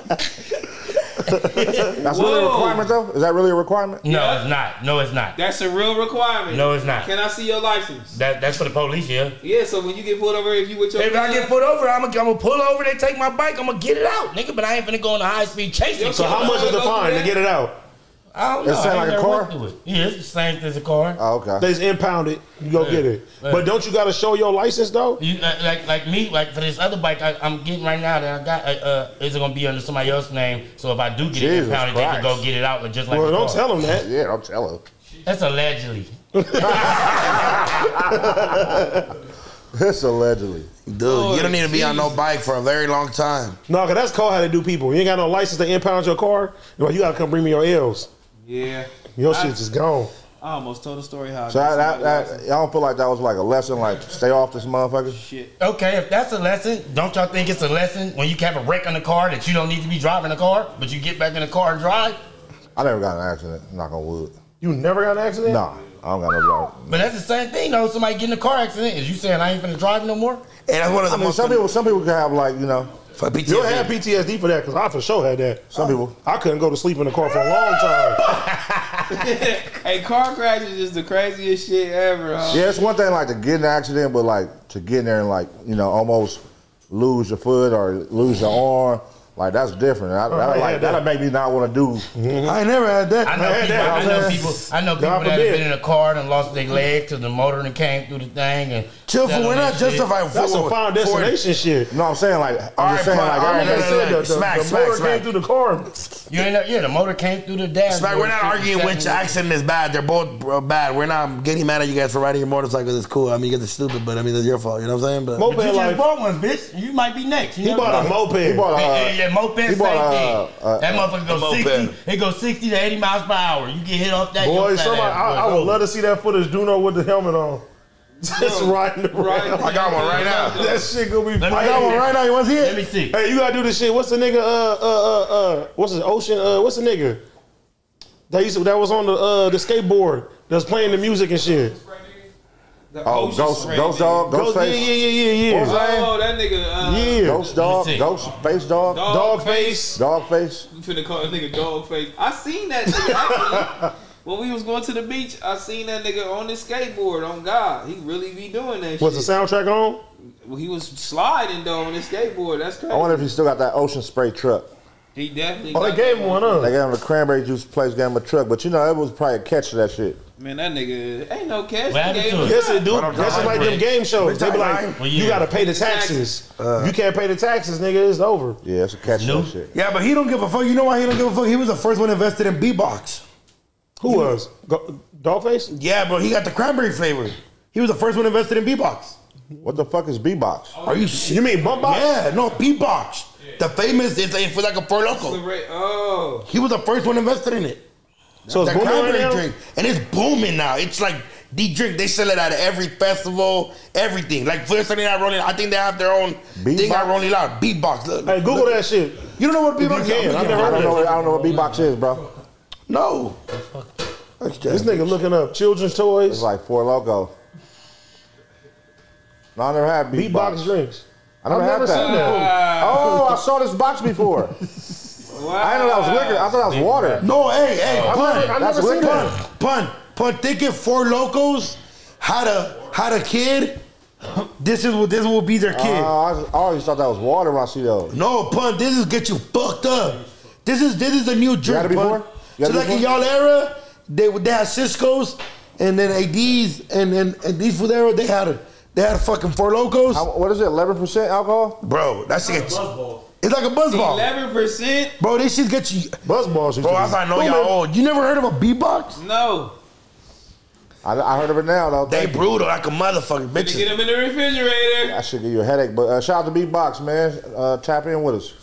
That's Whoa. really a requirement though? Is that really a requirement? No, yeah. it's not. No, it's not. That's a real requirement. No, it's not. Can I see your license? That That's for the police, yeah. Yeah, so when you get pulled over, if you with your If I get pulled over, I'm gonna I'm pull over, they take my bike, I'm gonna get it out, nigga, but I ain't finna go on a high speed chase. So, so how much is the fine to get it out? I don't know. It sound like a car? It. Yeah, it's the same as a car. Oh, okay. They just impound it. You go yeah. get it. Yeah. But don't you got to show your license, though? You, like, like like me, like for this other bike I, I'm getting right now that I got, uh, is it going to be under somebody else's name? So if I do get Jesus it impounded, Christ. they can go get it out with just like Well, don't car. tell them that. Yeah, don't tell them. That's allegedly. That's allegedly. Dude, oh, you don't need to be geez. on no bike for a very long time. No, because that's cold how they do people. You ain't got no license to impound your car. You're like, you got to come bring me your L's. Yeah. Your shit's just gone. I almost told the story how. So I, I, I, I don't feel like that was like a lesson, like stay off this motherfucker. Shit. Okay, if that's a lesson, don't y'all think it's a lesson when you have a wreck on the car that you don't need to be driving the car, but you get back in the car and drive? I never got an accident, knock on wood. You never got an accident? Nah, I don't got no drive. But that's the same thing though, somebody getting in a car accident, is you saying I ain't finna drive no more? And that's one of the I mean, most some people, some people can have like, you know, for P T S D. You'll have P T S D for that, because I for sure had that. Some oh. people. I couldn't go to sleep in the car for a long time. Hey, car crashes is the craziest shit ever. Huh? Yeah, it's one thing like to get in an accident, but like to get in there and like, you know, almost lose your foot or lose your arm. Like, that's different. I, oh, I, I like, that. That'll make me not want to do. Mm-hmm. I ain't never had that. I know, I had people, that. I know people. I know people God that forbid. have been in a car and lost their leg to the motor and came through the thing. And chill for we're not justifying. That's for, a fine destination for shit. No, I'm saying like, I'm all just right, saying like, I already said that. The, smack, the smack, motor smack. came through the car. You ain't up, yeah, the motor came through the dash. Smack, we're not arguing which accident is bad. They're both bad. We're not getting mad at you guys for riding your motorcycles. It's cool. I mean, you guys are stupid, but I mean, it's your fault. You know what I'm saying? But you just bought one, bitch. You might be next. He bought a moped. He bought a. That moped, same uh, thing. Uh, that motherfucker goes sixty. It goes sixty to eighty miles per hour. You get hit off that. Boy, somebody, that I, boy. I would love to see that footage. Duno with the helmet on, just no, riding around. Right I got one right now. That shit gonna be. Let I got one right now. You want to see it? Let me see. Hey, you gotta do this shit. What's the nigga? Uh, uh, uh, uh. What's the ocean? Uh, what's the nigga? That used to, that was on the uh the skateboard. That's playing the music and shit. The oh, Ghost, Ghost Dog, Ghost Face. Yeah, yeah, yeah, yeah. Oh, that nigga. Uh, yeah. Ghost Dog, Ghost Face Dog. Dog, dog face. face. Dog Face. I'm finna call that nigga Dog Face. I seen that nigga actually. When we was going to the beach, I seen that nigga on his skateboard. On God. He really be doing that shit. Was the soundtrack on? Well, he was sliding, though, on his skateboard. That's crazy. I wonder if he still got that ocean spray truck. He definitely. Oh, got they gave him one, huh? They gave him a cranberry juice place, gave him a truck, but you know it was probably a catch to that shit. Man, that nigga ain't no catch. Yes, it do. That's just like them game shows. They be like, well, yeah. you gotta pay the taxes. Uh, you can't pay the taxes, nigga. It's over. Yeah, it's a catch to that shit. Yeah, but he don't give a fuck. You know why he don't give a fuck? He was the first one invested in B-Box. Who he was? was? Dogface? Yeah, but he got the cranberry flavor. He was the first one invested in B-Box. What the fuck is B-Box? Oh, Are you? You mean bump box? Yeah, no B-Box. The famous, it's a, for like a Four Loko. Oh. He was the first one invested in it. So it's booming drink. And it's booming now. It's like the drink. They sell it at every festival, everything. Like for Sunday Night Rolling, I think they have their own beat thing out rolling out. Beatbox. Look, hey, Google look. that shit. You don't know what beatbox is? I, mean, I, I, don't know, I don't know what beatbox is, bro. No. This nigga looking up children's toys. It's like Four Loko. No, I never had beatbox. Beatbox drinks. I don't I've have never that. seen that. Wow. Oh, I saw this box before. Wow. I didn't know that was liquor. I thought that was water. No, hey, hey, oh. Pun. I've never, I've never seen that. Pun, Pun, Pun, thinking Four Locos had a, had a kid, this is what this will be their kid. Uh, I, I always thought that was water when I see those. No, Pun, this is get you fucked up. This is this is the new drink, you Pun. You so like in y'all era, they, they had Cisco's and then A Ds and then and these food era, they had a They had fucking Four Locos. How, what is it, eleven percent alcohol? Bro, that shit. It's, it's like a buzz ball. eleven percent? Bro, this shit gets you. Buzz balls. Bro, I thought I know y'all old. You never heard of a beatbox? No. I, I heard of it now, though. They brutal like a motherfucking bitch. You get them in the refrigerator. I should give you a headache, but uh, shout out to beatbox, man. Uh, tap in with us.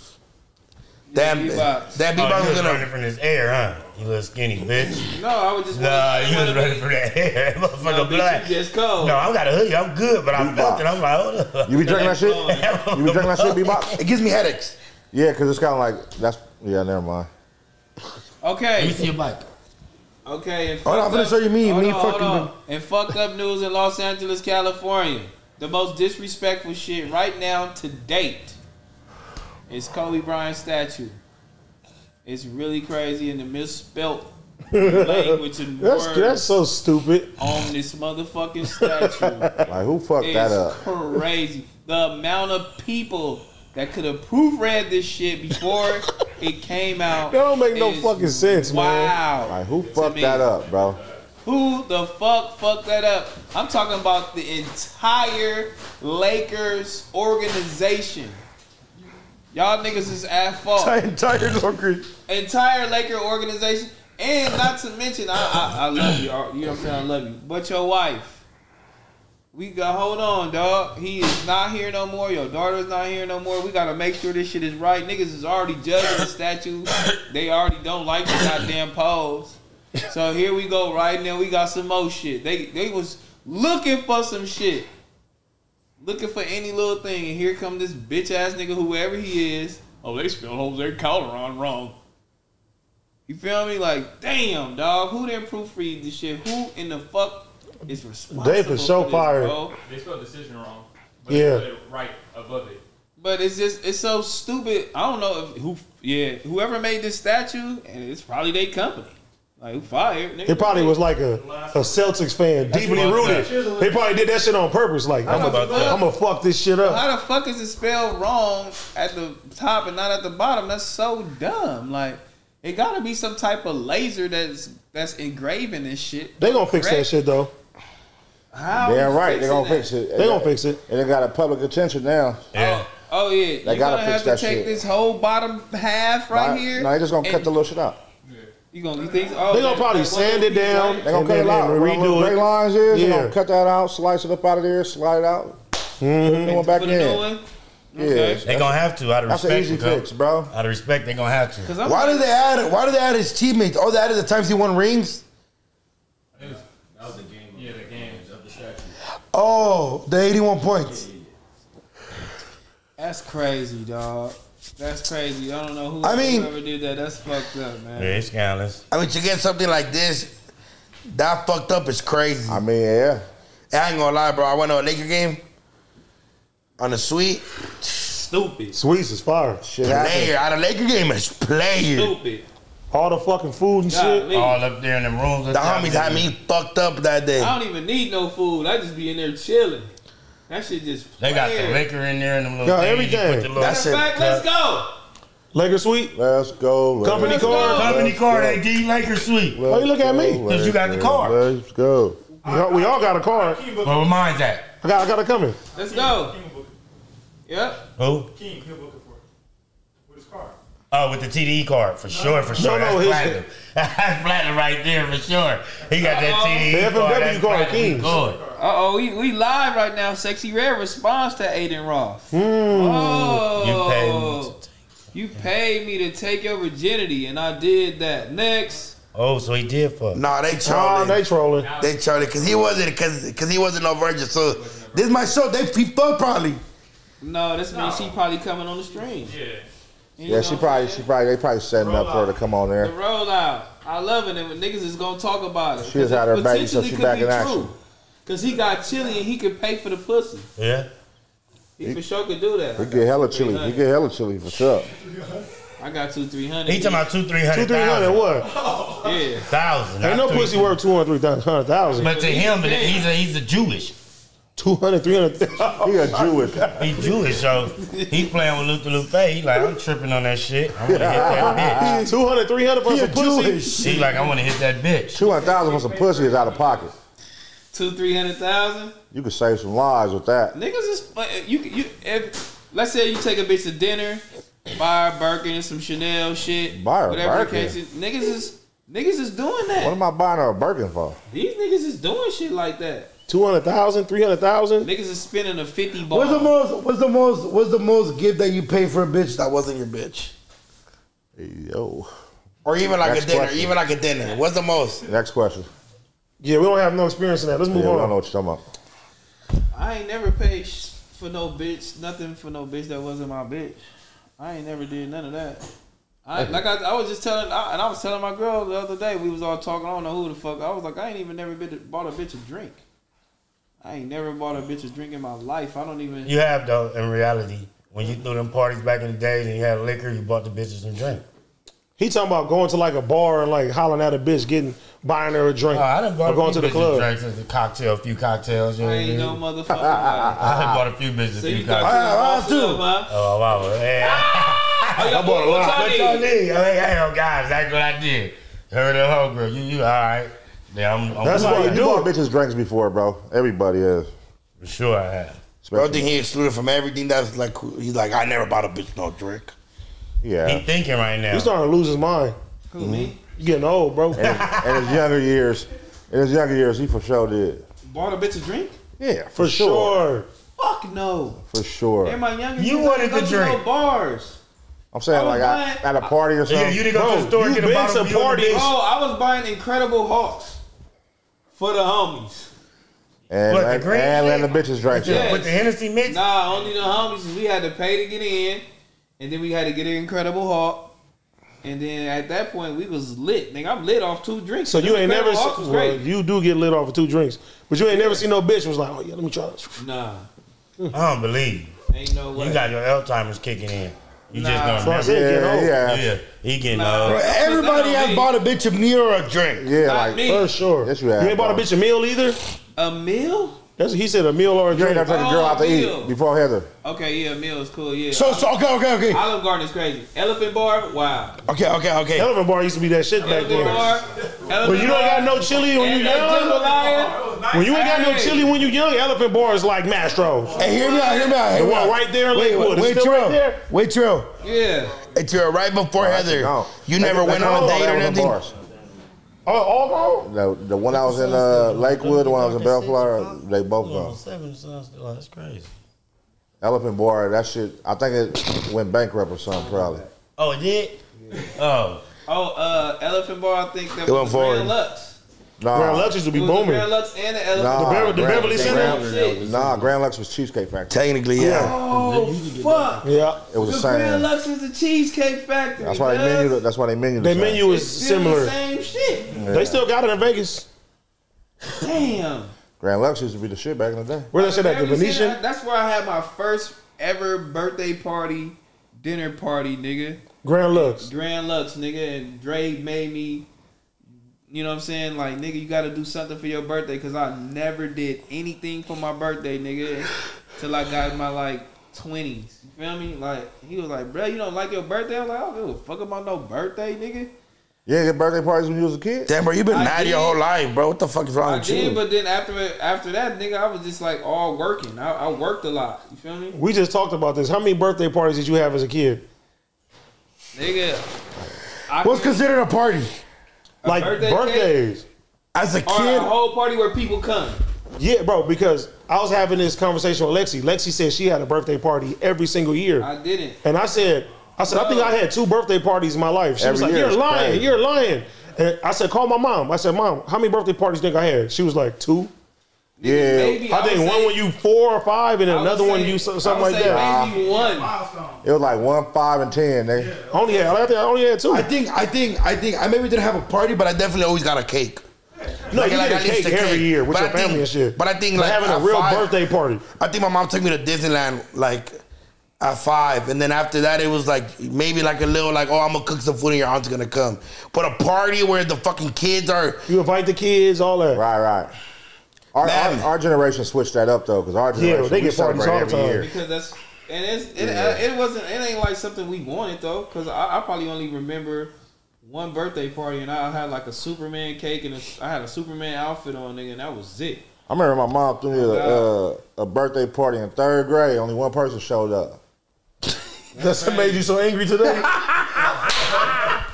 That beatbox. That beatbox oh, was gonna... ready for this air, huh? You little skinny bitch. No, I was just. Nah, you was ready for that hair. Motherfucker black. Just cold. No, I got a hoodie. I'm good, but I felt it. I'm like, hold up. You be drinking that shit? You be drinking that shit, B-Box? It gives me headaches. Yeah, because it's kind of like, that's, yeah, never mind. Okay. Let me see your bike. Okay. Hold on, I'm going to show you me. Me fucking. And fucked up news in Los Angeles, California. The most disrespectful shit right now to date is Kobe Bryant's statue. It's really crazy and the misspelt language and that's, words. That's so stupid. On this motherfucking statue. Like, who fucked it's that up? Crazy. The amount of people that could have proofread this shit before it came out. That don't make no fucking sense, wow. man. Wow. Like, who fucked me. that up, bro? Who the fuck fucked that up? I'm talking about the entire Lakers organization. Y'all niggas is at fault. Entire Laker, entire Laker organization, and not to mention, I, I, I love you. You know what I'm saying? I love you, but your wife, We got hold on, dog. He is not here no more. Your daughter's not here no more. We gotta make sure this shit is right. Niggas is already judging the statue. They already don't like the goddamn pose. So here we go right now. We got some more shit. They they was looking for some shit, looking for any little thing, and here come this bitch ass nigga, whoever he is. Oh, they spelled Jose Calderon wrong. You feel me? Like, damn, dog. Who didn't proofread this shit? Who in the fuck? It's responsible. They for so fired. They spelled decision wrong. But yeah, they put it right above it. But it's just it's so stupid. I don't know if who. Yeah, whoever made this statue, and it's probably their company. Like who fired? Nigga, it probably was like a a Celtics fan, deeply rooted. They probably did that shit on purpose. Like I'm gonna I'm gonna fuck this shit up. How the fuck is it spelled wrong at the top and not at the bottom? That's so dumb. Like. It gotta be some type of laser that's that's engraving this shit. They gonna fix that shit though. How? They're right. They gonna fix it. They gonna fix it. And they got a public attention now. Yeah. Oh, oh yeah. They gotta fix that shit. You gonna have to take this whole bottom half right here. No, they just gonna cut the little shit out. You gonna? You think? Oh, they gonna probably sand it down. They gonna cut it out. Redo it. Gray lines is. They gonna cut that out. Slice it up out of there. Slide it out. Going back in. Okay. Yeah, they're gonna have to out of respect. That's an easy fix, bro. Out of respect, they're gonna have to. Why did they add it? Why did they add his teammates? Oh, they added the times he won rings. I think that was the game. Yeah, the game of the statue. Oh, the eighty-one points. Yeah, yeah. That's crazy, dog. That's crazy. I don't know who I mean, ever did that. That's fucked up, man. Yeah, it's scandalous. I mean, to get something like this, that fucked up is crazy. I mean, yeah. And I ain't gonna lie, bro. I went to a Laker game. On the suite, stupid. Sweets is fire. Shit player out of Laker game is player. Stupid. All the fucking food and God, shit. Me. All up there in the rooms. The homies had me fucked up that day. I don't even need no food. I just be in there chilling. That shit just. Player. They got the liquor in there and them little. Yo, everything. That's it. Let's go. Laker suite. Let's go. Laker. Company let's card. Go. Company let's card. A D Laker suite. Why you look at me? Because you got the card. Let's go. We all, we all got a card. Well, where mine's that? I got. I got to come in. Let's go. Yep. Who? Kim, he'll book it for it. With his card. Oh, with the T D E card. For no. sure, for sure. No, no, that's platinum. That's platinum right there, for sure. He got uh -oh. that T D E the card. The F M W card, King's. Uh-oh, we, we live right now. Sexy Red responds to Aiden Roth. Mm. Oh. You paid me to take You paid me to take your virginity, and I did that. Next. Oh, so he did fuck. Nah, they trolling. Oh, they trolling. They trolling, because he wasn't, because he wasn't no virgin. So, this is my show. They he fucked probably. No, this means no. she probably coming on the stream. Yeah, you yeah, she probably, she probably, they probably setting up for her to come on there. The rollout, I love it, and when niggas is gonna talk about it. She just had her baby, so she back in action. Cause he got chili and he could pay for the pussy. Yeah, he, he for sure could do that. He get hella chili. He get hella chili for sure. I got two three hundred. He talking about two three hundred. Two three hundred what? Oh. Yeah, thousand. Ain't no pussy worth two hundred three hundred thousand. But to him, he's a he's a Jewish. two hundred, three hundred. He a Jewish. He Jewish, so he playing with Luther Lupe. He like, I'm tripping on that shit. I'm gonna hit that bitch. two hundred, three hundred for some pussy. He like, I'm gonna hit that bitch. two hundred thousand for some pussy is out of pocket. two, three hundred thousand? You could save some lives with that. Niggas is, you, you, if, let's say you take a bitch to dinner, buy her Birkin, some Chanel shit. Buy her whatever Birkin. Case, niggas is, niggas is doing that. What am I buying her a Birkin for? These niggas is doing shit like that. two hundred thousand, three hundred thousand. Niggas is spending a fifty ball. What's the most? What's the most? What's the most gift that you pay for a bitch that wasn't your bitch? Yo. Or even like Next a dinner. Question. Even like a dinner. What's the most? Next question. Yeah, we don't have no experience in that. Let's move yeah, on. I don't know what you're talking about. I ain't never paid for no bitch. Nothing for no bitch that wasn't my bitch. I ain't never did none of that. I, like I, I was just telling, I, and I was telling my girl the other day. We was all talking. I don't know who the fuck. I was like, I ain't even never been, bought a bitch a drink. I ain't never bought a bitch a drink in my life. I don't even. You have though, in reality, when you threw them parties back in the days and you had liquor, you bought the bitches a drink. He talking about going to like a bar and like hollering at a bitch, getting buying her a drink. Uh, I done bought or a going few to the club. Drinks and a cocktail, a few cocktails. You know I ain't know no motherfucker. I done bought a few bitches, so a few cocktails. Too. Oh wow, yeah. I, I bought a lot. What y'all need? I mean, hell, guys, that's what I did. Heard the whole girl. You, you all right? Yeah, I'm, I'm that's what you do. Bought bitches drinks before, bro. Everybody is. For sure, I have. Especially bro, think he excluded from everything. That's like he's like, I never bought a bitch no drink. Yeah, he thinking right now. He's starting to lose his mind. Who mm-hmm. me? You getting old, bro. And, and his younger years, in his younger years, he for sure did. Bought a bitch a drink? Yeah, for, for sure. sure. Fuck no. For sure. And my younger you wanted to drink. No bars. I'm saying, I like, buying, I, at a party or something. Yeah, you didn't go to the store and get a bottle of parties. Oh, I was buying Incredible Hawks for the homies. And what, like, the green and letting the bitches drink. Yes. With the Hennessy mix? Nah, only the homies. We had to pay to get in, and then we had to get an Incredible Hawk. And then at that point, we was lit. Nigga, I'm lit off two drinks. So you ain't never, well, you do get lit off of two drinks, but you ain't yeah. never seen no bitch was like, oh yeah, let me try this. Nah. Mm. I don't believe. Ain't no way. You got your Alzheimer's kicking in. You nah. just don't so never. Yeah, yeah. yeah, he getting nah. old. Everybody has mean. bought a bitch a meal or a drink. Yeah, Not like me. for sure. Yes, you have. You ain't bought a bitch a meal either? A meal? That's he said a meal or a drink. I take oh, a girl out to meal. eat before Heather. Okay, yeah, meal is cool. Yeah. So, so okay, okay, okay. Olive Garden is crazy. Elephant Bar, wow. Okay, okay, okay. Elephant Bar used to be that shit back then. When you ain't got no chili when you young. When you ain't got no chili when you young, Elephant Bar is like Mastro's. Hey, hear me out, hear me out. The one right there in Lakewood. Wait, Trill. Wait, Trill. Yeah. Hey, Trill, right before Heather, you never went on a date or nothing. Oh, all gone? No, the one I was in uh, Lakewood, the one I was in Bellflower, they both gone. Seven sons, that's crazy. Elephant Bar, that shit, I think it went bankrupt or something, probably. Oh, it did? Yeah. Oh. Oh, uh, Elephant Bar, I think that it was Grand Lux. Nah. Grand Lux used to be booming. Grand Lux and the Elephant Bar. Nah, the Beverly Center? Nah, Grand Lux was Cheesecake Factory. Technically, yeah. Oh, fuck. Yeah. It was the same. Grand Lux was the Cheesecake Factory. That's why they menu, that's why they menu. Their menu is similar. The same shit. Yeah. They still got it in Vegas. Damn. Grand Lux used to be the shit back in the day. Where that shit at? The Venetian? That, that's where I had my first ever birthday party, dinner party, nigga. Grand Lux. Grand Lux, nigga. And Dre made me, you know what I'm saying? Like, nigga, you got to do something for your birthday, because I never did anything for my birthday, nigga, till I got in my, like, twenties. You feel me? Like, he was like, bro, you don't like your birthday? I'm like, I don't give a fuck about no birthday, nigga. Yeah, your birthday parties when you was a kid. Damn, bro, you been naughty your whole life, bro. What the fuck is wrong I with did, you? But then after after that, nigga, I was just like all working. I, I worked a lot. You feel me? We just talked about this. How many birthday parties did you have as a kid? Nigga, I what's could, considered a party? A like birthday birthdays cake? As a kid, or a whole party where people come. Yeah, bro. Because I was having this conversation with Lexi. Lexi said she had a birthday party every single year. I didn't, and I said. I said, I think I had two birthday parties in my life. She Every was like, you're lying, crazy. you're lying. And I said, call my mom. I said, Mom, how many birthday parties do you think I had? She was like, two. Yeah. Maybe, I think I one say, when you four or five and another say, one you something like that. Maybe one. It was like one, five, and ten. They yeah. only had, I, think I only had two. I think, I think, I think, I maybe didn't have a party, but I definitely always got a cake. No, like, you like, get a cake, cake every year with but your I family think, and shit. But I think like, like having a real five, birthday party. I think my mom took me to Disneyland like at five, and then after that, it was like maybe like a little like, oh, I'm gonna cook some food and your aunt's gonna come. But a party where the fucking kids are, you invite the kids, all that. Right, right. Our our, our generation switched that up though, because our generation yeah, they get parties all the time. Year. Because that's and it's it, yeah. it wasn't it ain't like something we wanted though, because I, I probably only remember one birthday party and I had like a Superman cake and a, I had a Superman outfit on, nigga, and that was it. I remember my mom threw me a, uh, a birthday party in third grade. Only one person showed up. That's what made you so angry today? I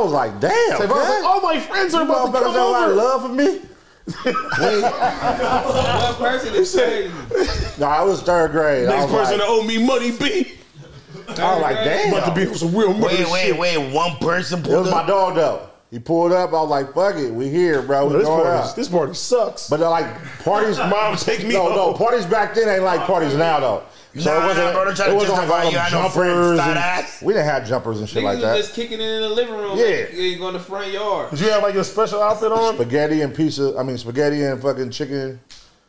was like, damn. I was like, all my friends are about to come over. I love for me. One person is saying. No, I was third grade. Next person to owe me money, B. I was like, damn. About to be on some real money. Wait, wait, wait. One person pulled up. It was my dog, though. He pulled up. I was like, fuck it. We here, bro. We going out. This party sucks. But they're like, parties. Mom, take me. No, no. Parties back then ain't like parties now, though. So nah, it wasn't, bro, it wasn't like all them jumpers. And, we didn't have jumpers and shit niggas like that. Was just kicking it in the living room. Yeah. You go in the front yard. Did you have like your special outfit on? Spaghetti and pizza. I mean, spaghetti and fucking chicken.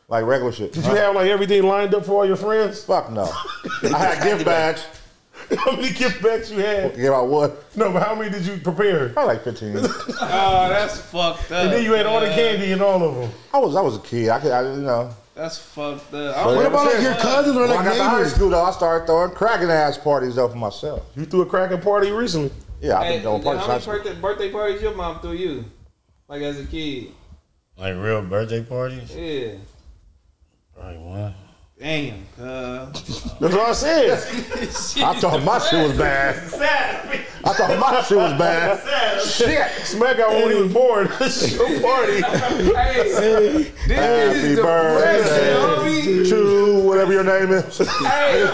Like regular shit. Did huh? you have like everything lined up for all your friends? Fuck no. I had gift bags. How many gift bags you had? Give out what? No, but how many did you prepare? Probably like fifteen. Oh, that's fucked up. And then you had yeah. all the candy and all of them. I was, I was a kid. I could, I, you know. That's fucked up. What about like your cousins or like neighbors? When I got to high school though, I started throwing cracking ass parties though for myself. You threw a cracking party recently? Yeah, I've been throwing parties. How many birthday, birthday parties your mom threw you? Like as a kid? Like real birthday parties? Yeah. Probably one. Damn. Uh, That's what I said. I thought my shit was bad. I thought my shit was bad. Shit. Smack, I wasn't even born. It's your party. Hey, this Happy is the birthday. birthday. whatever your name is. Hey.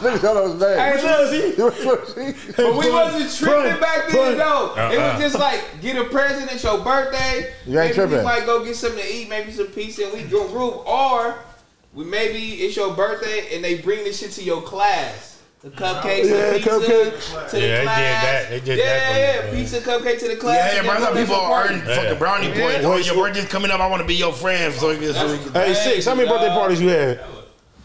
Niggas know those names. Hey, but we wasn't tripping Prime. back then, Prime. though. Uh-uh. It was just like, get a present, it's your birthday. You ain't maybe tripping. We might go get something to eat, maybe some pizza, and we go group. Or we maybe it's your birthday, and they bring this shit to your class. The cupcakes, yeah, the pizza cupcakes. to the yeah, class. They did that. They did yeah, that yeah, yeah, pizza, cupcake to the class. Yeah, yeah, bro, that's how people are earning yeah. fucking brownie yeah. points. Yeah. Oh, your birthday's coming up, I want to be your friend. So you so hey, bang, Six, how many dog. birthday parties you had?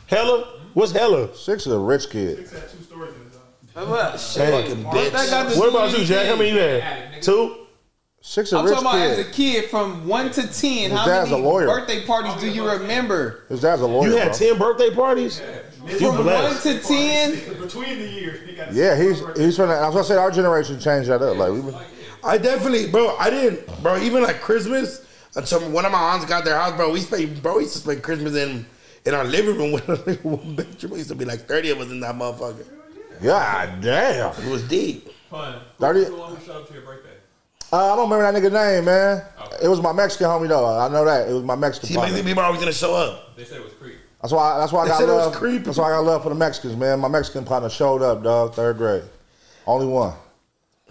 Hella? What's Hella? Six is a rich kid. Six had two stories in his house. Fucking bitch. What about you, Jack? How many you had? Two? Six I'm talking about kid. as a kid from one to ten. His how many birthday parties do you remember? His dad's a lawyer. You had bro. ten birthday parties? Yeah. From blessed. one to ten? Between the years. He got yeah, he's he's from. I was gonna say our generation changed that up. Like we been, I definitely, bro. I didn't, bro. Even like Christmas, until one of my aunts got their house, bro. We spent, bro. We used to spend Christmas in in our living room with one bedroom. Used to be like thirty of us in that motherfucker. God damn, it was deep. Fun. Thirty. Who was the one who showed up to your birthday? Uh, I don't remember that nigga's name, man. Okay. It was my Mexican homie, though. I know that. It was my Mexican homie. See, Mexican people are always going to show up. They said it was creep. That's why, that's why I got love. They said it was creep. That's why I got love for the Mexicans, man. My Mexican partner showed up, dog, third grade. Only one.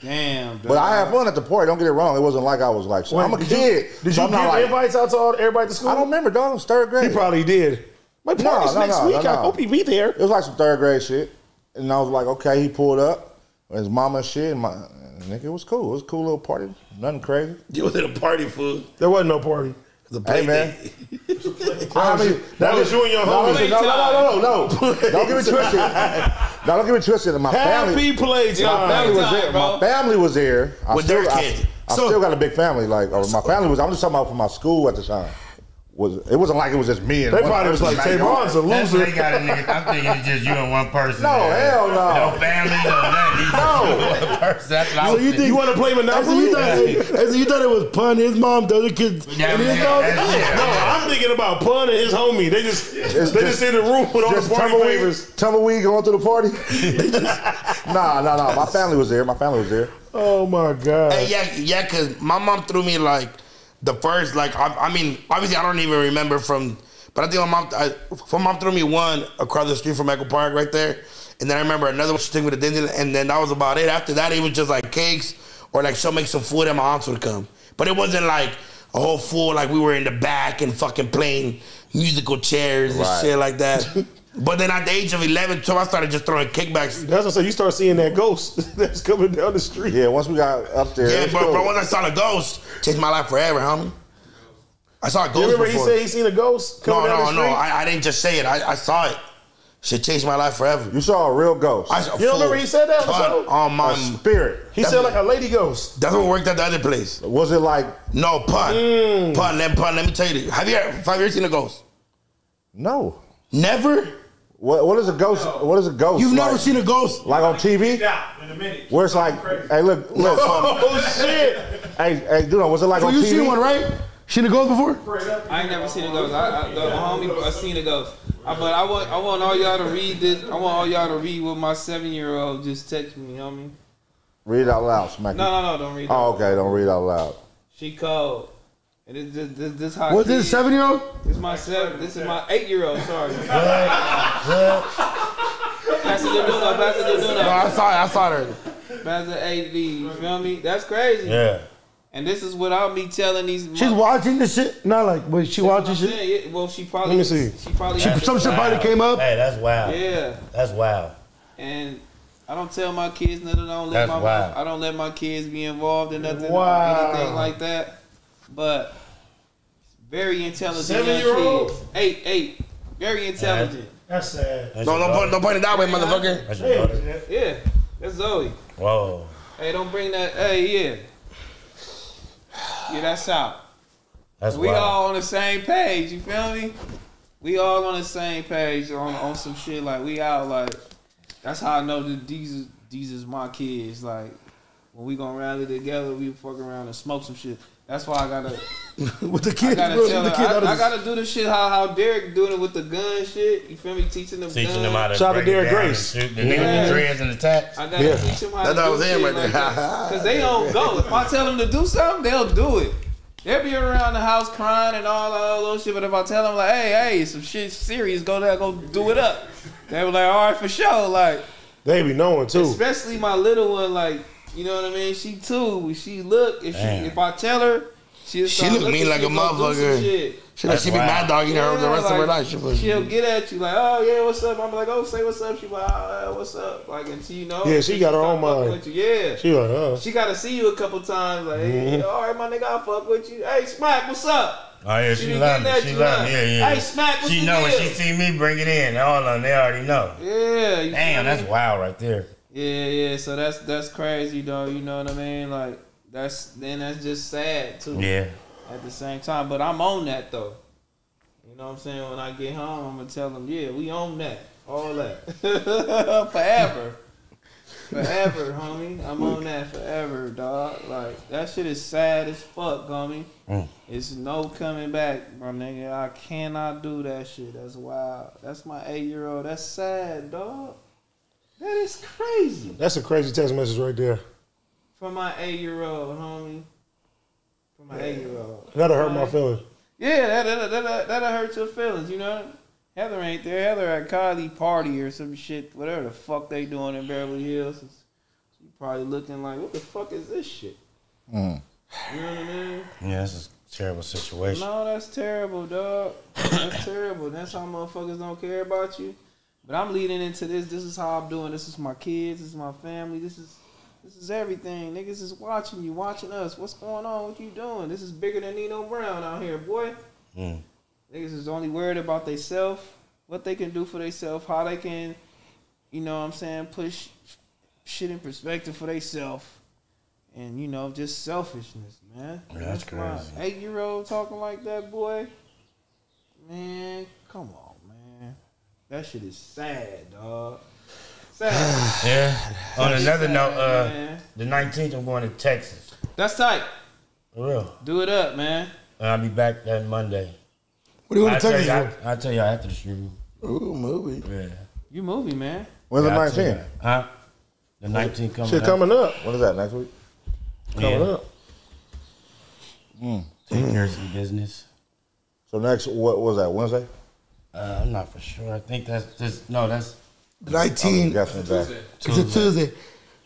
Damn, dog. But I had fun at the party. Don't get it wrong. It wasn't like I was like, so Wait, I'm a did kid. You, did so you give like, invites out to all, everybody to school? I don't remember, dog. It was third grade. He probably did. My party's no, no, next no, week. No, no. I hope he be there. It was like some third grade shit. And I was like, okay, he pulled up. His mama and shit. And my... Nigga, it was cool. It was a cool little party. Nothing crazy. You was at a party, fool. There wasn't no party. The hey, man. I mean, that, that was, was you and your homies. No, no, no, no, no. Don't get me twisted. No, don't get me twisted. My Happy family, play time. My family was time, there. Bro. My family was there. I With still, their kids. I, I so, still got a big family. Like or my family was. I'm just talking about for my school at the time. Was it wasn't like it was just me and they probably was like Tayron's a loser. They got a nigga. I'm thinking it's just you and one person. No, there. hell no. No family, no nothing. No. One person. That's what so I was you think you want to play Monopoly? You thought, hey, you thought it was Pun, his mom, the other kids, yeah, and his dog? Yeah, yeah. No, I'm thinking about Pun and his homie. They just it's they just, just in the room with all the party favors. Tumbleweed going to the party. Nah, nah, nah. My family was there. My family was there. Oh my god. Hey, yeah, yeah. Cause my mom threw me like. The first, like, I, I mean, obviously I don't even remember from, but I think my mom, I, my mom threw me one across the street from Echo Park right there. And then I remember another one she took me to Disneyland, and then that was about it. After that, it was just like cakes or like she'll make some food and my aunts would come. But it wasn't like a whole full, like we were in the back and fucking playing musical chairs and right. shit like that. But then at the age of eleven, twelve, I started just throwing kickbacks. That's what I said. You start seeing that ghost that's coming down the street. Yeah, once we got up there. Yeah, bro, bro, once I saw the ghost, changed my life forever, homie. I saw a ghost. You remember before. he said he seen a ghost coming no, down no, the street? No, no, no. I, I didn't just say it. I, I saw it. Shit changed my life forever. You saw a real ghost. I, you don't remember he said that? On, on my spirit. He said like a lady ghost. That's what worked at the other place. Was it like? No, Pun. Mm. Pun, let, pun, let me tell you this. Have you ever, have you ever seen a ghost? No. Never? What, what is a ghost? No. What is a ghost? You've like, never seen a ghost like on T V? Yeah, in a minute. Where it's like, hey, look, look. Oh shit! Hey, hey, Duno, what's it like so on you T V? You seen one, right? Seen a ghost before? I ain't never seen a ghost. I, I, the homie, I seen a ghost. I, but I want, I want all y'all to read this. I want all y'all to read what my seven-year-old just texted me, homie. Read it out loud, Smack. No, no, no, don't read. It oh, out okay, loud. Don't read it out loud. She cold. And it's just, this, this hot What's this, seven year old? This is my seven. This is my eight year old. Sorry. What? What? Pastor Duno, Pastor Duno. No, I saw it. I saw her. Pastor A D, you feel me? That's crazy. Yeah. And this is what I'll be telling these. She's months. watching this shit. Not like, but she watching shit. Saying, yeah, well, she probably. Let me see. She probably. She, some shit probably came up. Hey, that's wild. Yeah. That's wild. And I don't tell my kids nothing. I don't let that's my. Wild. I don't let my kids be involved in nothing. Wow. Or anything like that. But very intelligent. Seven-year-old, eight, eight, very intelligent. That's sad. That's no, don't point, don't point it that way, motherfucker. That's hey, yeah, that's Zoe. Whoa. Hey, don't bring that. Hey, yeah, yeah, that's out. That's we wild. all on the same page. You feel me? We all on the same page on on some shit. Like we out. Like that's how I know that these these is my kids. Like when we gonna rally together, we fuck around and smoke some shit. That's why I gotta with the kids. I gotta, bro, tell the kid I, I gotta do the shit how how Derek doing it with the gun shit. You feel me? Teaching them, teaching guns. them how to shout to Derek Grace. The nigga with the dreads and the tats. I gotta yeah. teach them how that to do shit. That was him right like there. Cause they don't go. If I tell them to do something, they'll do it. They'll be around the house crying and all that little shit, but if I tell them, like, hey, hey, some shit serious, go there, go do it up. They were like, all right, for sure. Like, they be knowing, too. Especially my little one, like, you know what I mean? She, too. She look, if Damn. she if I tell her, she'll She look mean like a motherfucker. Shit. She like, she be mad dogging her the rest like, of her life. She was, she'll get at you, like, oh, yeah, what's up? I'm like, oh, say what's up. She like, oh, what's up? Like, until you know. Yeah, she got her own mind. Yeah. She like, oh. She got to see you a couple times. Like, mm-hmm. hey, all right, my nigga, I'll fuck with you. Hey, Smack, what's up? Oh, yeah, she, she love me. She love me. Yeah, yeah. Hey, Smack, what's up? She know when she see me bring it in. All of them, they already know. Yeah. Damn, that's wild right there. Yeah, yeah. So that's that's crazy, dog. You know what I mean? Like, that's then that's just sad, too. Yeah. At the same time, but I'm on that though. You know what I'm saying? When I get home, I'm gonna tell them, yeah, we on that, all that, forever, forever, homie. I'm on that forever, dog. Like that shit is sad as fuck, homie. Mm. It's no coming back, bro, nigga. I cannot do that shit. That's wild. That's my eight year old. That's sad, dog. That is crazy. That's a crazy text message right there. From my eight year old, homie. My yeah. eight-year-old. That'll hurt my feelings. Yeah, that, that, that, that, that'll hurt your feelings, you know? Heather ain't there. Heather at Kylie party or some shit, whatever the fuck they doing in Beverly Hills. She probably looking like, what the fuck is this shit? Mm. You know what I mean? Yeah, that's a terrible situation. No, that's terrible, dog. That's terrible. That's how motherfuckers don't care about you. But I'm leading into this. This is how I'm doing. This is my kids. This is my family. This is... This is everything. Niggas is watching you, watching us. What's going on? What you doing? This is bigger than Nino Brown out here, boy. Mm. Niggas is only worried about themselves, what they can do for themselves, how they can, you know what I'm saying, push shit in perspective for themselves. And, you know, just selfishness, man. Yeah, that's, that's crazy. My eight-year-old talking like that, boy. Man, come on, man. That shit is sad, dog. Yeah. On another sad, note, uh, man. the nineteenth, I'm going to Texas. That's tight. For real. Do it up, man. And I'll be back that Monday. What do you want to Texas for? I'll tell you after the shoot. Ooh, movie. Yeah. You movie, man. When's yeah, the nineteenth? Huh? The nineteenth coming Shit up. coming up. What is that, next week? Coming yeah. up. Mm. Take care of some business. So next, what was that, Wednesday? Uh, I'm not for sure. I think that's just, no, that's. Nineteen. Oh, Tuesday. It's a Tuesday.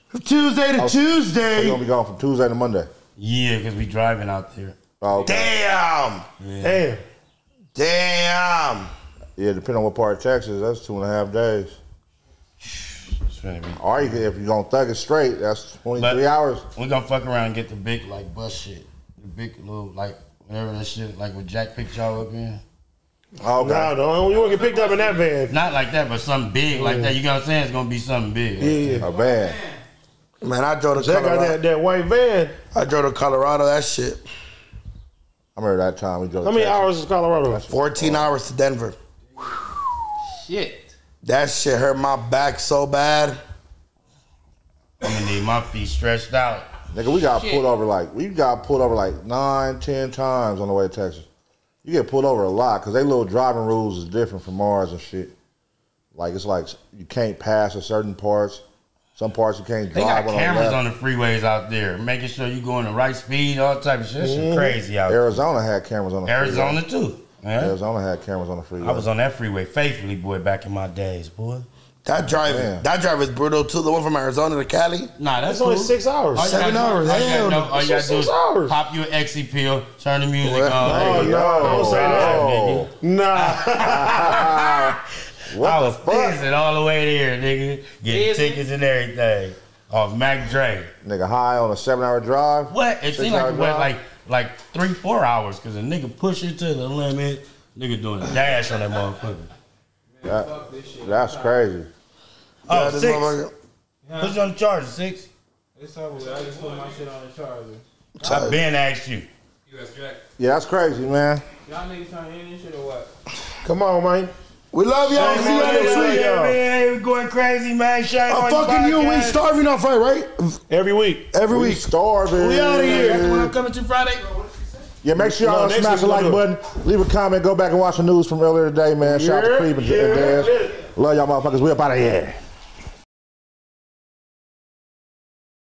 From Tuesday to oh, Tuesday. We're gonna be gone from Tuesday to Monday. Yeah, because we driving out there. Oh, okay. Damn. Yeah. Damn. Damn. Yeah, depending on what part of Texas, that's two and a half days. It's gonna be or you can, if you're gonna thug it straight, that's twenty-three but hours. We're gonna fuck around and get the big like bus shit. The big little like whatever that shit like when Jack picked y'all up in. Oh, okay. No, don't. You want to get picked up in that van. Not like that, but something big like yeah. that. You know what I'm saying? It's going to be something big. Yeah, yeah. A van. Man, I drove to Colorado. That, that white van. I drove to Colorado, that shit. I remember that time we drove How to many Texas. hours is Colorado? fourteen oh. hours to Denver. Shit. That shit hurt my back so bad. I'm going to need my feet stretched out. Nigga, we got shit. pulled over like, we got pulled over like nine, ten times on the way to Texas. You get pulled over a lot because they little driving rules is different from ours and shit. Like, it's like you can't pass a certain parts. Some parts you can't they drive on. They got cameras on, on the freeways out there, making sure you're going the right speed, all type of shit. It's mm-hmm. crazy out Arizona there. Arizona had cameras on the Arizona freeway. Arizona, too. Man. Arizona had cameras on the freeway. I was on that freeway faithfully, boy, back in my days, boy. That drive, oh, that drive is brutal, too. The one from Arizona to Cali? Nah, that's, that's cool. only six hours. Seven hours. Damn. All you got to do is pop your exit pill, turn the music what? on. Oh, no. Don't say that, nigga. Nah. What I was fizzing all the way there, nigga. Getting Is tickets it? and everything. Off Mac Dre. Nigga, high on a seven-hour drive? What? It seemed like it went like, like three, four hours, because a nigga pushing to the limit. Nigga doing a dash on that motherfucker. Man, fuck this shit. That's crazy. Oh, Six. Yeah. Put you on the charger, Six. It's over with. I just put my shit on the charger. I Ben asked you. You asked Jack. Yeah, that's crazy, man. Y'all niggas trying to end this shit or what? Come on, man. We love y'all. See y'all next week. Yeah, man. We're going crazy, man. Shine I'm fucking you. We starving off right, right? Every week. Every we week. Starving. We out of here. That's when I'm coming to Friday. Yeah, make sure y'all no, smash the like button. Leave a comment. Go back and watch the news from earlier today, man. Shout yeah, out to Cleveland yeah, and Daz. Yeah. Love y'all motherfuckers. We up out of here.